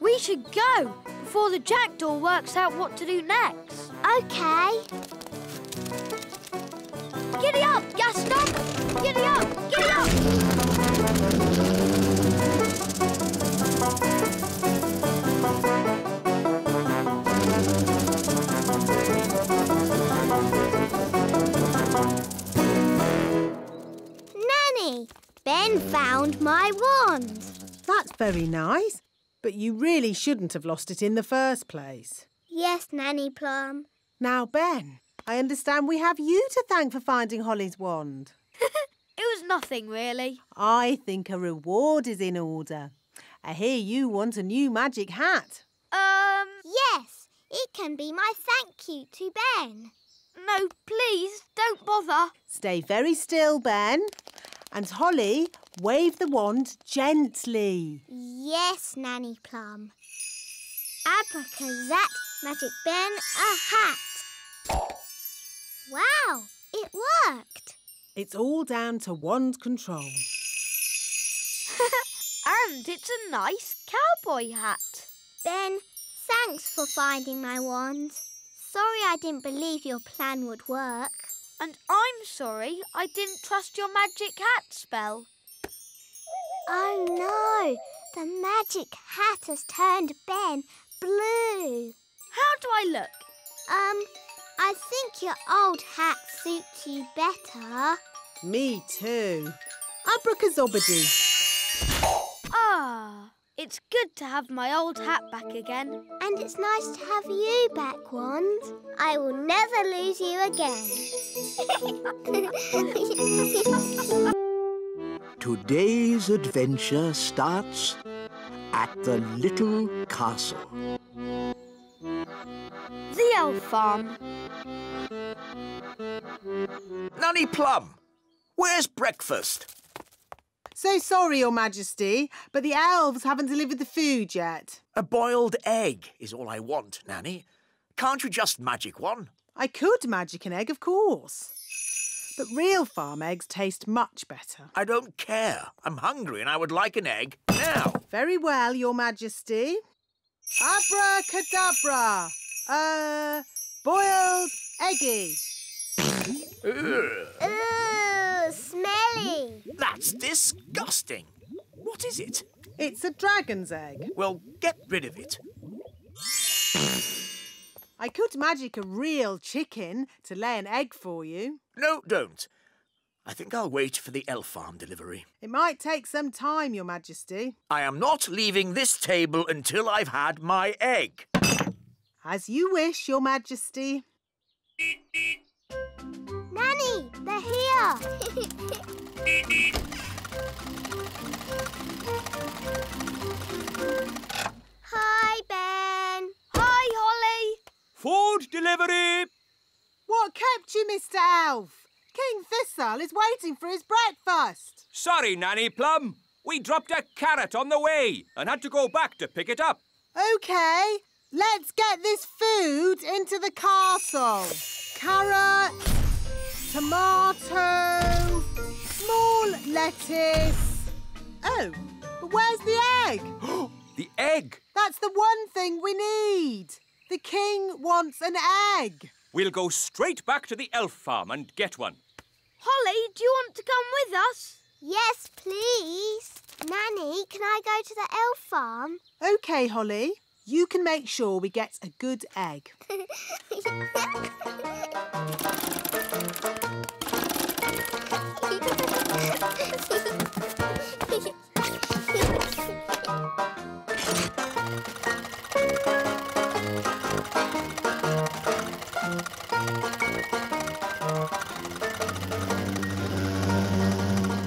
We should go before the jackdaw works out what to do next. OK. Giddy up, Gaston! Giddy up, giddy up! Nanny, Ben found my wand. That's very nice, but you really shouldn't have lost it in the first place. Yes, Nanny Plum. Now, Ben, I understand we have you to thank for finding Holly's wand. It was nothing, really. I think a reward is in order. I hear you want a new magic hat. Um... Yes, it can be my thank you to Ben. No, please, don't bother. Stay very still, Ben. And Holly, wave the wand gently. Yes, Nanny Plum. Abracazat, Magic Ben, a hat. Wow, it worked. It's all down to wand control. And it's a nice cowboy hat. Ben, thanks for finding my wand. Sorry I didn't believe your plan would work. And I'm sorry I didn't trust your magic hat spell. Oh, no. The magic hat has turned Ben blue. How do I look? Um, I think your old hat suits you better. Me too. Abracazobadoo. Ah, it's good to have my old hat back again. And it's nice to have you back, Wand. I will never lose you again. Today's adventure starts at the little castle. The Elf Farm. Nanny Plum, where's breakfast? So sorry, Your Majesty, but the elves haven't delivered the food yet. A boiled egg is all I want, Nanny. Can't you just magic one? I could magic an egg, of course. But real farm eggs taste much better. I don't care. I'm hungry and I would like an egg now. Very well, Your Majesty. Abracadabra. Uh, boiled eggy. Ooh, smelly. That's disgusting. What is it? It's a dragon's egg. Well, get rid of it. I could magic a real chicken to lay an egg for you. No, don't. I think I'll wait for the elf farm delivery. It might take some time, Your Majesty. I am not leaving this table until I've had my egg. As you wish, Your Majesty. Nanny, they're here! Hi, Ben! Hi, Holly! Food delivery! What kept you, Mister Elf? King Thistle is waiting for his breakfast. Sorry, Nanny Plum. We dropped a carrot on the way and had to go back to pick it up. OK, let's get this food into the castle. Carrot... tomato, small lettuce. Oh, but where's the egg? The egg! That's the one thing we need. The king wants an egg. We'll go straight back to the elf farm and get one. Holly, do you want to come with us? Yes, please. Nanny, can I go to the elf farm? OK, Holly. You can make sure we get a good egg.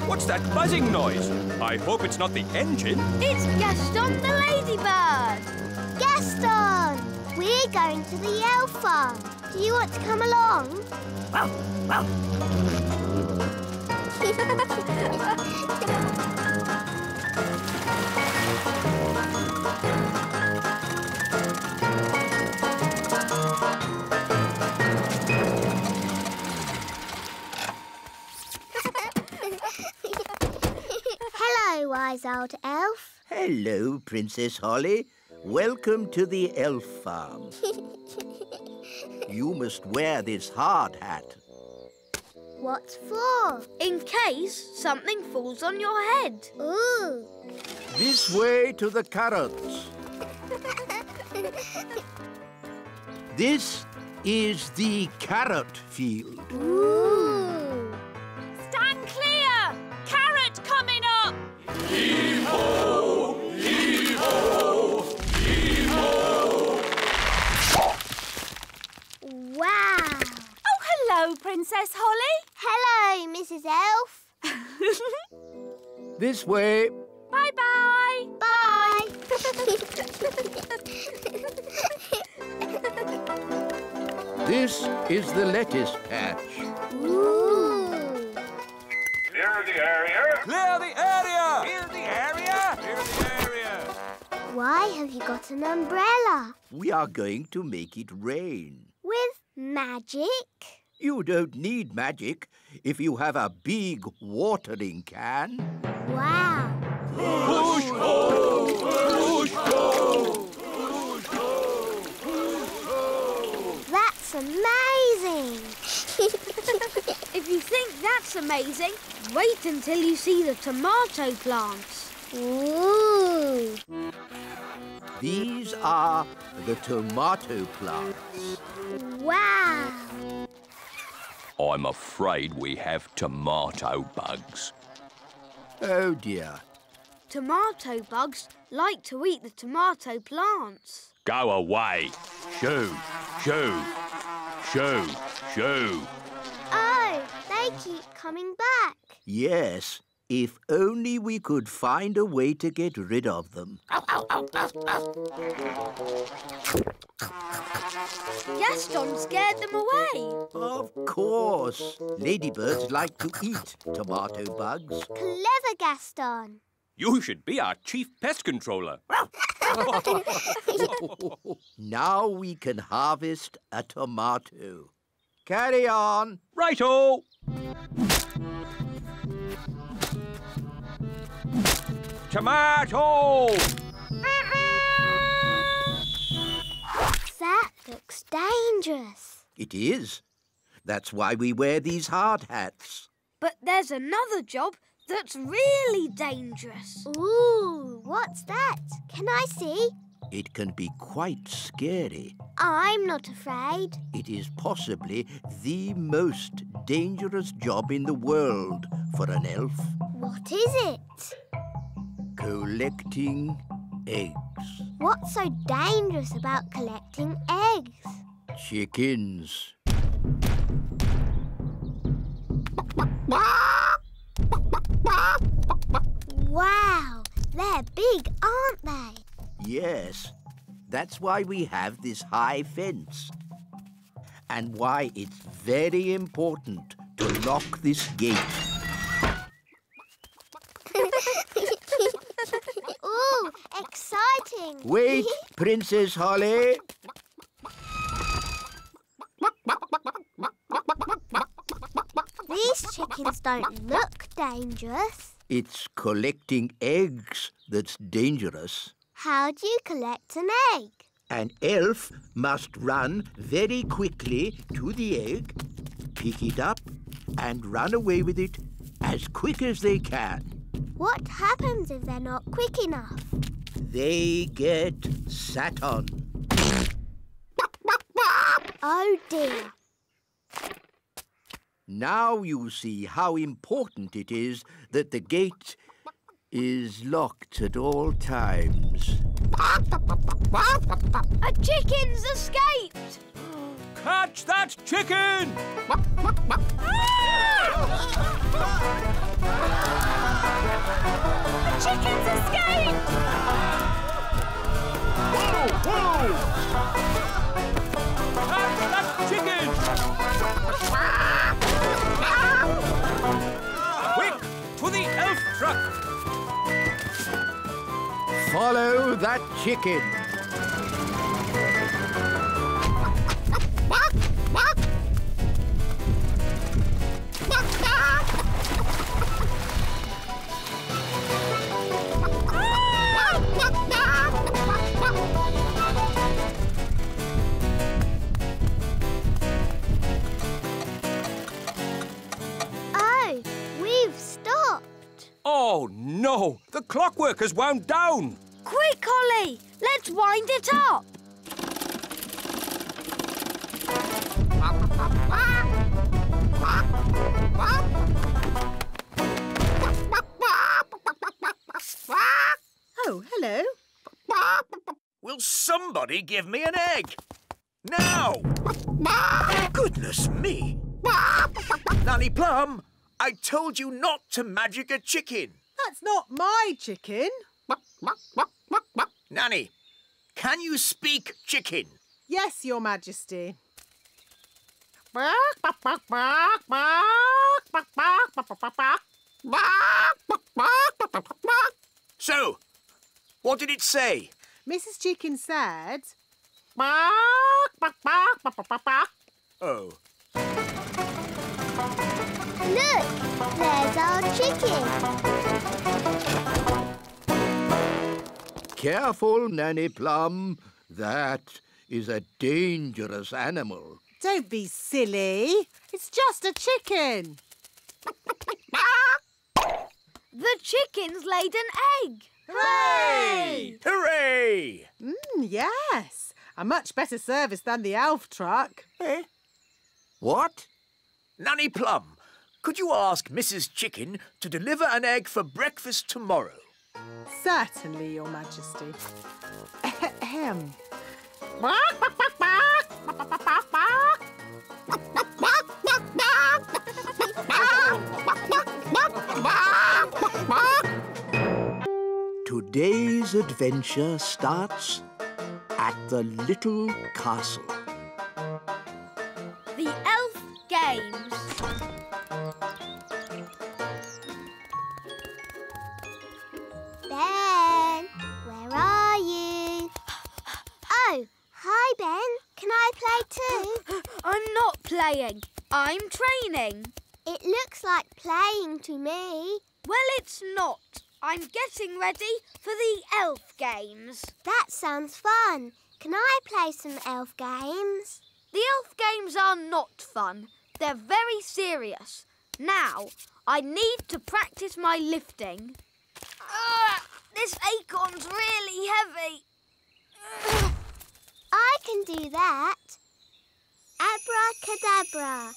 What's that buzzing noise? I hope it's not the engine. It's Gaston the ladybird. Gaston! We're going to the elf farm. Do you want to come along? Wow, wow. Hello, wise old elf. Hello, Princess Holly. Welcome to the elf farm. You must wear this hard hat. What's for? In case something falls on your head. Ooh. This way to the carrots. This is the carrot field. Ooh. Stand clear! Carrot coming up! Hee-ho! Hee-ho! Hee-ho! Wow! Oh, hello, Princess Holly. Hello, Missus Elf. This way. Bye-bye. Bye. Bye. Bye. This is the lettuce patch. Ooh. Clear the area. Have you got an umbrella? We are going to make it rain. With magic? You don't need magic if you have a big watering can. Wow. Push ho! Push ho! Push ho! Push ho! That's amazing. If you think that's amazing, wait until you see the tomato plants. Ooh. These are the tomato plants. Wow. I'm afraid we have tomato bugs. Oh dear. Tomato bugs like to eat the tomato plants. Go away. Shoo, shoo, shoo, shoo. Oh, they keep coming back. Yes. If only we could find a way to get rid of them. Gaston scared them away. Of course. Ladybirds like to eat tomato bugs. Clever, Gaston. You should be our chief pest controller. Now we can harvest a tomato. Carry on. Right-o. Tomato! That looks dangerous. It is. That's why we wear these hard hats. But there's another job that's really dangerous. Ooh, what's that? Can I see? It can be quite scary. I'm not afraid. It is possibly the most dangerous job in the world for an elf. What is it? Collecting eggs. What's so dangerous about collecting eggs? Chickens. Wow, they're big, aren't they? Yes, that's why we have this high fence and why it's very important to lock this gate. Ooh, exciting! Wait, Princess Holly! These chickens don't look dangerous. It's collecting eggs that's dangerous. How do you collect an egg? An elf must run very quickly to the egg, pick it up, and run away with it as quick as they can. What happens if they're not quick enough? They get sat on. Oh dear. Now you see how important it is that the gate is locked at all times. A chicken's escaped! Catch that chicken! The chicken's escaped! Whoa, whoa! Catch that chicken! Quick, to the elf truck! Follow that chicken. Oh, we've stopped. Oh, no. The clockwork has wound down. Quick, Holly! Let's wind it up! Oh, hello. Will somebody give me an egg? Now! Goodness me! Nanny Plum, I told you not to magic a chicken. That's not my chicken. Nanny, can you speak chicken? Yes, Your Majesty. So, what did it say? Missus Chicken said... Oh. Look, there's our chicken. Careful, Nanny Plum. That is a dangerous animal. Don't be silly. It's just a chicken. The chicken's laid an egg. Hooray! Hooray! Mm, yes. A much better service than the elf truck. Eh? What? Nanny Plum, could you ask Missus Chicken to deliver an egg for breakfast tomorrow? Certainly, Your Majesty. Ahem. Today's adventure starts at the little castle. The Elf Games. Ben, where are you? Oh, hi, Ben. Can I play too? I'm not playing. I'm training. It looks like playing to me. Well, it's not. I'm getting ready for the Elf Games. That sounds fun. Can I play some Elf Games? The Elf Games are not fun. They're very serious. Now, I need to practice my lifting. Ugh, this acorn's really heavy. Ugh. I can do that. Abracadabra.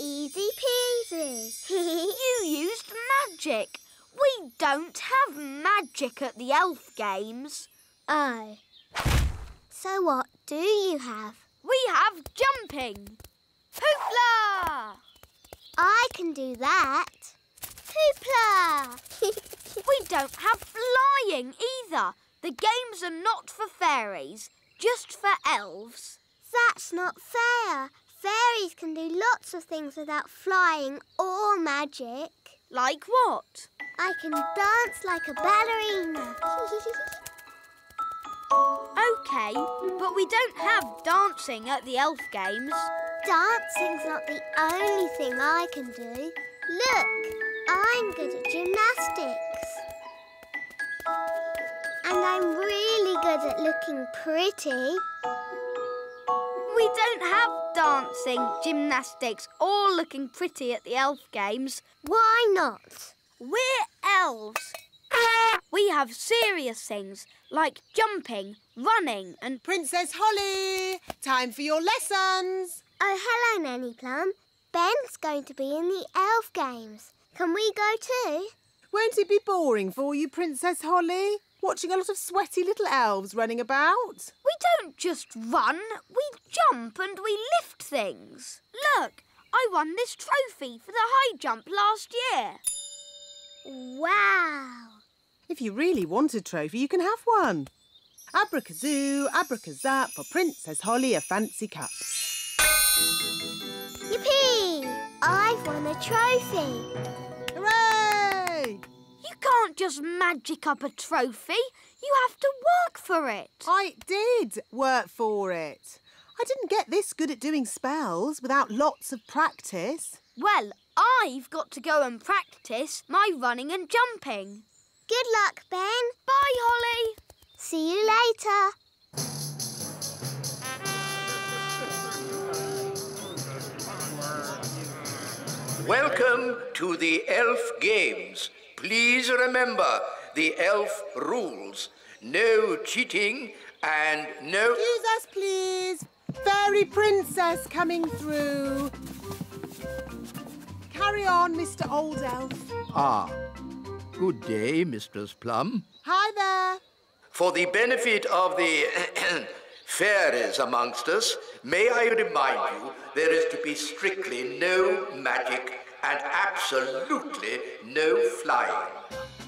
Easy peasy. You used magic. We don't have magic at the Elf Games. Oh. So what do you have? We have jumping. Hoopla! I can do that. Hoopla! We don't have flying either. The games are not for fairies, just for elves. That's not fair. Fairies can do lots of things without flying or magic. Like what? I can dance like a ballerina. OK, but we don't have dancing at the Elf Games. Dancing's not the only thing I can do. Look, I'm good at gymnastics. And I'm really good at looking pretty. We don't have dancing, gymnastics or looking pretty at the Elf Games. Why not? We're elves. We have serious things like jumping, running and... Princess Holly, time for your lessons. Oh, hello, Nanny Plum. Ben's going to be in the Elf Games. Can we go too? Won't it be boring for you, Princess Holly? Watching a lot of sweaty little elves running about? We don't just run, we jump and we lift things. Look, I won this trophy for the high jump last year. Wow! If you really want a trophy, you can have one. Abracazoo, abracazap, for Princess Holly a fancy cup. Yippee! I've won a trophy. Hooray! You can't just magic up a trophy. You have to work for it. I did work for it. I didn't get this good at doing spells without lots of practice. Well, I've got to go and practice my running and jumping. Good luck, Ben. Bye, Holly. See you later. Welcome to the Elf Games. Please remember the elf rules. No cheating and no... Excuse us, please. Fairy princess coming through. Carry on, Mister Old Elf. Ah, good day, Mistress Plum. Hi there. For the benefit of the fairies amongst us, may I remind you there is to be strictly no magic and absolutely no flying.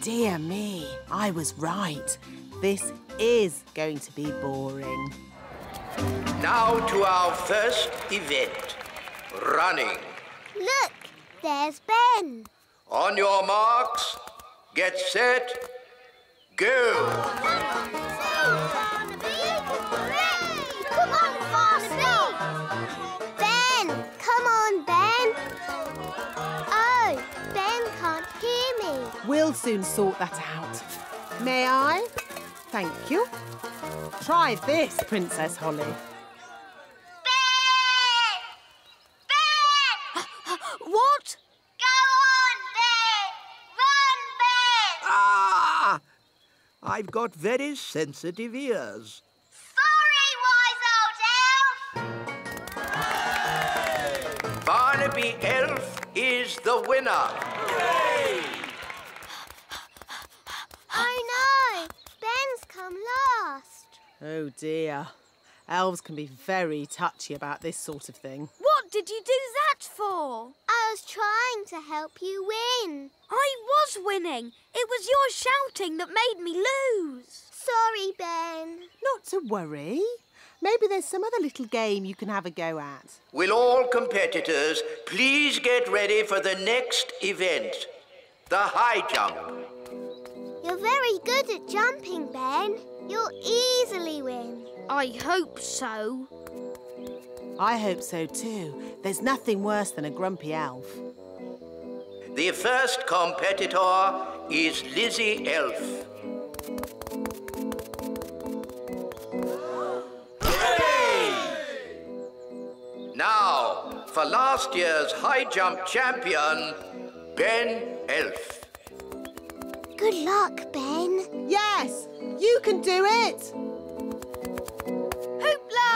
Dear me, I was right. This is going to be boring. Now to our first event, running. Look. There's Ben. On your marks, get set, go. I'll soon sort that out. May I? Thank you. Try this, Princess Holly. Ben! Ben! What? Go on, Ben! Run, Ben! Ah! I've got very sensitive ears. Sorry, wise old elf! Barnaby Elf is the winner. Yay! I know. Ben's come last. Oh, dear. Elves can be very touchy about this sort of thing. What did you do that for? I was trying to help you win. I was winning. It was your shouting that made me lose. Sorry, Ben. Not to worry. Maybe there's some other little game you can have a go at. Will all competitors please get ready for the next event, the high jump. You're very good at jumping, Ben. You'll easily win. I hope so. I hope so too. There's nothing worse than a grumpy elf. The first competitor is Lizzie Elf. Now, for last year's high jump champion, Ben Elf. Good luck, Ben. Yes, you can do it. Hoopla!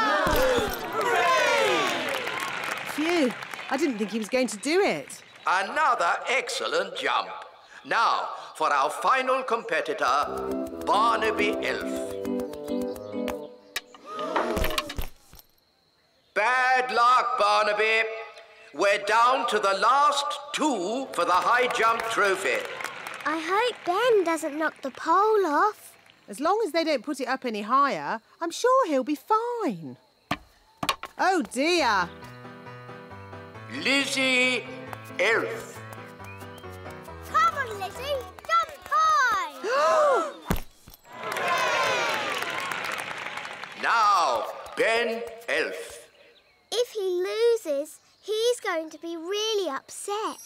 Hooray! Phew, I didn't think he was going to do it. Another excellent jump. Now, for our final competitor, Barnaby Elf. Bad luck, Barnaby. We're down to the last two for the high jump trophy. I hope Ben doesn't knock the pole off. As long as they don't put it up any higher, I'm sure he'll be fine. Oh, dear. Lizzie Elf. Come on, Lizzie. Jump high. Now, Ben Elf. If he loses, he's going to be really upset.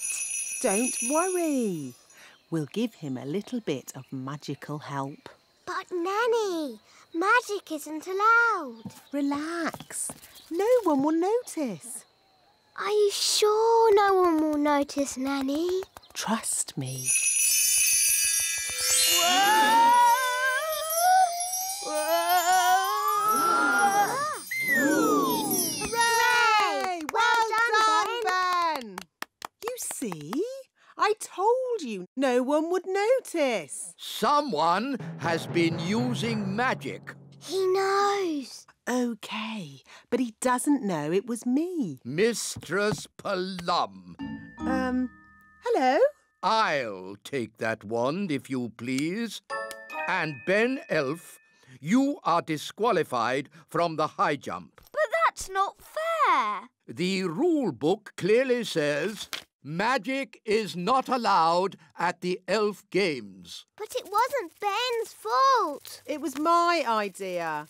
Don't worry. We'll give him a little bit of magical help. But, Nanny, magic isn't allowed. Relax. No one will notice. Are you sure no one will notice, Nanny? Trust me. Whoa! See? I told you no one would notice. Someone has been using magic. He knows. OK, but he doesn't know it was me. Mistress Plum. Um, hello? I'll take that wand, if you please. And, Ben Elf, you are disqualified from the high jump. But that's not fair. The rule book clearly says... magic is not allowed at the Elf Games. But it wasn't Ben's fault. It was my idea.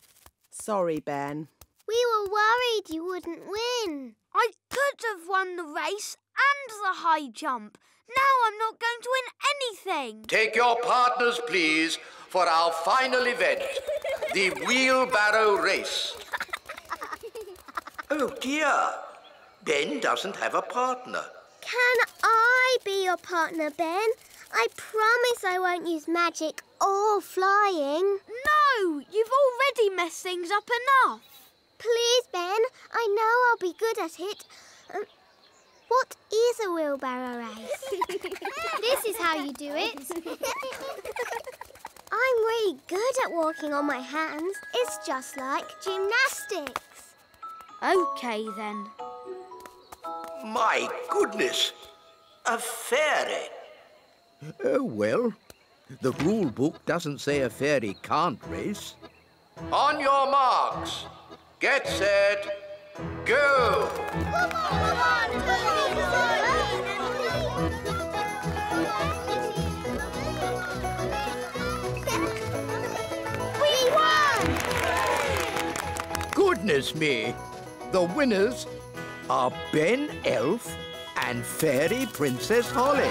Sorry, Ben. We were worried you wouldn't win. I could have won the race and the high jump. Now I'm not going to win anything. Take your partners, please, for our final event, the wheelbarrow race. Oh, dear. Ben doesn't have a partner. Can I be your partner, Ben? I promise I won't use magic or flying. No, you've already messed things up enough. Please, Ben, I know I'll be good at it. Um, what is a wheelbarrow race? This is how you do it. I'm really good at walking on my hands. It's just like gymnastics. OK, then. My goodness, a fairy. Oh, well, the rule book doesn't say a fairy can't race. On your marks, get set, go! We won! Goodness me, the winners are Ben Elf and Fairy Princess Holly.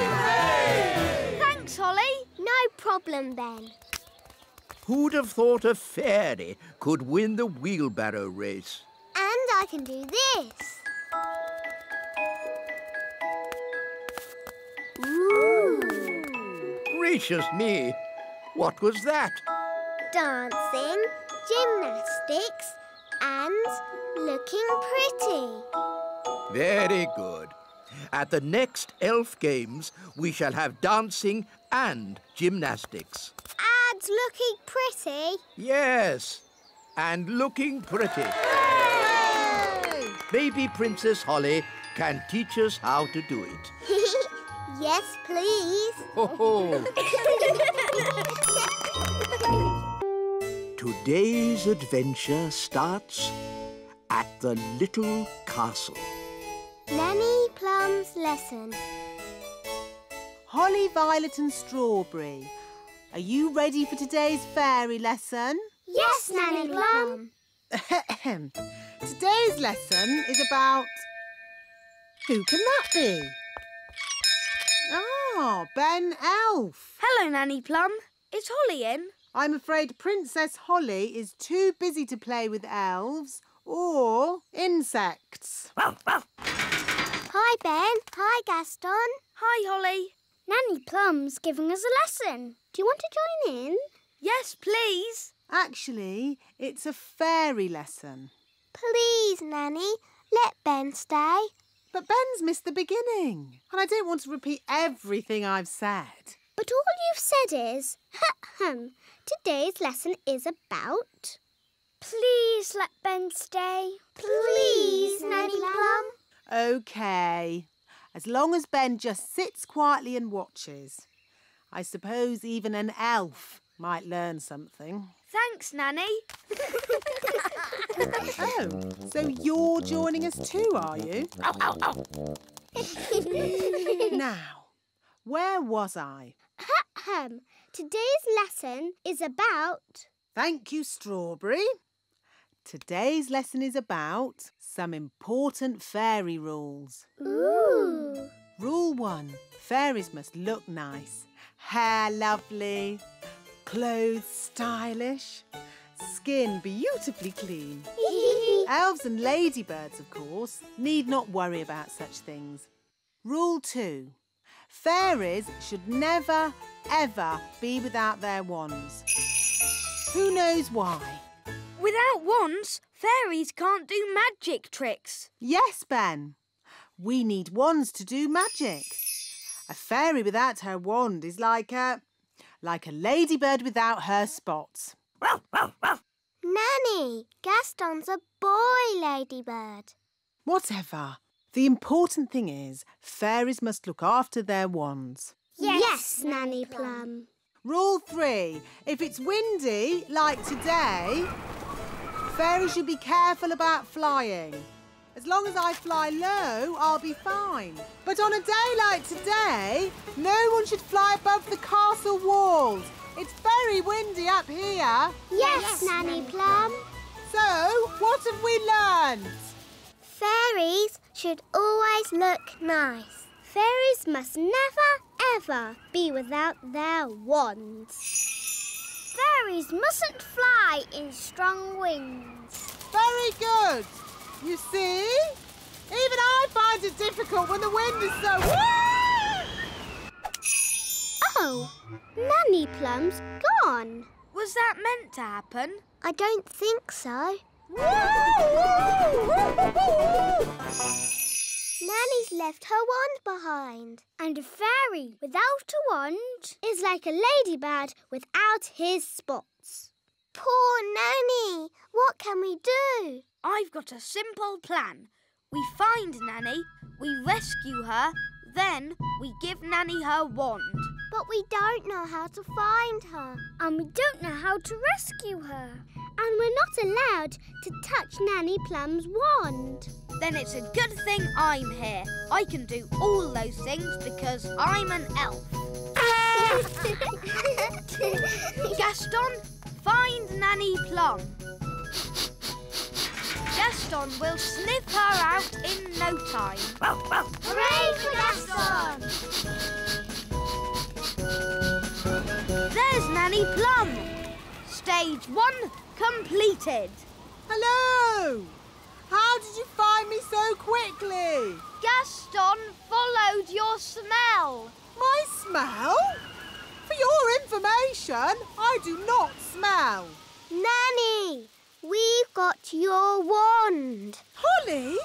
Thanks, Holly. problem then. Who'd have thought a fairy could win the wheelbarrow race? And I can do this. Ooh. Gracious me, what was that? Dancing, gymnastics and looking pretty. Very good. At the next Elf Games, we shall have dancing and gymnastics. And looking pretty? Yes, and looking pretty. Yay! Maybe Princess Holly can teach us how to do it. Yes, please. Ho, ho. Today's adventure starts at the little castle. Nanny Plum's lesson. Holly, Violet and Strawberry, are you ready for today's fairy lesson? Yes, Nanny Plum. Today's lesson is about... Who can that be? Ah, Ben Elf. Hello, Nanny Plum. Is Holly in? I'm afraid Princess Holly is too busy to play with elves or insects. Hi, Ben. Hi, Gaston. Hi, Holly. Nanny Plum's giving us a lesson. Do you want to join in? Yes, please. Actually, it's a fairy lesson. Please, Nanny, let Ben stay. But Ben's missed the beginning, and I don't want to repeat everything I've said. But all you've said is, today's lesson is about... Please let Ben stay. Please, Please Nanny Plum. OK. As long as Ben just sits quietly and watches. I suppose even an elf might learn something. Thanks, Nanny. Oh, so you're joining us too, are you? Ow, ow, ow. Now, where was I? Today's lesson is about... Thank you, Strawberry. Today's lesson is about some important fairy rules. Ooh. Rule one, fairies must look nice. Hair lovely, clothes stylish, skin beautifully clean. Elves and ladybirds, of course, need not worry about such things. Rule two, fairies should never, ever be without their wands. Who knows why? Without wands, fairies can't do magic tricks. Yes, Ben. We need wands to do magic. A fairy without her wand is like a... like a ladybird without her spots. Nanny, Gaston's a boy ladybird. Whatever. The important thing is, fairies must look after their wands. Yes, yes Nanny Plum. Rule three, if it's windy, like today, fairies should be careful about flying. As long as I fly low, I'll be fine. But on a day like today, no one should fly above the castle walls. It's very windy up here. Yes, yes Nanny Plum. So, what have we learned? Fairies should always look nice. Fairies must never, ever be without their wands. Fairies mustn't fly in strong winds. Very good. You see? Even I find it difficult when the wind is so... Oh, Nanny Plum's gone. Was that meant to happen? I don't think so. Nanny's left her wand behind. And a fairy without a wand is like a ladybird without his spots. Poor Nanny! What can we do? I've got a simple plan. We find Nanny, we rescue her, then we give Nanny her wand. But we don't know how to find her. And we don't know how to rescue her. And we're not allowed to touch Nanny Plum's wand. Then it's a good thing I'm here. I can do all those things because I'm an elf. Gaston, find Nanny Plum. Gaston will sniff her out in no time. Hooray for Gaston! Nanny Plum. Stage one completed. Hello! How did you find me so quickly? Gaston followed your smell. My smell? For your information, I do not smell. Nanny, we got your wand. Holly,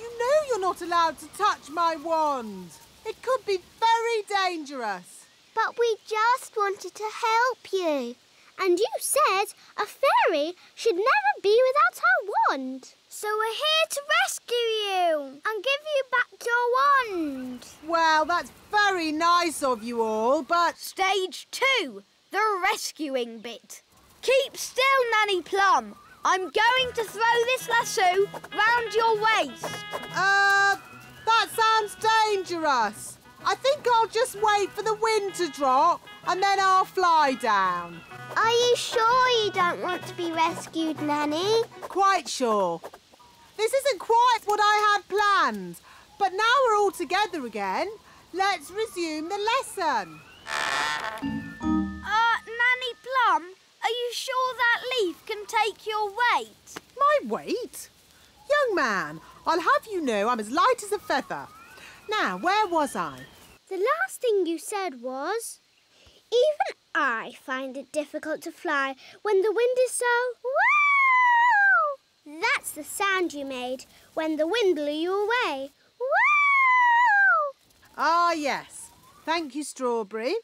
you know you're not allowed to touch my wand. It could be very dangerous. But we just wanted to help you. And you said a fairy should never be without her wand. So we're here to rescue you and give you back your wand. Well, that's very nice of you all, but... Stage two, the rescuing bit. Keep still, Nanny Plum. I'm going to throw this lasso round your waist. Uh, that sounds dangerous. I think I'll just wait for the wind to drop and then I'll fly down. Are you sure you don't want to be rescued, Nanny? Quite sure. This isn't quite what I had planned, but now we're all together again, let's resume the lesson. Uh, Nanny Plum, are you sure that leaf can take your weight? My weight? Young man, I'll have you know I'm as light as a feather. Now, where was I? The last thing you said was, even I find it difficult to fly when the wind is so... Wow! That's the sound you made when the wind blew you away. Wow! Ah, yes. Thank you, Strawberry.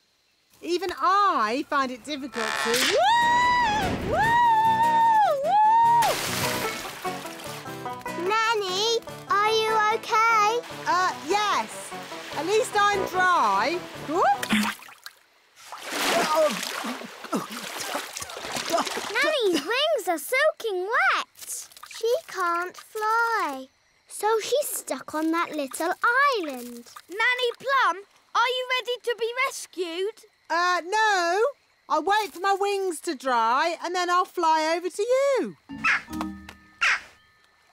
Even I find it difficult to... Woo! Woo! Woo! Nanny, are you okay? Uh, yes. At least I'm dry. Whoop! Nanny's wings are soaking wet. She can't fly, so she's stuck on that little island. Nanny Plum, are you ready to be rescued? Uh, no. I'll wait for my wings to dry and then I'll fly over to you.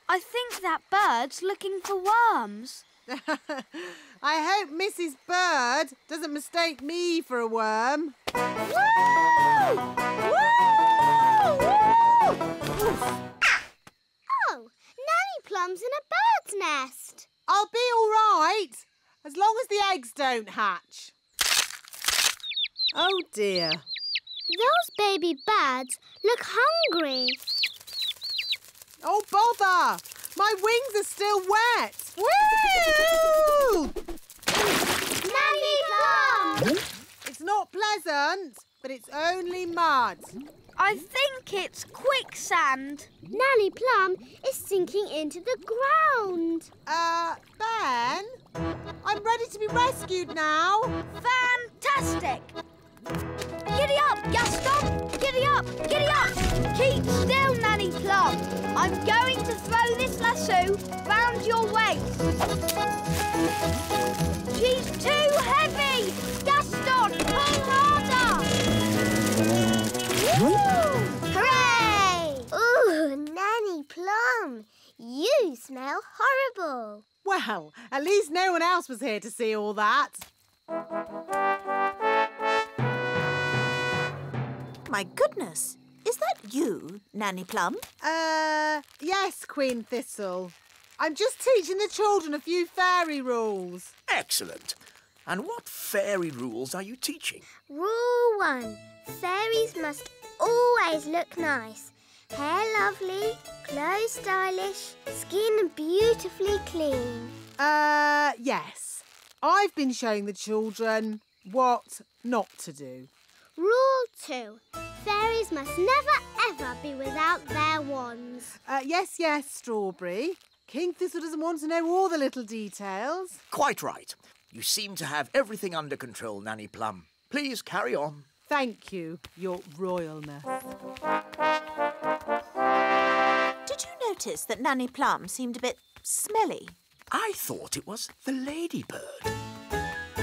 I think that bird's looking for worms. I hope Missus Bird doesn't mistake me for a worm. Woo! Woo! Woo! Oh, Nanny Plum's in a bird's nest. I'll be all right, as long as the eggs don't hatch. Oh, dear. Those baby birds look hungry. Oh, bother! My wings are still wet. Woo! Nanny Plum! It's not pleasant, but it's only mud. I think it's quicksand. Nanny Plum is sinking into the ground. Uh, Ben, I'm ready to be rescued now. Fantastic! Giddy up, Gaston! Giddy up, giddy up! Keep still, Nanny Plum. I'm going to throw this lasso round your waist. She's too heavy! Gaston, pull harder! Woo! Hooray! Ooh, Nanny Plum, you smell horrible. Well, at least no one else was here to see all that. My goodness, is that you, Nanny Plum? Uh, yes, Queen Thistle. I'm just teaching the children a few fairy rules. Excellent. And what fairy rules are you teaching? Rule one, fairies must always look nice. Hair lovely, clothes stylish, skin beautifully clean. Uh, yes. I've been showing the children what not to do. Rule two, fairies must never, ever be without their wands. Uh, yes, yes, Strawberry. King Thistle doesn't want to know all the little details. Quite right. You seem to have everything under control, Nanny Plum. Please carry on. Thank you, Your Royalness. Did you notice that Nanny Plum seemed a bit smelly? I thought it was the ladybird.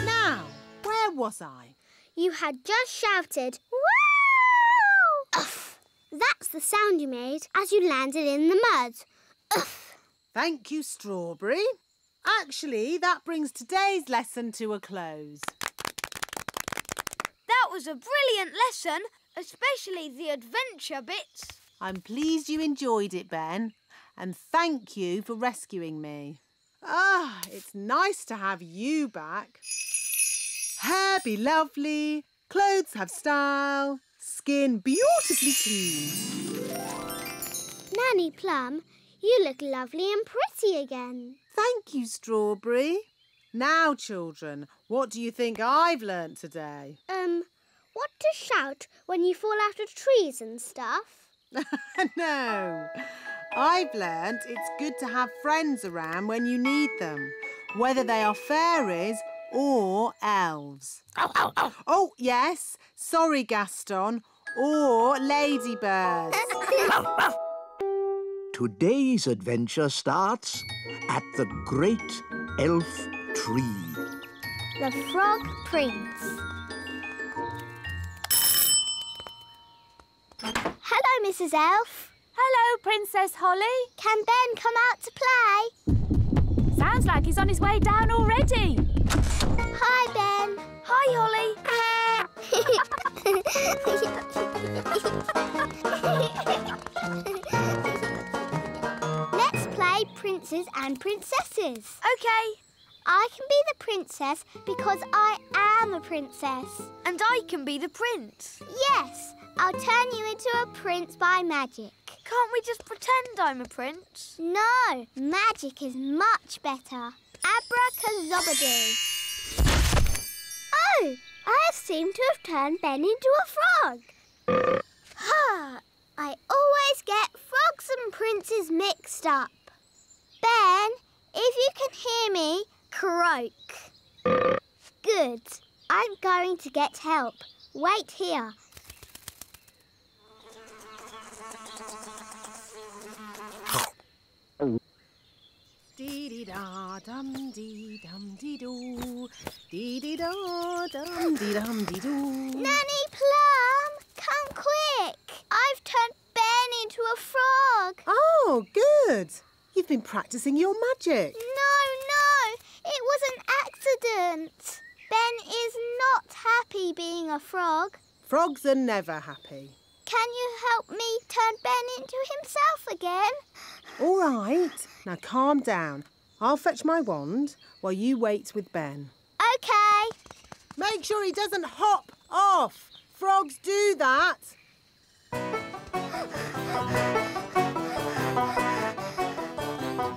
Now, where was I? You had just shouted, "Woo!" Uff! That's the sound you made as you landed in the mud. Uff! Thank you, Strawberry. Actually, that brings today's lesson to a close. That was a brilliant lesson, especially the adventure bits. I'm pleased you enjoyed it, Ben, and thank you for rescuing me. Ah, it's nice to have you back. Hair be lovely, clothes have style, skin beautifully clean. Nanny Plum, you look lovely and pretty again. Thank you, Strawberry. Now, children, what do you think I've learnt today? Um, what to shout when you fall out of trees and stuff? No. I've learnt it's good to have friends around when you need them, whether they are fairies or elves. Oh, oh, oh. Oh yes. Sorry, Gaston. Or ladybirds. Today's adventure starts at the Great Elf Tree. The Frog Prince. Hello, Missus Elf. Hello, Princess Holly. Can Ben come out to play? Sounds like he's on his way down already. Hi, Ben. Hi, Holly. Let's play princes and princesses. OK. I can be the princess because I am a princess. And I can be the prince. Yes, I'll turn you into a prince by magic. Can't we just pretend I'm a prince? No, magic is much better. Abracazobadoo. Oh, I seem to have turned Ben into a frog. Ha! I always get frogs and princes mixed up. Ben, if you can hear me, croak. Good. I'm going to get help. Wait here. Dee-dee-da, dum-dee-dum-dee-doo. Dee-dee-da, dum-dee-dum-dee-doo. Nanny Plum, come quick. I've turned Ben into a frog. Oh, good. You've been practising your magic. No, no. It was an accident. Ben is not happy being a frog. Frogs are never happy. Can you help me turn Ben into himself again? All right. Now calm down. I'll fetch my wand while you wait with Ben. OK. Make sure he doesn't hop off. Frogs do that.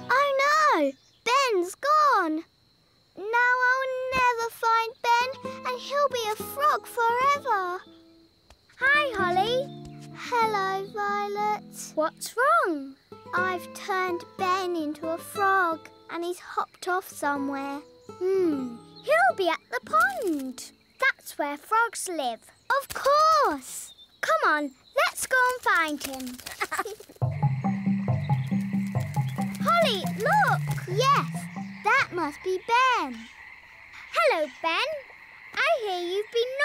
Oh, no. Ben's gone. Now I'll never find Ben and he'll be a frog forever. Hi, Holly. Hello, Violet. What's wrong? I've turned Ben into a frog and he's hopped off somewhere. Hmm, he'll be at the pond. That's where frogs live. Of course. Come on, let's go and find him. Holly, look. Yes, that must be Ben. Hello, Ben. I hear you've been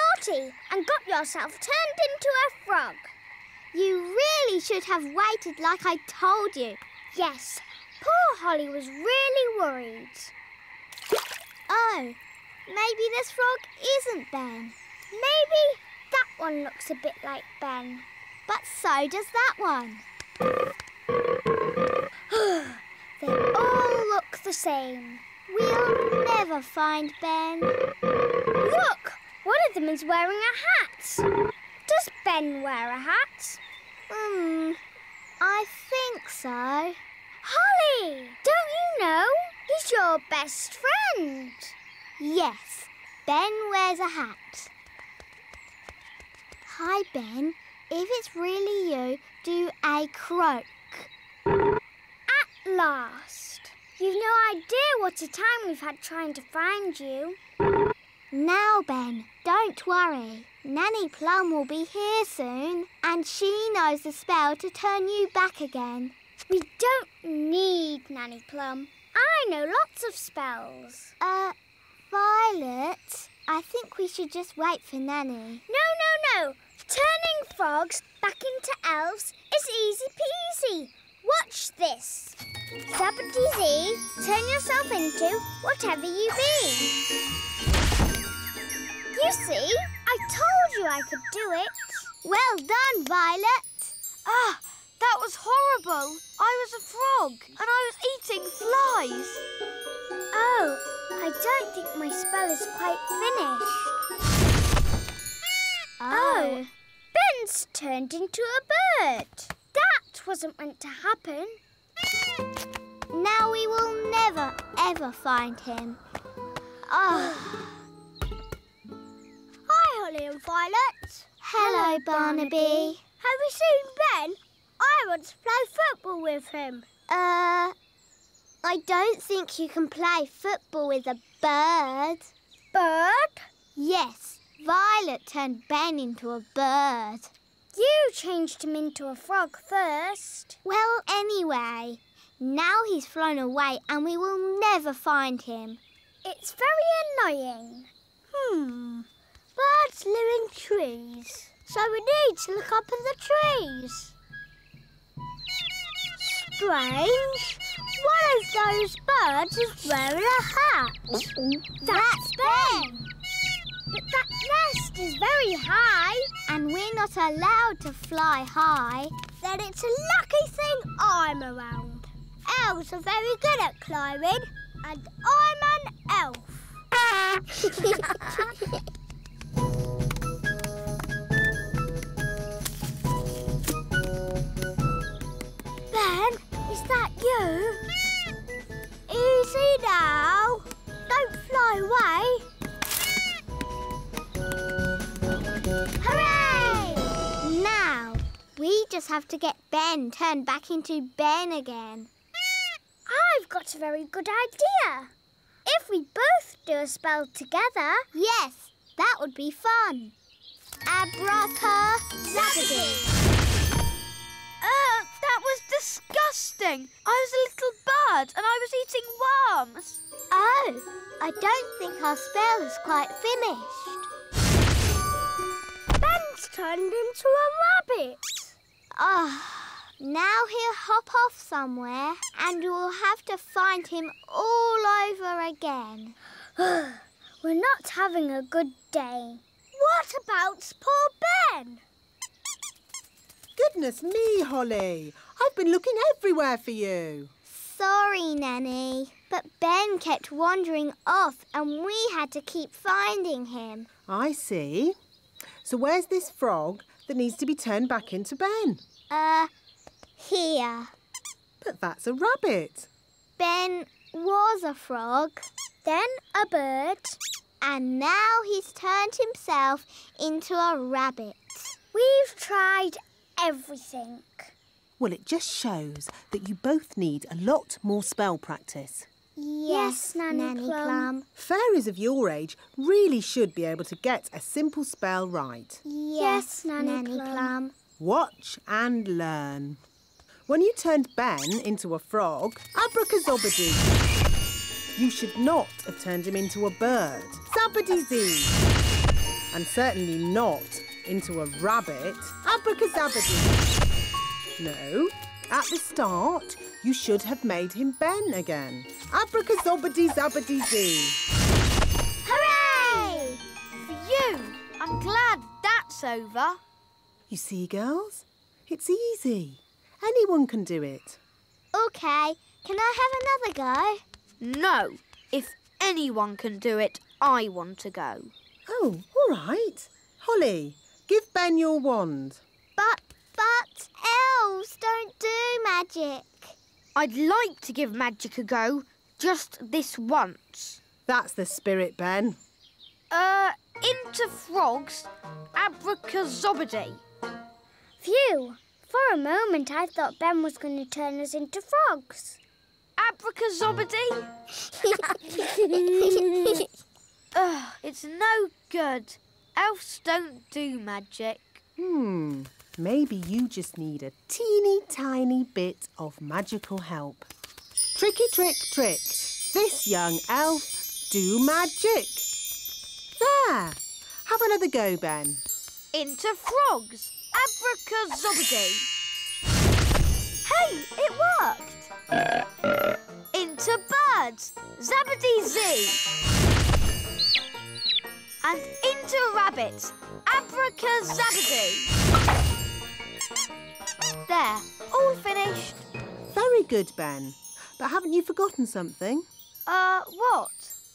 naughty and got yourself turned into a frog. You really should have waited like I told you. Yes, poor Holly was really worried. Oh, maybe this frog isn't Ben. Maybe that one looks a bit like Ben. But so does that one. They all look the same. We'll never find Ben. Look, one of them is wearing a hat. Does Ben wear a hat? Hmm, I think so. Holly, don't you know? He's your best friend. Yes, Ben wears a hat. Hi, Ben. If it's really you, do a croak. At last. You've no idea what a time we've had trying to find you. Now, Ben, don't worry. Nanny Plum will be here soon and she knows the spell to turn you back again. We don't need Nanny Plum. I know lots of spells. Uh, Violet, I think we should just wait for Nanny. No, no, no. Turning frogs back into elves is easy peasy. Watch this. Zappity-zee, turn yourself into whatever you be. You see, I told you I could do it. Well done, Violet. Ah, that was horrible. I was a frog and I was eating flies. Oh, I don't think my spell is quite finished. Oh, Ben's turned into a bird. That wasn't meant to happen. Now we will never, ever find him. Oh. Hi, Holly and Violet. Hello, Barnaby. Have you seen Ben? I want to play football with him. Uh, I don't think you can play football with a bird. Bird? Yes, Violet turned Ben into a bird. You changed him into a frog first. Well, anyway, now he's flown away and we will never find him. It's very annoying. Hmm. Birds live in trees, so we need to look up at the trees. Strange. One of those birds is wearing a hat. That's Ben. But that nest is very high. And we're not allowed to fly high. Then it's a lucky thing I'm around. Elves are very good at climbing, and I'm an elf. Ben, is that you? Easy now. Don't fly away. Hooray! Now, we just have to get Ben turned back into Ben again. I've got a very good idea. If we both do a spell together... Yes, that would be fun. Abracadabra. Uh, that was disgusting. I was a little bird and I was eating worms. Oh, I don't think our spell is quite finished. Ben's turned into a rabbit. Oh, now he'll hop off somewhere and we'll have to find him all over again. We're not having a good day. What about poor Ben? Goodness me, Holly. I've been looking everywhere for you. Sorry, Nanny, but Ben kept wandering off and we had to keep finding him. I see. So where's this frog that needs to be turned back into Ben? Uh, here. But that's a rabbit. Ben was a frog, then a bird, and now he's turned himself into a rabbit. We've tried everything. Well, it just shows that you both need a lot more spell practice. Yes, yes Nanny, Nanny Plum. Plum. Fairies of your age really should be able to get a simple spell right. Yes, yes Nanny, Nanny Plum. Plum. Watch and learn. When you turned Ben into a frog, abracazobadoo. You should not have turned him into a bird, zabadee-zee. And certainly not into a rabbit, abracadabadoo. No, at the start, you should have made him Ben again. Abracadabadee-zabadee-dee. Hooray! For you, I'm glad that's over. You see, girls, it's easy. Anyone can do it. OK, can I have another go? No, if anyone can do it, I want to go. Oh, all right. Holly, give Ben your wand. But, but, elves don't do magic. I'd like to give magic a go, just this once. That's the spirit, Ben. Uh, into frogs, abracazobadee. Phew, for a moment I thought Ben was going to turn us into frogs. Abracazobadee? Ugh, it's no good. Elves don't do magic. Hmm, maybe you just need a teeny tiny bit of magical help. Tricky trick trick, this young elf do magic. There, have another go, Ben. Into frogs, abracazobadee. Hey, it worked. Into birds, zabadee-zee. And into little rabbit. Abracazabadoo. There, all finished. Very good, Ben. But haven't you forgotten something? Uh, what?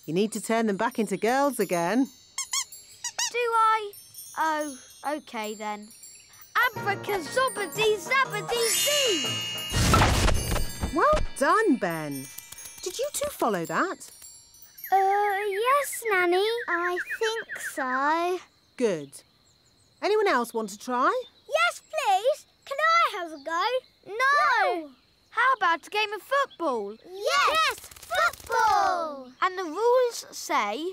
You need to turn them back into girls again. Do I? Oh, OK then. Abracazobadee-zabadee-zee! Well done, Ben. Did you two follow that? Uh, yes, Nanny. I think so. Good. Anyone else want to try? Yes, please. Can I have a go? No! no. How about a game of football? Yes. yes, football! And the rules say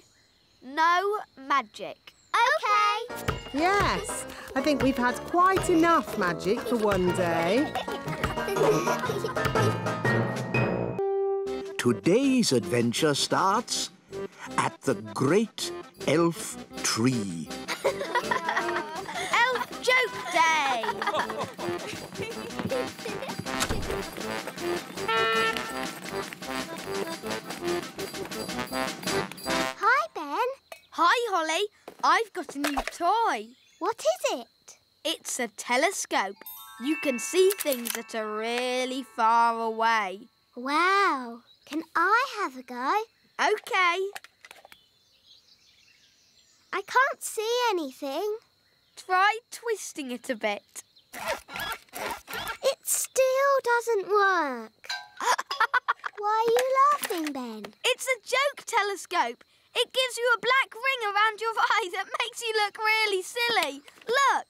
no magic. OK. Yes. I think we've had quite enough magic for one day. Today's adventure starts at the Great Elf Tree. Elf Joke Day! Hi, Ben. Hi, Holly. I've got a new toy. What is it? It's a telescope. You can see things that are really far away. Wow. Can I have a go? OK. I can't see anything. Try twisting it a bit. It still doesn't work. Why are you laughing, Ben? It's a joke telescope. It gives you a black ring around your eye that makes you look really silly. Look.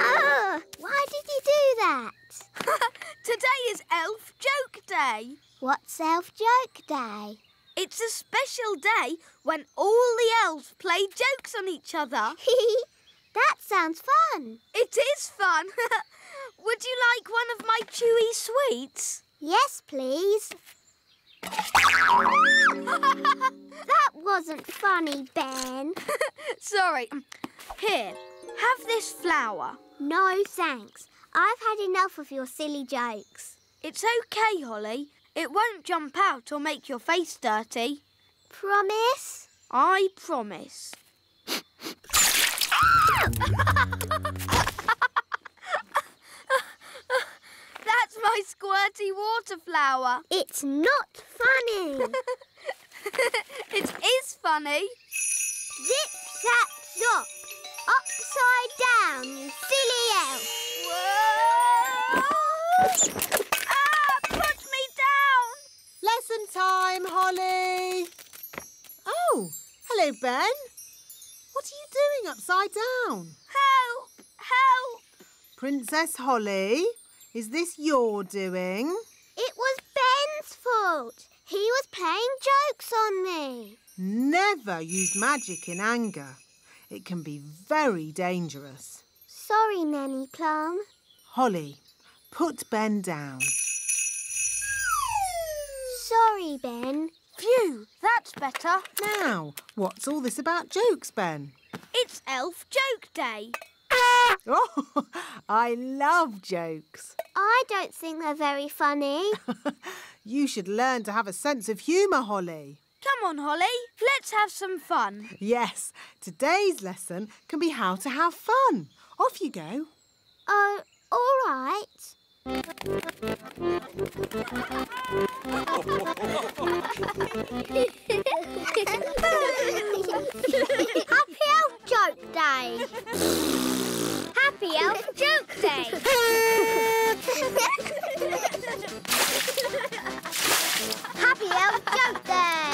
Ah! Why did you do that? Today is Elf Joke Day. What's Elf Joke Day? It's a special day when all the elves play jokes on each other. That sounds fun. It is fun. Would you like one of my chewy sweets? Yes, please. That wasn't funny, Ben. Sorry. Here, have this flower. No, thanks. I've had enough of your silly jokes. It's OK, Holly. It won't jump out or make your face dirty. Promise? I promise. That's my squirty water flower. It's not funny. It is funny. Zip, zap, zop. Upside down, you silly elf. Whoa! Ah, put me down. Lesson time, Holly. Oh, hello, Ben. What are you doing upside down? Help! Help! Princess Holly, is this your doing? It was Ben's fault. He was playing jokes on me. Never use magic in anger. It can be very dangerous. Sorry, Nanny Plum. Holly, put Ben down. Sorry, Ben. Phew, that's better. Now, what's all this about jokes, Ben? It's Elf Joke Day. Oh, I love jokes. I don't think they're very funny. You should learn to have a sense of humour, Holly. Come on, Holly, let's have some fun. Yes, today's lesson can be how to have fun. Off you go. Oh, all right. Happy Elf Joke Day! Happy Elf Joke Day! Happy Elf Joke Day!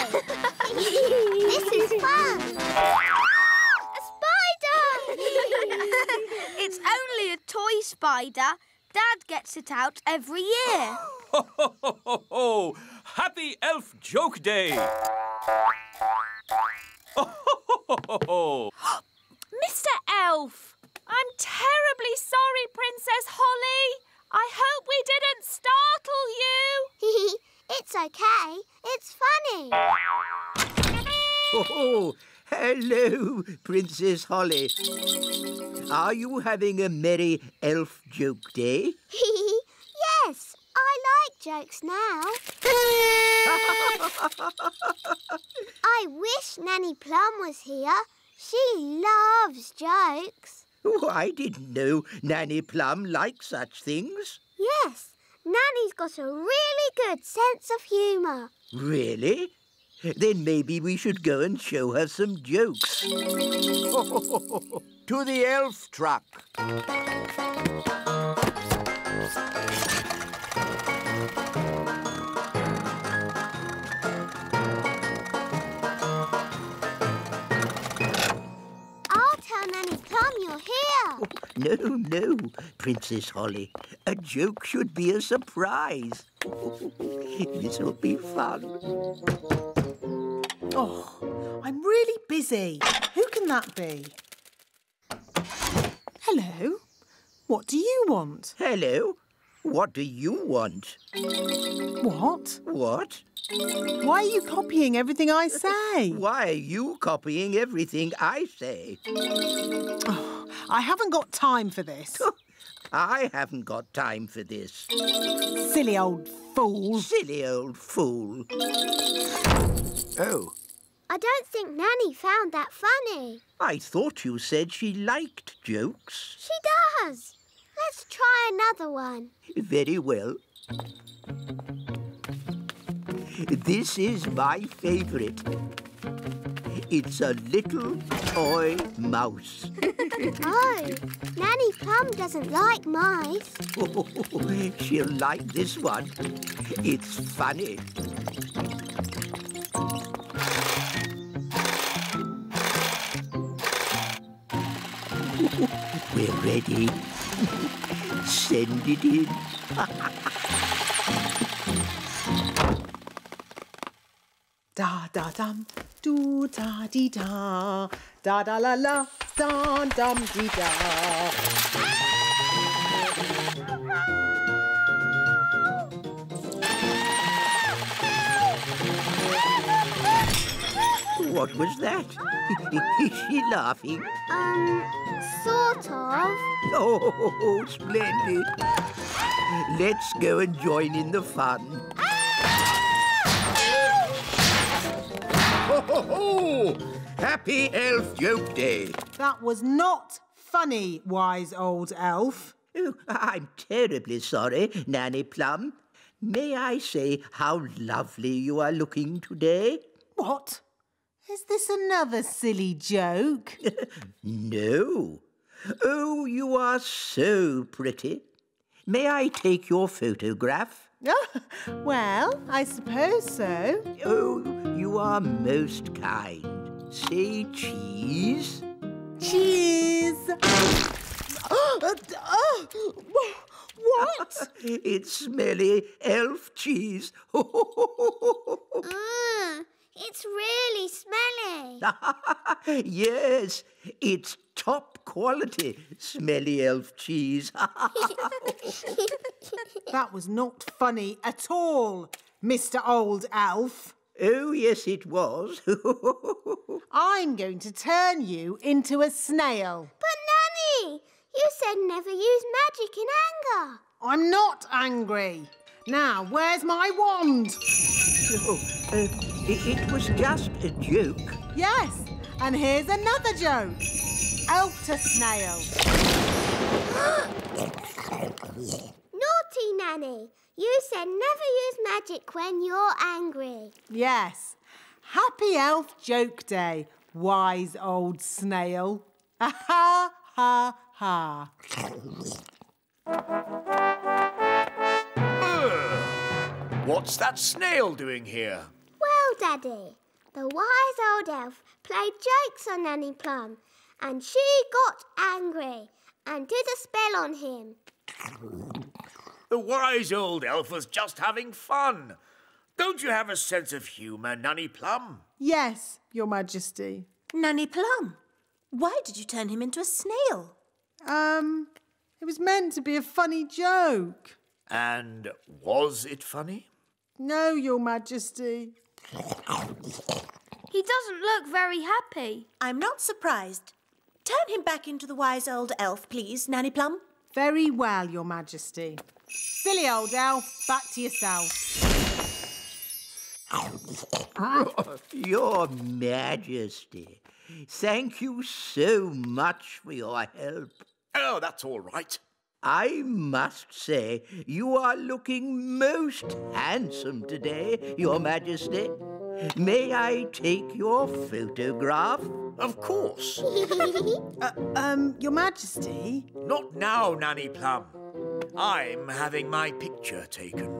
This is fun! A spider! It's only a toy spider. Dad gets it out every year. Ho, ho, ho, ho, ho. Happy Elf Joke Day! Oh, ho, ho, ho, ho. Mister Elf, I'm terribly sorry, Princess Holly. I hope we didn't startle you. It's OK. It's funny. Oh, hello, Princess Holly. Are you having a merry elf joke day? Yes, I like jokes now. I wish Nanny Plum was here. She loves jokes. Oh, I didn't know Nanny Plum liked such things. Yes, Nanny's got a really good sense of humour. Really? Then maybe we should go and show her some jokes. To the elf truck. No, no, Princess Holly. A joke should be a surprise. This will be fun. Oh, I'm really busy. Who can that be? Hello. What do you want? Hello. What do you want? What? What? Why are you copying everything I say? Why are you copying everything I say? Oh. I haven't got time for this. I haven't got time for this. Silly old fool. Silly old fool. Oh. I don't think Nanny found that funny. I thought you said she liked jokes. She does. Let's try another one. Very well. This is my favourite. It's a little toy mouse. Oh, Nanny Plum doesn't like mice. Oh, she'll like this one. It's funny. We're ready. Send it in. Da-da-dum. Do-da-dee-da, da-da-la-la, da-dum-dee-da. What was that? Is she laughing? Um, sort of. Oh, splendid. Let's go and join in the fun. Ho, ho, ho! Happy Elf Joke Day. That was not funny, wise old elf. Oh, I'm terribly sorry, Nanny Plum. May I say how lovely you are looking today? What? Is this another silly joke? No. Oh, you are so pretty. May I take your photograph? Well, I suppose so. Oh, you are most kind. Say cheese. Cheese. What? It's smelly elf cheese. mm, it's really smelly. Yes, it's top quality smelly elf cheese. That was not funny at all, Mister Old Elf. Oh, yes, it was. I'm going to turn you into a snail. But, Nanny, you said never use magic in anger. I'm not angry. Now, where's my wand? Oh, uh, it, it was just a joke. Yes, and here's another joke. Elf to snail. Naughty Nanny, you said never use magic when you're angry. Yes. Happy Elf Joke Day, wise old snail. Ha ha ha ha. What's that snail doing here? Well, Daddy, the wise old elf played jokes on Nanny Plum. And she got angry and did a spell on him. The wise old elf was just having fun. Don't you have a sense of humour, Nanny Plum? Yes, Your Majesty. Nanny Plum, why did you turn him into a snail? Um, it was meant to be a funny joke. And was it funny? No, Your Majesty. He doesn't look very happy. I'm not surprised. Turn him back into the wise old elf, please, Nanny Plum. Very well, Your Majesty. Silly old elf, back to yourself. Your Majesty, Thank you so much for your help. Oh, that's all right. I must say, you are looking most handsome today, Your Majesty. May I take your photograph? Of course. uh, um, Your Majesty? Not now, Nanny Plum. I'm having my picture taken.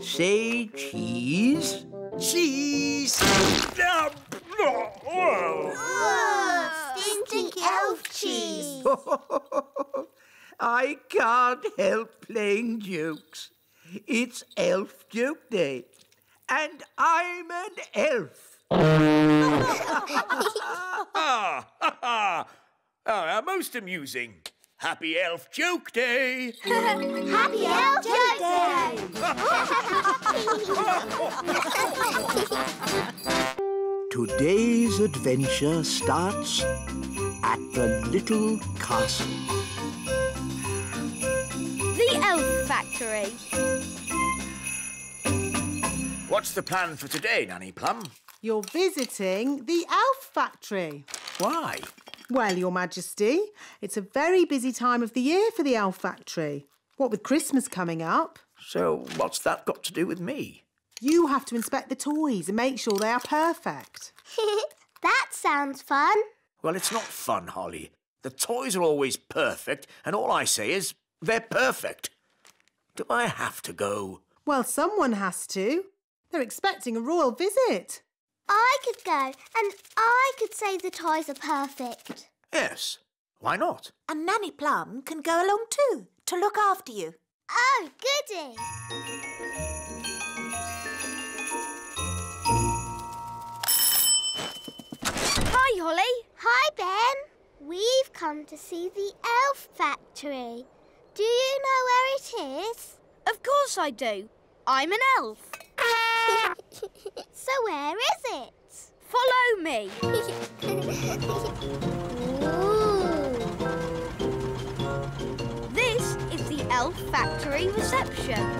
Say cheese. Cheese! Oh, oh, stinky elf cheese! I can't help playing jokes. It's Elf Joke Day, and I'm an elf. ah, ha, ha. Ah, most amusing. Happy Elf Joke Day! Happy Elf Joke Day! Today's adventure starts at the little castle. The Elf Factory. What's the plan for today, Nanny Plum? You're visiting the Elf Factory. Why? Well, Your Majesty, it's a very busy time of the year for the Elf Factory. What with Christmas coming up. So what's that got to do with me? You have to inspect the toys and make sure they are perfect. That sounds fun. Well, it's not fun, Holly. The toys are always perfect, and all I say is they're perfect. Do I have to go? Well, someone has to. They're expecting a royal visit. I could go, and I could say the toys are perfect. Yes, why not? And Nanny Plum can go along too, to look after you. Oh, goody! Hi, Holly. Hi, Ben. We've come to see the Elf Factory. Do you know where it is? Of course I do. I'm an elf. So where is it? Follow me. Ooh. This is the Elf Factory reception.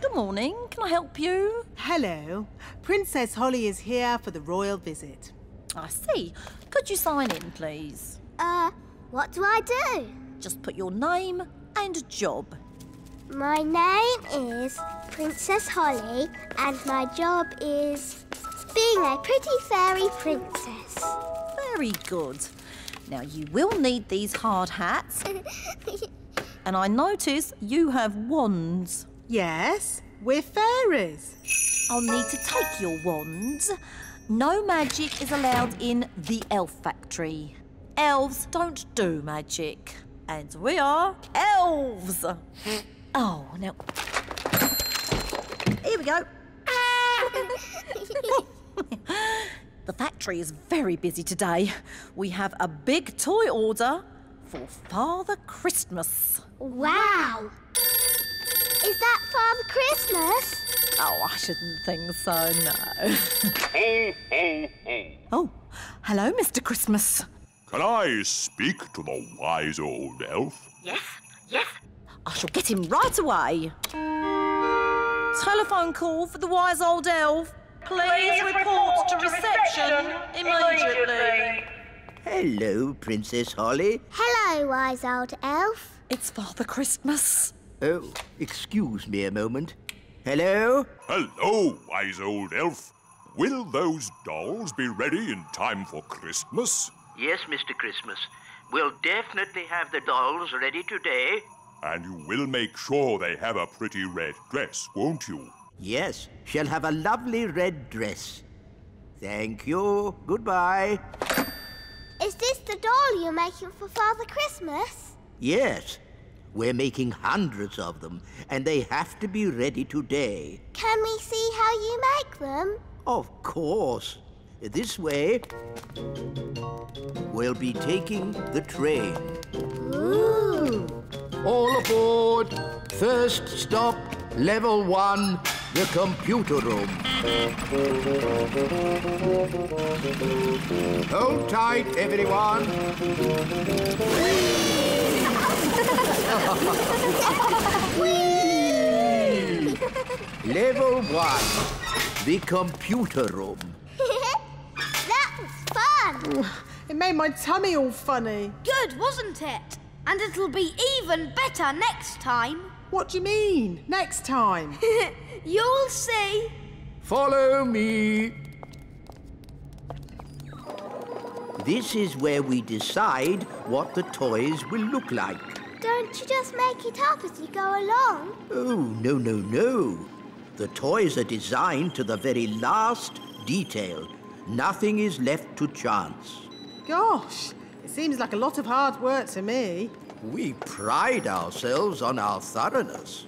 Good morning. Can I help you? Hello. Princess Holly is here for the royal visit. I see. Could you sign in, please? Uh, what do I do? Just put your name and job. My name is Princess Holly, and my job is being a pretty fairy princess. Very good. Now, you will need these hard hats. And I notice you have wands. Yes, we're fairies. I'll need to take your wands. No magic is allowed in the Elf Factory. Elves don't do magic. And we are elves. Oh, no. Here we go. The factory is very busy today. We have a big toy order for Father Christmas. Wow. Is that Father Christmas? Oh, I shouldn't think so, no. Oh, hello, Mister Christmas. Can I speak to the wise old elf? Yes, yes. I shall get him right away. Telephone call for the wise old elf. Please, Please report, report to reception, reception immediately. Hello, Princess Holly. Hello, wise old elf. It's Father Christmas. Oh, excuse me a moment. Hello? Hello, wise old elf. Will those dolls be ready in time for Christmas? Yes, Mister Christmas. We'll definitely have the dolls ready today. And you will make sure they have a pretty red dress, won't you? Yes, she'll have a lovely red dress. Thank you. Goodbye. Is this the doll you're making for Father Christmas? Yes. We're making hundreds of them, and they have to be ready today. Can we see how you make them? Of course. This way, we'll be taking the train. Ooh. All aboard. First stop, level one, the computer room. Hold tight, everyone. Level one, the computer room. That was fun. It made my tummy all funny. Good, wasn't it? And it'll be even better next time. What do you mean, next time? You'll see. Follow me. This is where we decide what the toys will look like. Don't you just make it up as you go along? Oh, no, no, no. The toys are designed to the very last detail. Nothing is left to chance. Gosh, it seems like a lot of hard work to me. We pride ourselves on our thoroughness.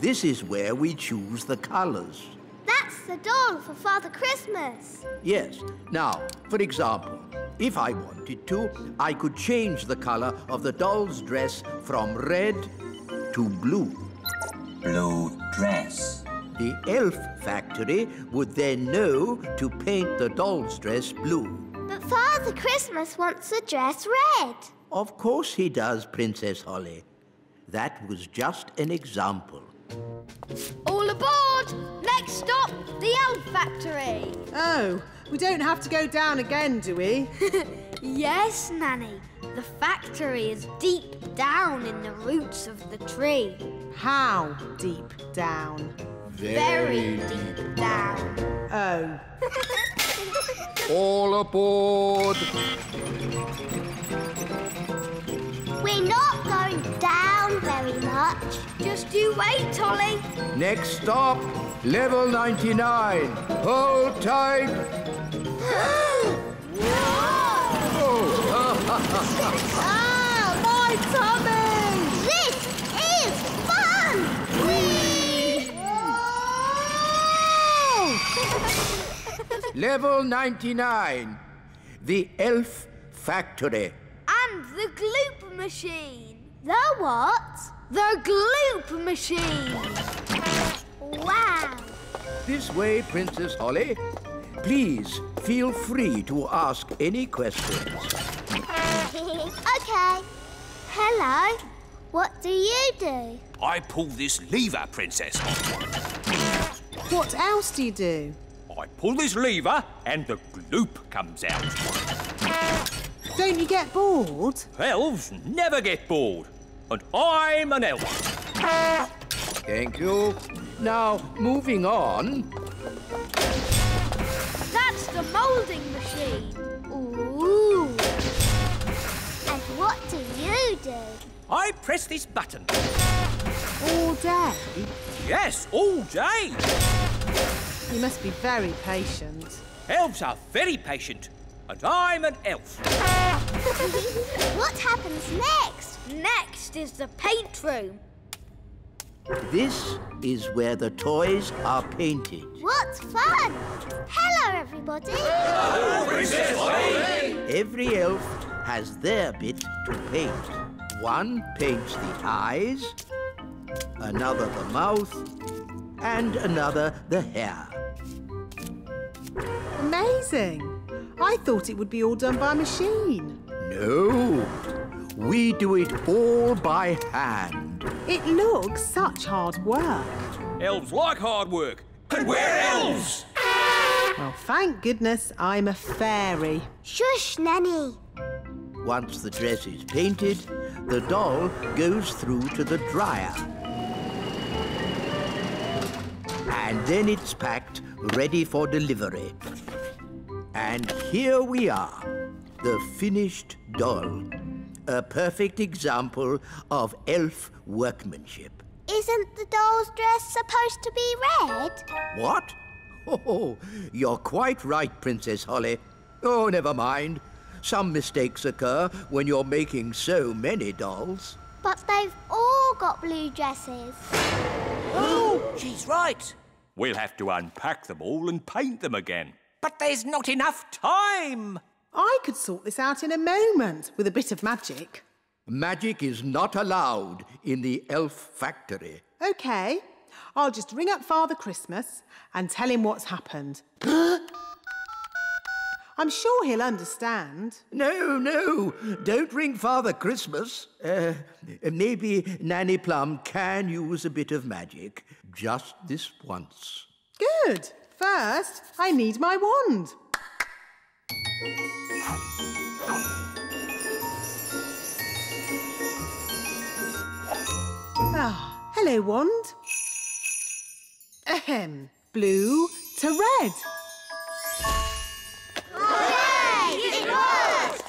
This is where we choose the colours. That's the doll for Father Christmas. Yes. Now, for example, if I wanted to, I could change the colour of the doll's dress from red to blue. Blue dress. The elf factory would then know to paint the doll's dress blue. But Father Christmas wants the dress red. Of course he does, Princess Holly. That was just an example. All aboard! Next stop, the elf factory. Oh, we don't have to go down again, do we? Yes, Nanny. The factory is deep down in the roots of the tree. How deep down? Very, Very deep down. down. Oh. All aboard! We're not going down very much. Just you wait, Holly. Next stop, level ninety-nine. Hold tight. Oh. Ah, my tummy! This is fun! Whee! Whoa! Level ninety-nine. The elf factory. And the gloop machine. The what? The gloop machine. Wow. This way, Princess Holly. Please feel free to ask any questions. Okay. Hello. What do you do? I pull this lever, Princess. What else do you do? I pull this lever and the gloop comes out. Don't you get bored? Elves never get bored. And I'm an elf. Thank you. Now, moving on. That's the moulding machine. Ooh. And what do you do? I press this button. All day? Yes, all day. You must be very patient. Elves are very patient. And I'm an elf. What happens next? Next is the paint room. This is where the toys are painted. What fun! Hello, everybody. Hello, Princess Holly. Every elf has their bit to paint. One paints the eyes, another the mouth, and another the hair. Amazing. I thought it would be all done by machine. No, we do it all by hand. It looks such hard work. Elves like hard work, and we're elves! Well, thank goodness I'm a fairy. Shush, Nanny. Once the dress is painted, the doll goes through to the dryer. And then it's packed, ready for delivery. And here we are, the finished doll. A perfect example of elf workmanship. Isn't the doll's dress supposed to be red? What? Oh, you're quite right, Princess Holly. Oh, never mind. Some mistakes occur when you're making so many dolls. But they've all got blue dresses. Oh, she's right. We'll have to unpack them all and paint them again. But there's not enough time. I could sort this out in a moment with a bit of magic. Magic is not allowed in the elf factory. OK. I'll just ring up Father Christmas and tell him what's happened. I'm sure he'll understand. No, no. Don't ring Father Christmas. Uh, maybe Nanny Plum can use a bit of magic. Just this once. Good. First, I need my wand. Ah, hello, wand. Ahem. Blue to red. Hooray! It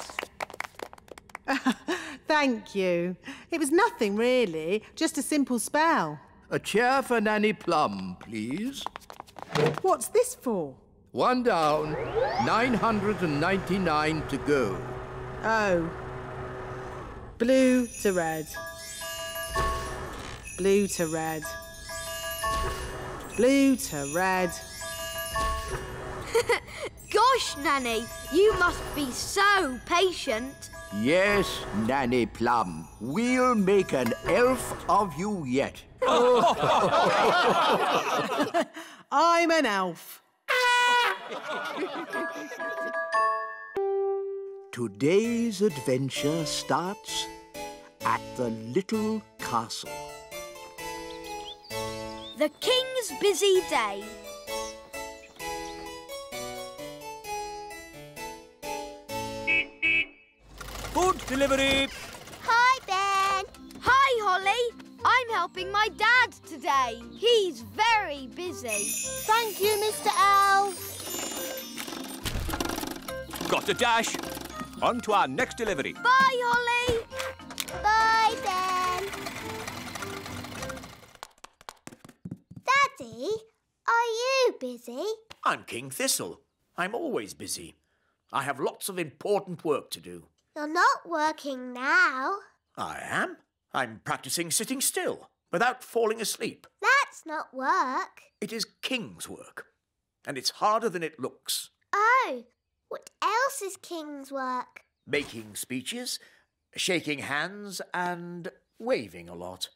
worked! Thank you. It was nothing, really. Just a simple spell. A chair for Nanny Plum, please. What's this for? One down, nine hundred ninety-nine to go. Oh. Blue to red. Blue to red. Blue to red. Gosh, Nanny, you must be so patient. Yes, Nanny Plum, we'll make an elf of you yet. Oh. I'm an elf. Today's adventure starts at the little castle. The King's busy day. Food delivery. Hi, Ben. Hi, Holly. I'm helping my dad today. He's very busy. Thank you, Mister Elf. Got a dash. On to our next delivery. Bye, Holly. Bye, Ben. Daddy, are you busy? I'm King Thistle. I'm always busy. I have lots of important work to do. You're not working now. I am. I'm practicing sitting still without falling asleep. That's not work. It is King's work, and it's harder than it looks. Oh, what else is King's work? Making speeches, shaking hands and waving a lot.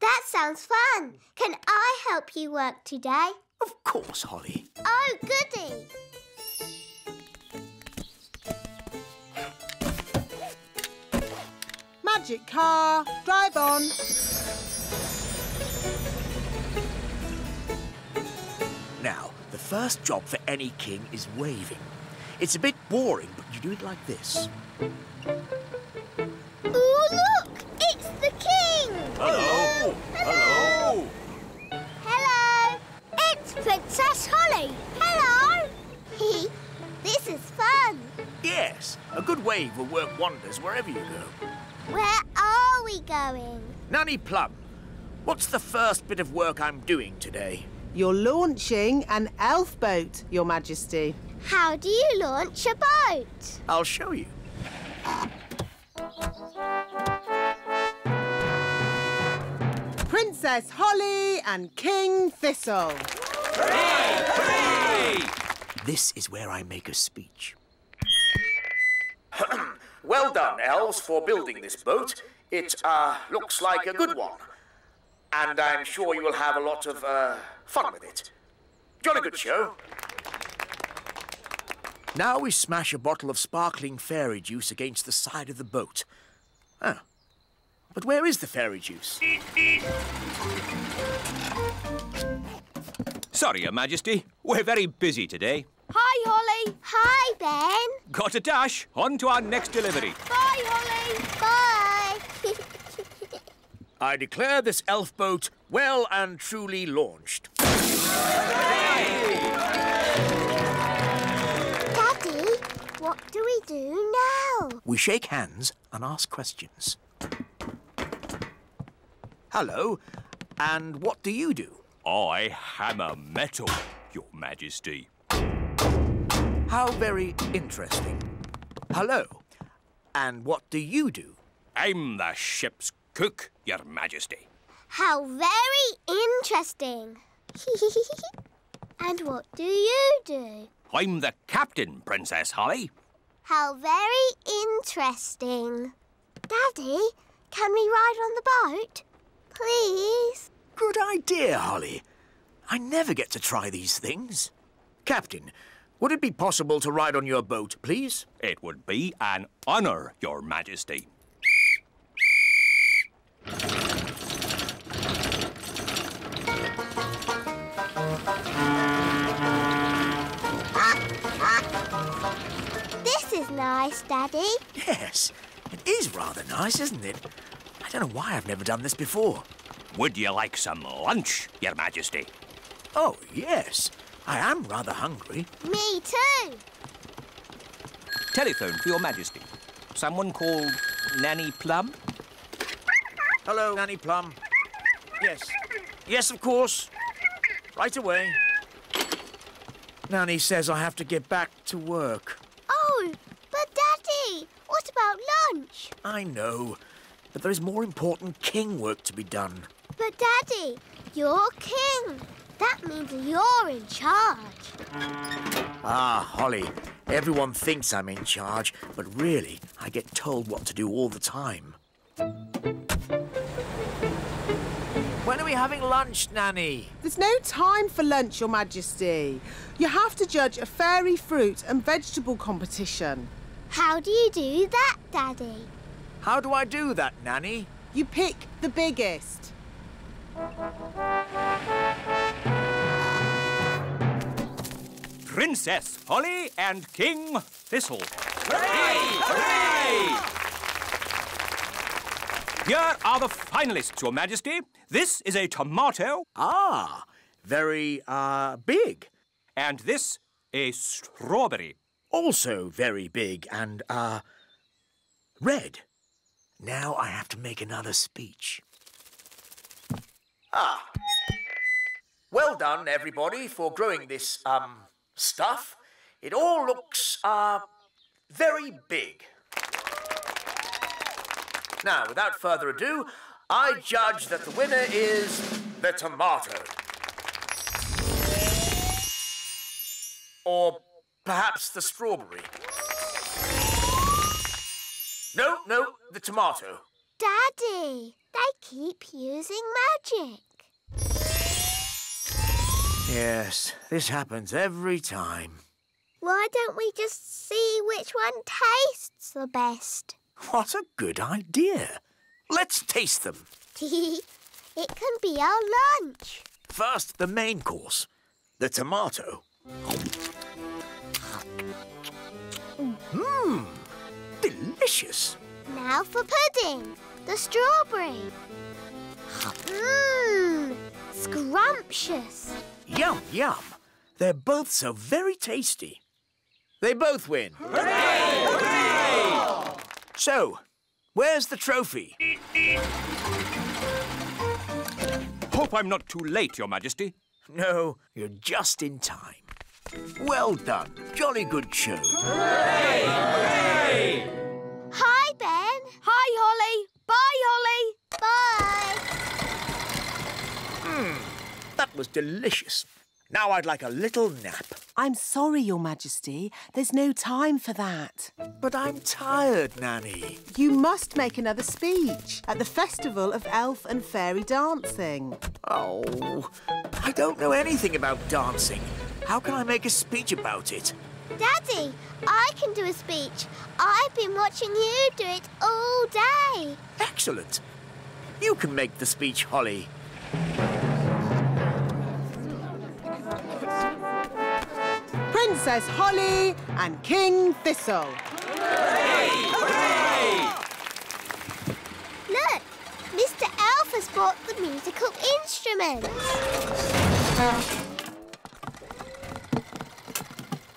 That sounds fun. Can I help you work today? Of course, Holly. Oh, goody. Magic car, drive on. Now, the first job for any king is waving. It's a bit boring, but you do it like this. Hello. Hello. Hello. Hello. It's Princess Holly. Hello. This is fun. Yes. A good wave will work wonders wherever you go. Where are we going? Nanny Plum, what's the first bit of work I'm doing today? You're launching an elf boat, Your Majesty. How do you launch a boat? I'll show you. Princess Holly and King Thistle. Hooray! Hooray! This is where I make a speech. Well done, elves, for building this boat. It uh, looks like a good one. And I'm sure you will have a lot of uh, fun with it. Jolly good show. Now we smash a bottle of sparkling fairy juice against the side of the boat. Oh. But where is the fairy juice? Sorry, Your Majesty. We're very busy today. Hi, Holly. Hi, Ben. Got a dash. On to our next delivery. Bye, Holly. Bye. I declare this elf boat well and truly launched. Hooray! Daddy, what do we do now? We shake hands and ask questions. Hello, and what do you do? I hammer metal, Your Majesty. How very interesting. Hello, and what do you do? I'm the ship's cook, Your Majesty. How very interesting. And what do you do? I'm the captain, Princess Holly. How very interesting. Daddy, can we ride on the boat? Please? Good idea, Holly. I never get to try these things. Captain, would it be possible to ride on your boat, please? It would be an honour, Your Majesty. nice, Daddy. Yes, it is rather nice, isn't it? I don't know why I've never done this before. Would you like some lunch, Your Majesty? Oh, yes. I am rather hungry. Me too. Telephone for Your Majesty. Someone called Nanny Plum? Hello, Nanny Plum. Yes. Yes, of course. Right away. Nanny says I have to get back to work. Oh, but Daddy, what about lunch? I know, but there is more important king work to be done. But Daddy, you're king. That means you're in charge. Ah, Holly, everyone thinks I'm in charge, but really, I get told what to do all the time. When are we having lunch, Nanny? There's no time for lunch, Your Majesty. You have to judge a fairy fruit and vegetable competition. How do you do that, Daddy? How do I do that, Nanny? You pick the biggest. Princess Holly and King Thistle. Hooray! Hooray! Here are the finalists, Your Majesty. This is a tomato. Ah, very, uh, big. And this, a strawberry. Also very big and, uh, red. Now I have to make another speech. Ah. Well done, everybody, for growing this, um, stuff. It all looks, uh, very big. Now, without further ado, I judge that the winner is the tomato. Or perhaps the strawberry. No, no, the tomato. Daddy, they keep using magic. Yes, this happens every time. Why don't we just see which one tastes the best? What a good idea. Let's taste them. It can be our lunch. First, the main course, the tomato. Mmm, delicious. Now for pudding, the strawberry. Mmm, scrumptious. Yum, yum. They're both so very tasty. They both win. Hooray! Hooray! So, where's the trophy? Hope I'm not too late, Your Majesty. No, you're just in time. Well done. Jolly good show. Hooray! Hooray! Hi, Ben. Hi, Holly. Bye, Holly. Bye. Mm. That was delicious. Now I'd like a little nap. I'm sorry, Your Majesty. There's no time for that. But I'm tired, Nanny. You must make another speech at the Festival of Elf and Fairy Dancing. Oh, I don't know anything about dancing. How can I make a speech about it? Daddy, I can do a speech. I've been watching you do it all day. Excellent. You can make the speech, Holly. Princess Holly and King Thistle. Hooray! Hooray! Look, Mister Elf has brought the musical instruments.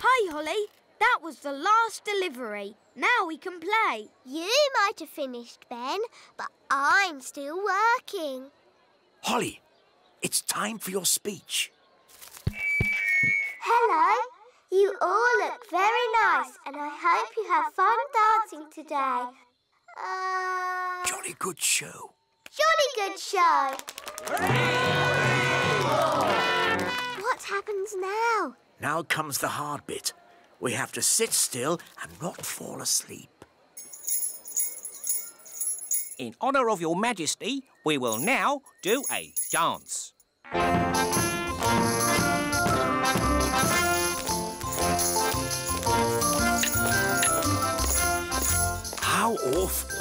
Hi, Holly. That was the last delivery. Now we can play. You might have finished, Ben, but I'm still working. Holly, it's time for your speech. Hello. You all look very nice, and I hope you have fun dancing today. Uh... Jolly good show. Jolly good show. What happens now? Now comes the hard bit. We have to sit still and not fall asleep. In honour of Your Majesty, we will now do a dance. How awful.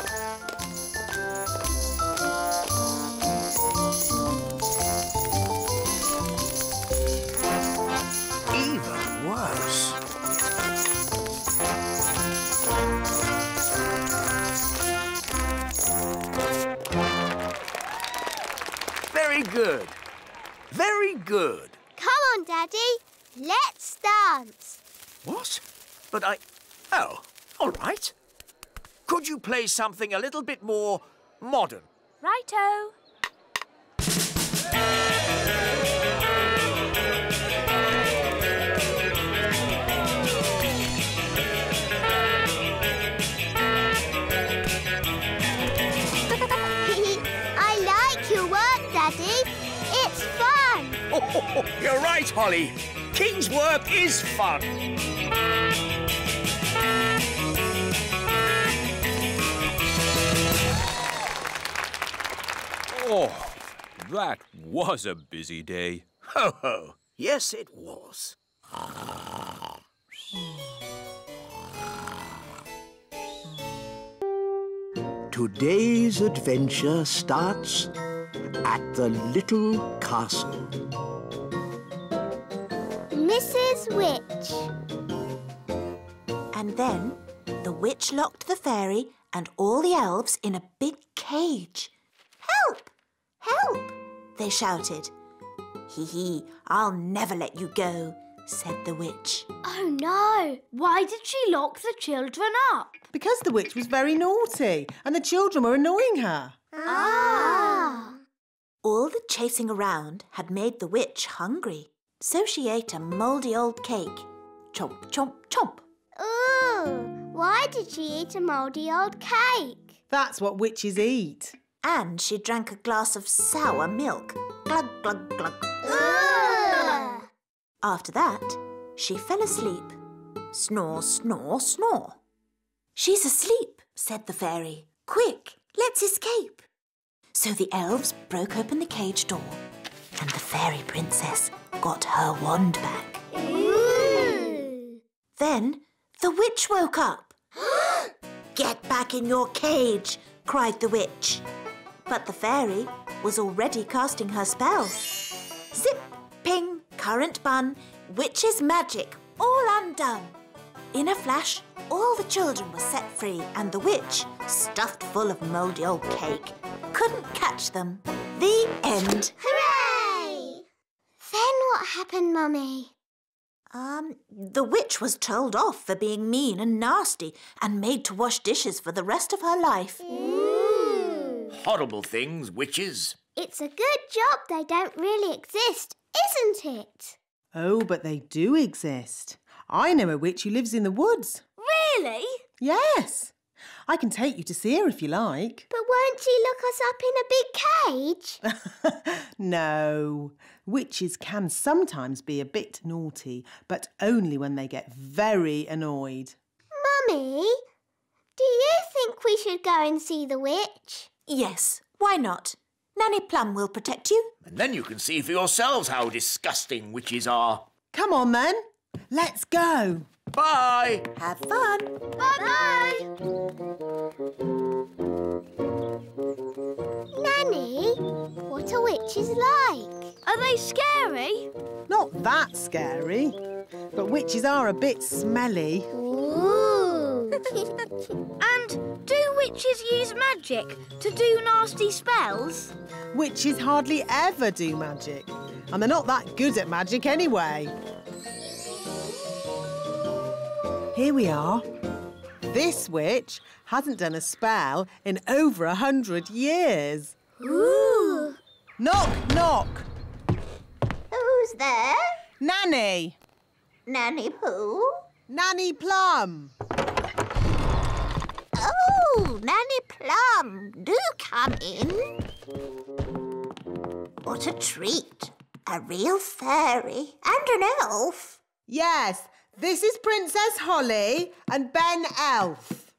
Even worse. good. Very good. Come on, Daddy. Let's dance. What? But I... Oh, all right. Could you play something a little bit more modern? Righto. I like your work, Daddy. It's fun. Oh, oh, oh. You're right, Holly. King's work is fun. Oh, that was a busy day. Ho, ho. Yes, it was. Today's adventure starts at the little castle. Missus Witch. And then the witch locked the fairy and all the elves in a big cage. Help! Help! They shouted. Hee hee, I'll never let you go, said the witch. Oh no! Why did she lock the children up? Because the witch was very naughty and the children were annoying her. Ah! All the chasing around had made the witch hungry, so she ate a mouldy old cake. Chomp, chomp, chomp. Ooh! Why did she eat a mouldy old cake? That's what witches eat. And she drank a glass of sour milk. Glug, glug, glug. Ugh. After that, she fell asleep. Snore, snore, snore. She's asleep, said the fairy. Quick, let's escape. So the elves broke open the cage door and the fairy princess got her wand back. Ooh. Then the witch woke up. Get back in your cage, cried the witch. But the fairy was already casting her spell. Zip, ping, currant bun, witch's magic, all undone. In a flash, all the children were set free and the witch, stuffed full of mouldy old cake, couldn't catch them. The end. Hooray! Then what happened, Mummy? Um, the witch was told off for being mean and nasty and made to wash dishes for the rest of her life. Ooh. Horrible things, witches. It's a good job they don't really exist, isn't it? Oh, but they do exist. I know a witch who lives in the woods. Really? Yes. I can take you to see her if you like. But won't she lock us up in a big cage? No. Witches can sometimes be a bit naughty, but only when they get very annoyed. Mummy, do you think we should go and see the witch? Yes, why not? Nanny Plum will protect you. And then you can see for yourselves how disgusting witches are. Come on, then. Let's go. Bye. Have fun. Bye-bye. Nanny, what are witches like? Are they scary? Not that scary. But witches are a bit smelly. Ooh. And do witches use magic to do nasty spells? Witches hardly ever do magic. And they're not that good at magic anyway. Here we are. This witch hasn't done a spell in over a hundred years. Ooh. Knock, knock. Who's there? Nanny. Nanny Pooh? Nanny Plum. Oh, Nanny Plum, do come in. What a treat. A real fairy and an elf. Yes, this is Princess Holly and Ben Elf.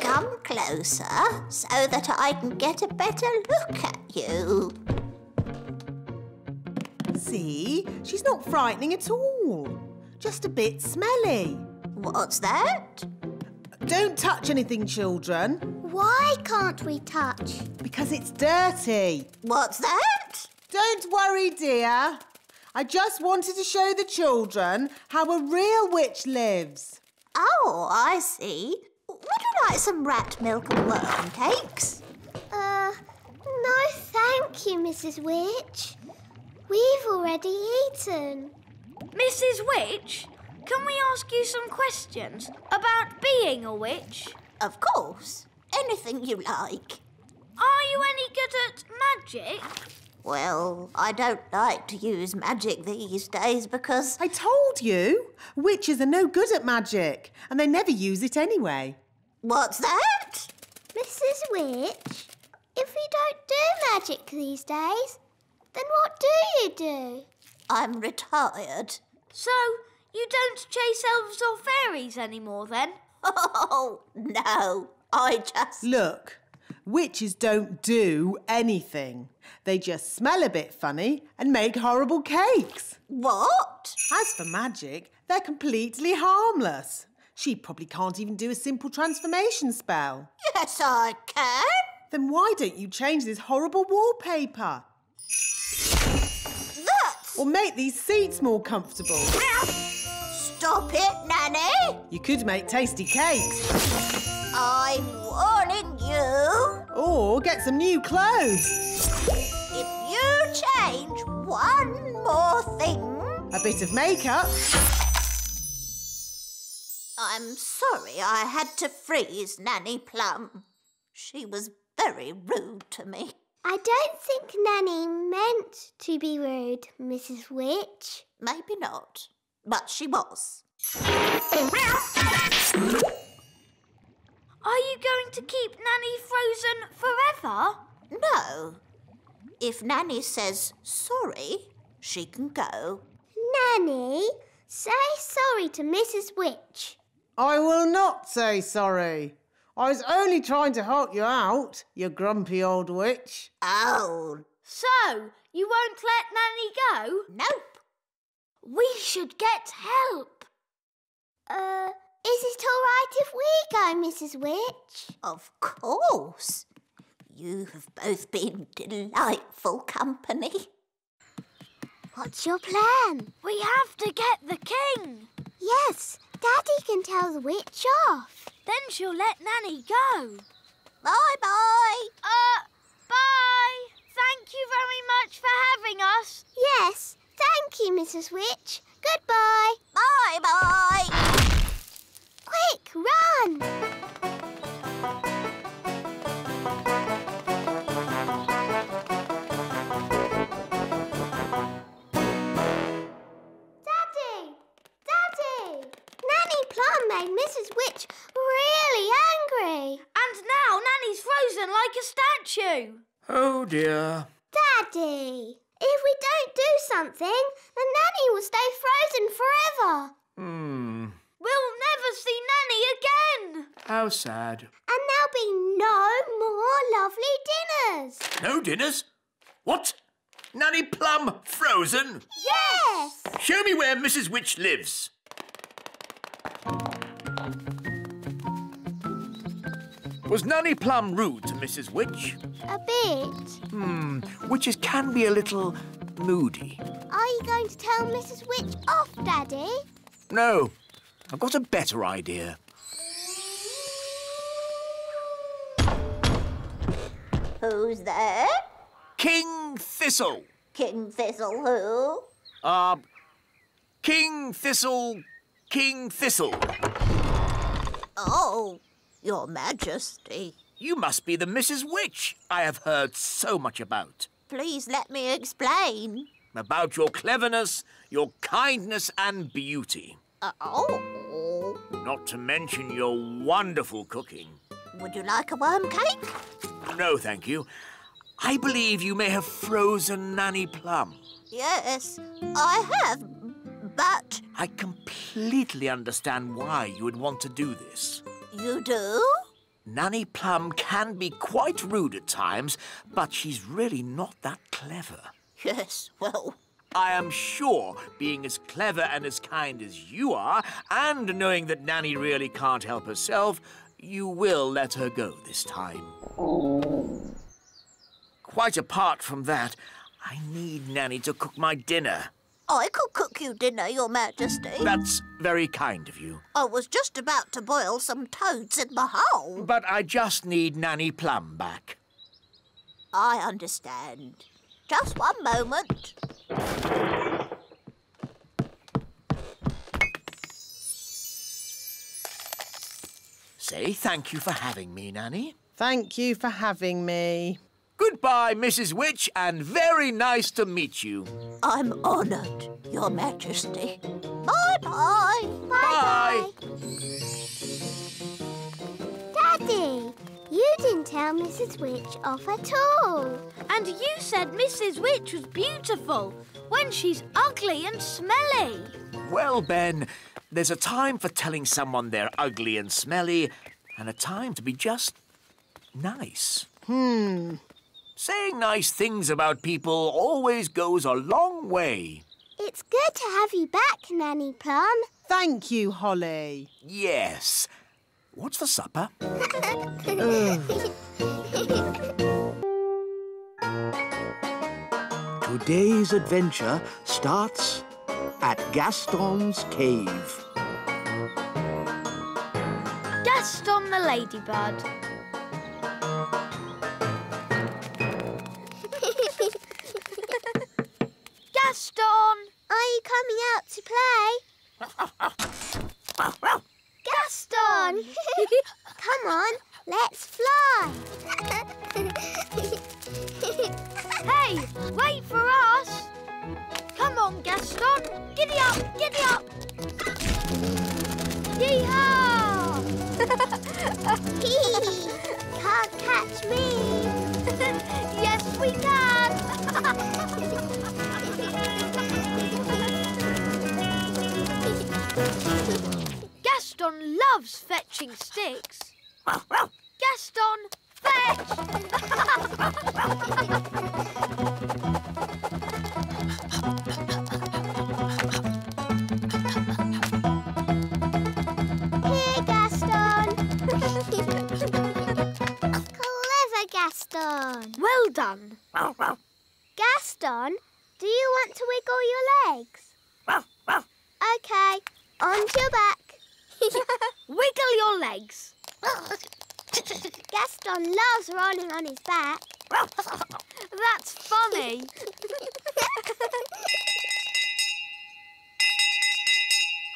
Come closer so that I can get a better look at you. See, she's not frightening at all. Just a bit smelly. What's that? Don't touch anything, children. Why can't we touch? Because it's dirty. What's that? Don't worry, dear. I just wanted to show the children how a real witch lives. Oh, I see. Would you like some rat milk and worm cakes? Uh, no thank you, Missus Witch. We've already eaten. Missus Witch, can we ask you some questions about being a witch? Of course. Anything you like. Are you any good at magic? Well, I don't like to use magic these days because... I told you! Witches are no good at magic and they never use it anyway. What's that? Missus Witch, if we don't do magic these days, then what do you do? I'm retired. So, you don't chase elves or fairies anymore then? Oh, no. I just... Look, witches don't do anything. They just smell a bit funny and make horrible cakes. What? As for magic, they're completely harmless. She probably can't even do a simple transformation spell. Yes, I can. Then why don't you change this horrible wallpaper? That's... Or make these seats more comfortable. Stop it, Nanny. You could make tasty cakes. I'm warning you. Or get some new clothes. If you change one more thing... A bit of makeup. I'm sorry I had to freeze Nanny Plum. She was very rude to me. I don't think Nanny meant to be rude, Missus Witch. Maybe not, but she was. Are you going to keep Nanny frozen forever? No. If Nanny says sorry, she can go. Nanny, say sorry to Missus Witch. I will not say sorry. I was only trying to help you out, you grumpy old witch. Oh. So, you won't let Nanny go? Nope. We should get help. Uh... Is it all right if we go, Missus Witch? Of course. You have both been delightful company. What's your plan? We have to get the king. Yes, Daddy can tell the witch off. Then she'll let Nanny go. Bye-bye. Uh, bye. Thank you very much for having us. Yes, thank you, Missus Witch. Goodbye. Bye-bye. Quick, run! Daddy! Daddy! Nanny Plum made Missus Witch really angry. And now Nanny's frozen like a statue. Oh, dear. Daddy, if we don't do something, then Nanny will stay frozen forever. Hmm... We'll never see Nanny again! How sad. And there'll be no more lovely dinners. No dinners? What? Nanny Plum frozen? Yes! Show me where Missus Witch lives. Was Nanny Plum rude to Missus Witch? A bit. Hmm, witches can be a little moody. Are you going to tell Missus Witch off, Daddy? No. I've got a better idea. Who's there? King Thistle. King Thistle who? Uh, King Thistle, King Thistle. Oh, Your Majesty. You must be the Missus Witch I have heard so much about. Please let me explain. About your cleverness, your kindness and beauty. Uh oh. Not to mention your wonderful cooking. Would you like a worm cake? No, thank you. I believe you may have frozen Nanny Plum. Yes, I have, but... I completely understand why you would want to do this. You do? Nanny Plum can be quite rude at times, but she's really not that clever. Yes, well... I am sure being as clever and as kind as you are, and knowing that Nanny really can't help herself, you will let her go this time. Quite apart from that, I need Nanny to cook my dinner. I could cook you dinner, Your Majesty. That's very kind of you. I was just about to boil some toads in the hole. But I just need Nanny Plum back. I understand. Just one moment. Say thank you for having me, Nanny. Thank you for having me. Goodbye, Missus Witch, and very nice to meet you. I'm honoured, Your Majesty. Bye-bye. Bye-bye. Daddy, you didn't tell Missus Witch off at all. And you said Missus Witch was beautiful when she's ugly and smelly. Well, Ben, there's a time for telling someone they're ugly and smelly and a time to be just nice. Hmm. Saying nice things about people always goes a long way. It's good to have you back, Nanny Plum. Thank you, Holly. Yes. What's for supper? Today's adventure starts at Gaston's cave. Gaston the ladybird. Gaston! Are you coming out to play? Gaston! Come on, let's fly! Hey, wait for us! Come on, Gaston! Giddy up, giddy up! Yee-haw! Can't catch me! Yes, we can! Gaston loves fetching sticks. Gaston, fetch! Here, Gaston! Clever, Gaston! Well done. Gaston, do you want to wiggle your legs? Okay, onto your back. Wiggle your legs. Gaston loves rolling on his back. That's funny.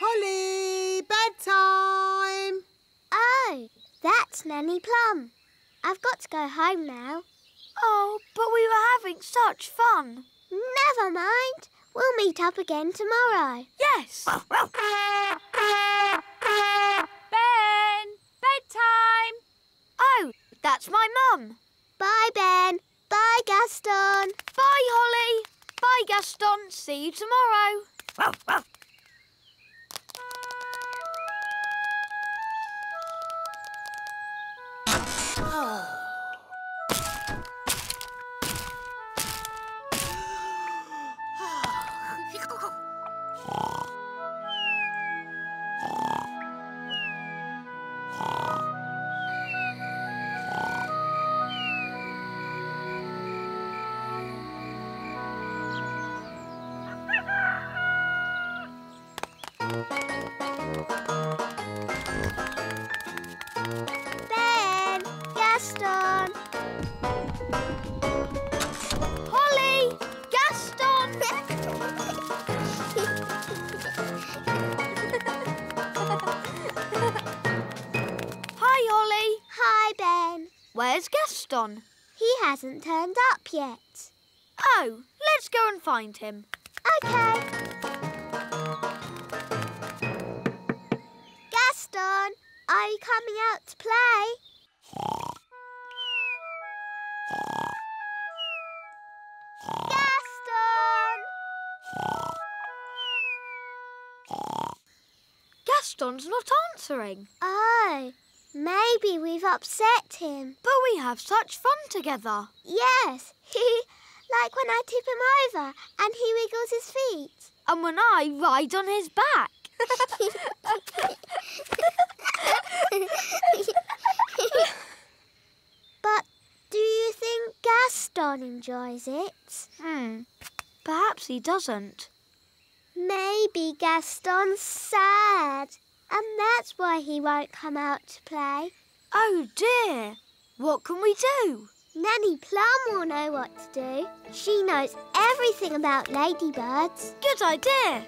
Holly, bedtime. Oh, that's Nanny Plum. I've got to go home now. Oh, but we were having such fun. Never mind. We'll meet up again tomorrow. Yes. Ben! Bedtime! Oh, that's my mum. Bye, Ben. Bye, Gaston. Bye, Holly. Bye, Gaston. See you tomorrow. Oh. He hasn't turned up yet. Oh, let's go and find him. Okay. Gaston, are you coming out to play? Gaston! Gaston's not answering. Oh. Maybe we've upset him. But we have such fun together. Yes. Like when I tip him over and he wiggles his feet. And when I ride on his back. But do you think Gaston enjoys it? Hmm. Perhaps he doesn't. Maybe Gaston's sad. And that's why he won't come out to play. Oh, dear. What can we do? Nanny Plum will know what to do. She knows everything about ladybirds. Good idea.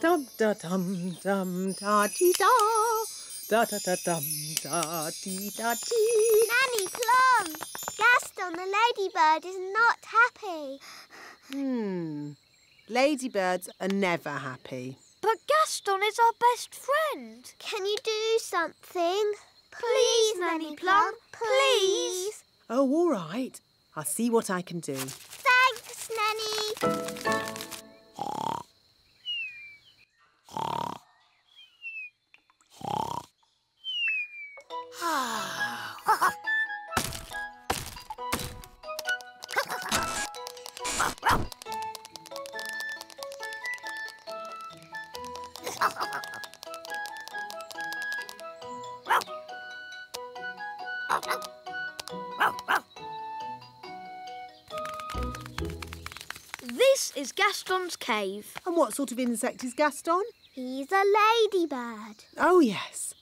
Dum da dum dum da dee da. Da da da dum da dee da dee. Nanny Plum, Gaston the ladybird is not happy. Hmm. Ladybirds are never happy. But Gaston is our best friend. Can you do something? Please, Nanny Plum, please. Oh, all right. I'll see what I can do. Thanks, Nanny. This is Gaston's cave. And what sort of insect is Gaston? He's a ladybird. Oh, yes.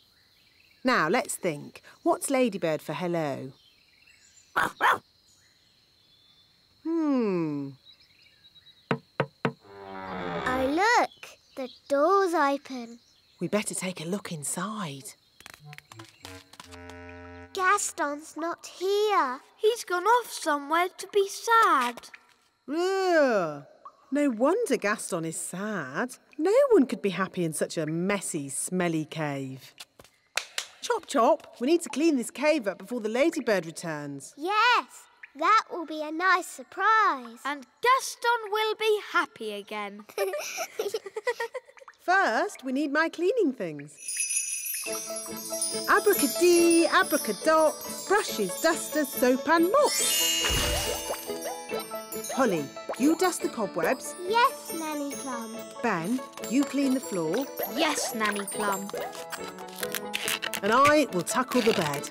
Now, let's think. What's ladybird for hello? Hmm. Oh, look. The door's open. We better take a look inside. Gaston's not here. He's gone off somewhere to be sad. Ugh. No wonder Gaston is sad. No one could be happy in such a messy, smelly cave. Chop, chop. We need to clean this cave up before the ladybird returns. Yes, that will be a nice surprise. And Gaston will be happy again. First, we need my cleaning things. Abracadee, abracadop, brushes, dusters, soap and mop. Holly, you dust the cobwebs. Yes, Nanny Plum. Ben, you clean the floor. Yes, Nanny Plum. And I will tackle the bed.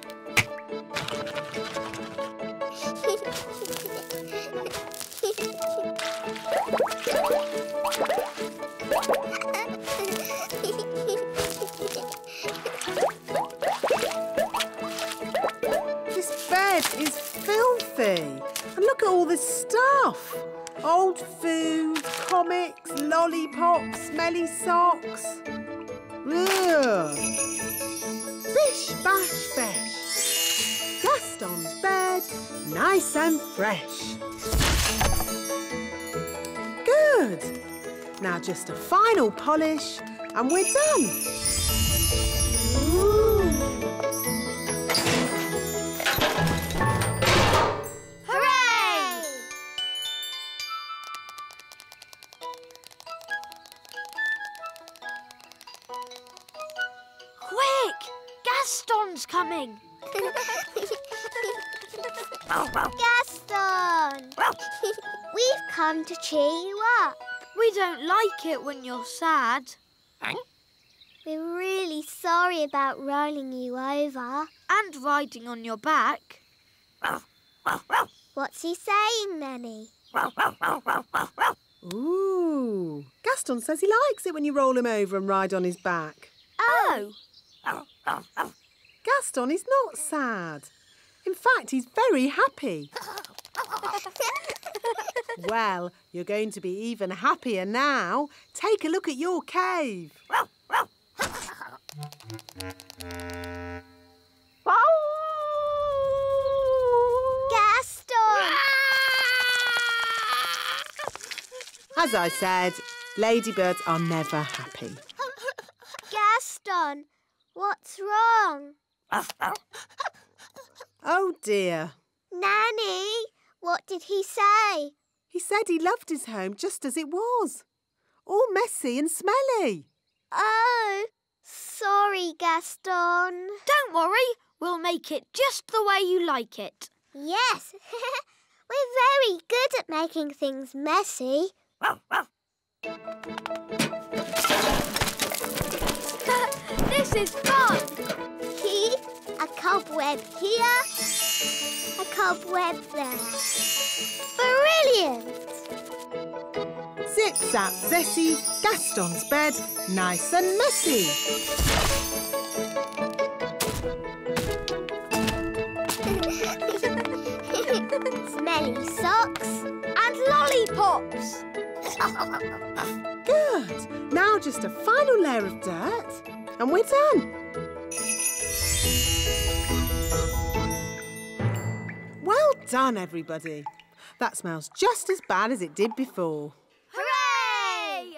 And look at all this stuff. Old food, comics, lollipops, smelly socks. Ugh. Bish, bash, bash. Gaston's bed, nice and fresh. Good. Now just a final polish and we're done. Ooh. Coming. Gaston! We've come to cheer you up. We don't like it when you're sad. Huh? We're really sorry about rolling you over. And riding on your back. What's he saying, Nanny? Ooh. Gaston says he likes it when you roll him over and ride on his back. Oh. Gaston is not sad. In fact, he's very happy. Well, you're going to be even happier now. Take a look at your cave. Gaston! As I said, ladybirds are never happy. Gaston, what's wrong? Oh, dear. Nanny, what did he say? He said he loved his home just as it was. All messy and smelly. Oh, sorry, Gaston. Don't worry. We'll make it just the way you like it. Yes. We're very good at making things messy. This is fun. A cobweb here, a cobweb there. Brilliant! Zip, zap, zessie, Gaston's bed, nice and messy. tops. Good. Now just a final layer of dirt and we're done. Well done, everybody. That smells just as bad as it did before. Hooray!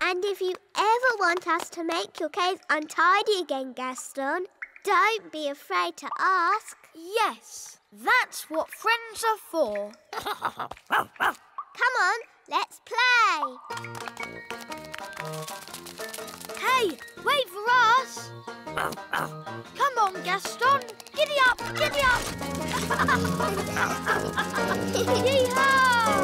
And if you ever want us to make your cave untidy again, Gaston, don't be afraid to ask. Yes, that's what friends are for. Come on, let's play. Hey, wait for us. Come on, Gaston. Giddy up, giddy up. Yee-haw!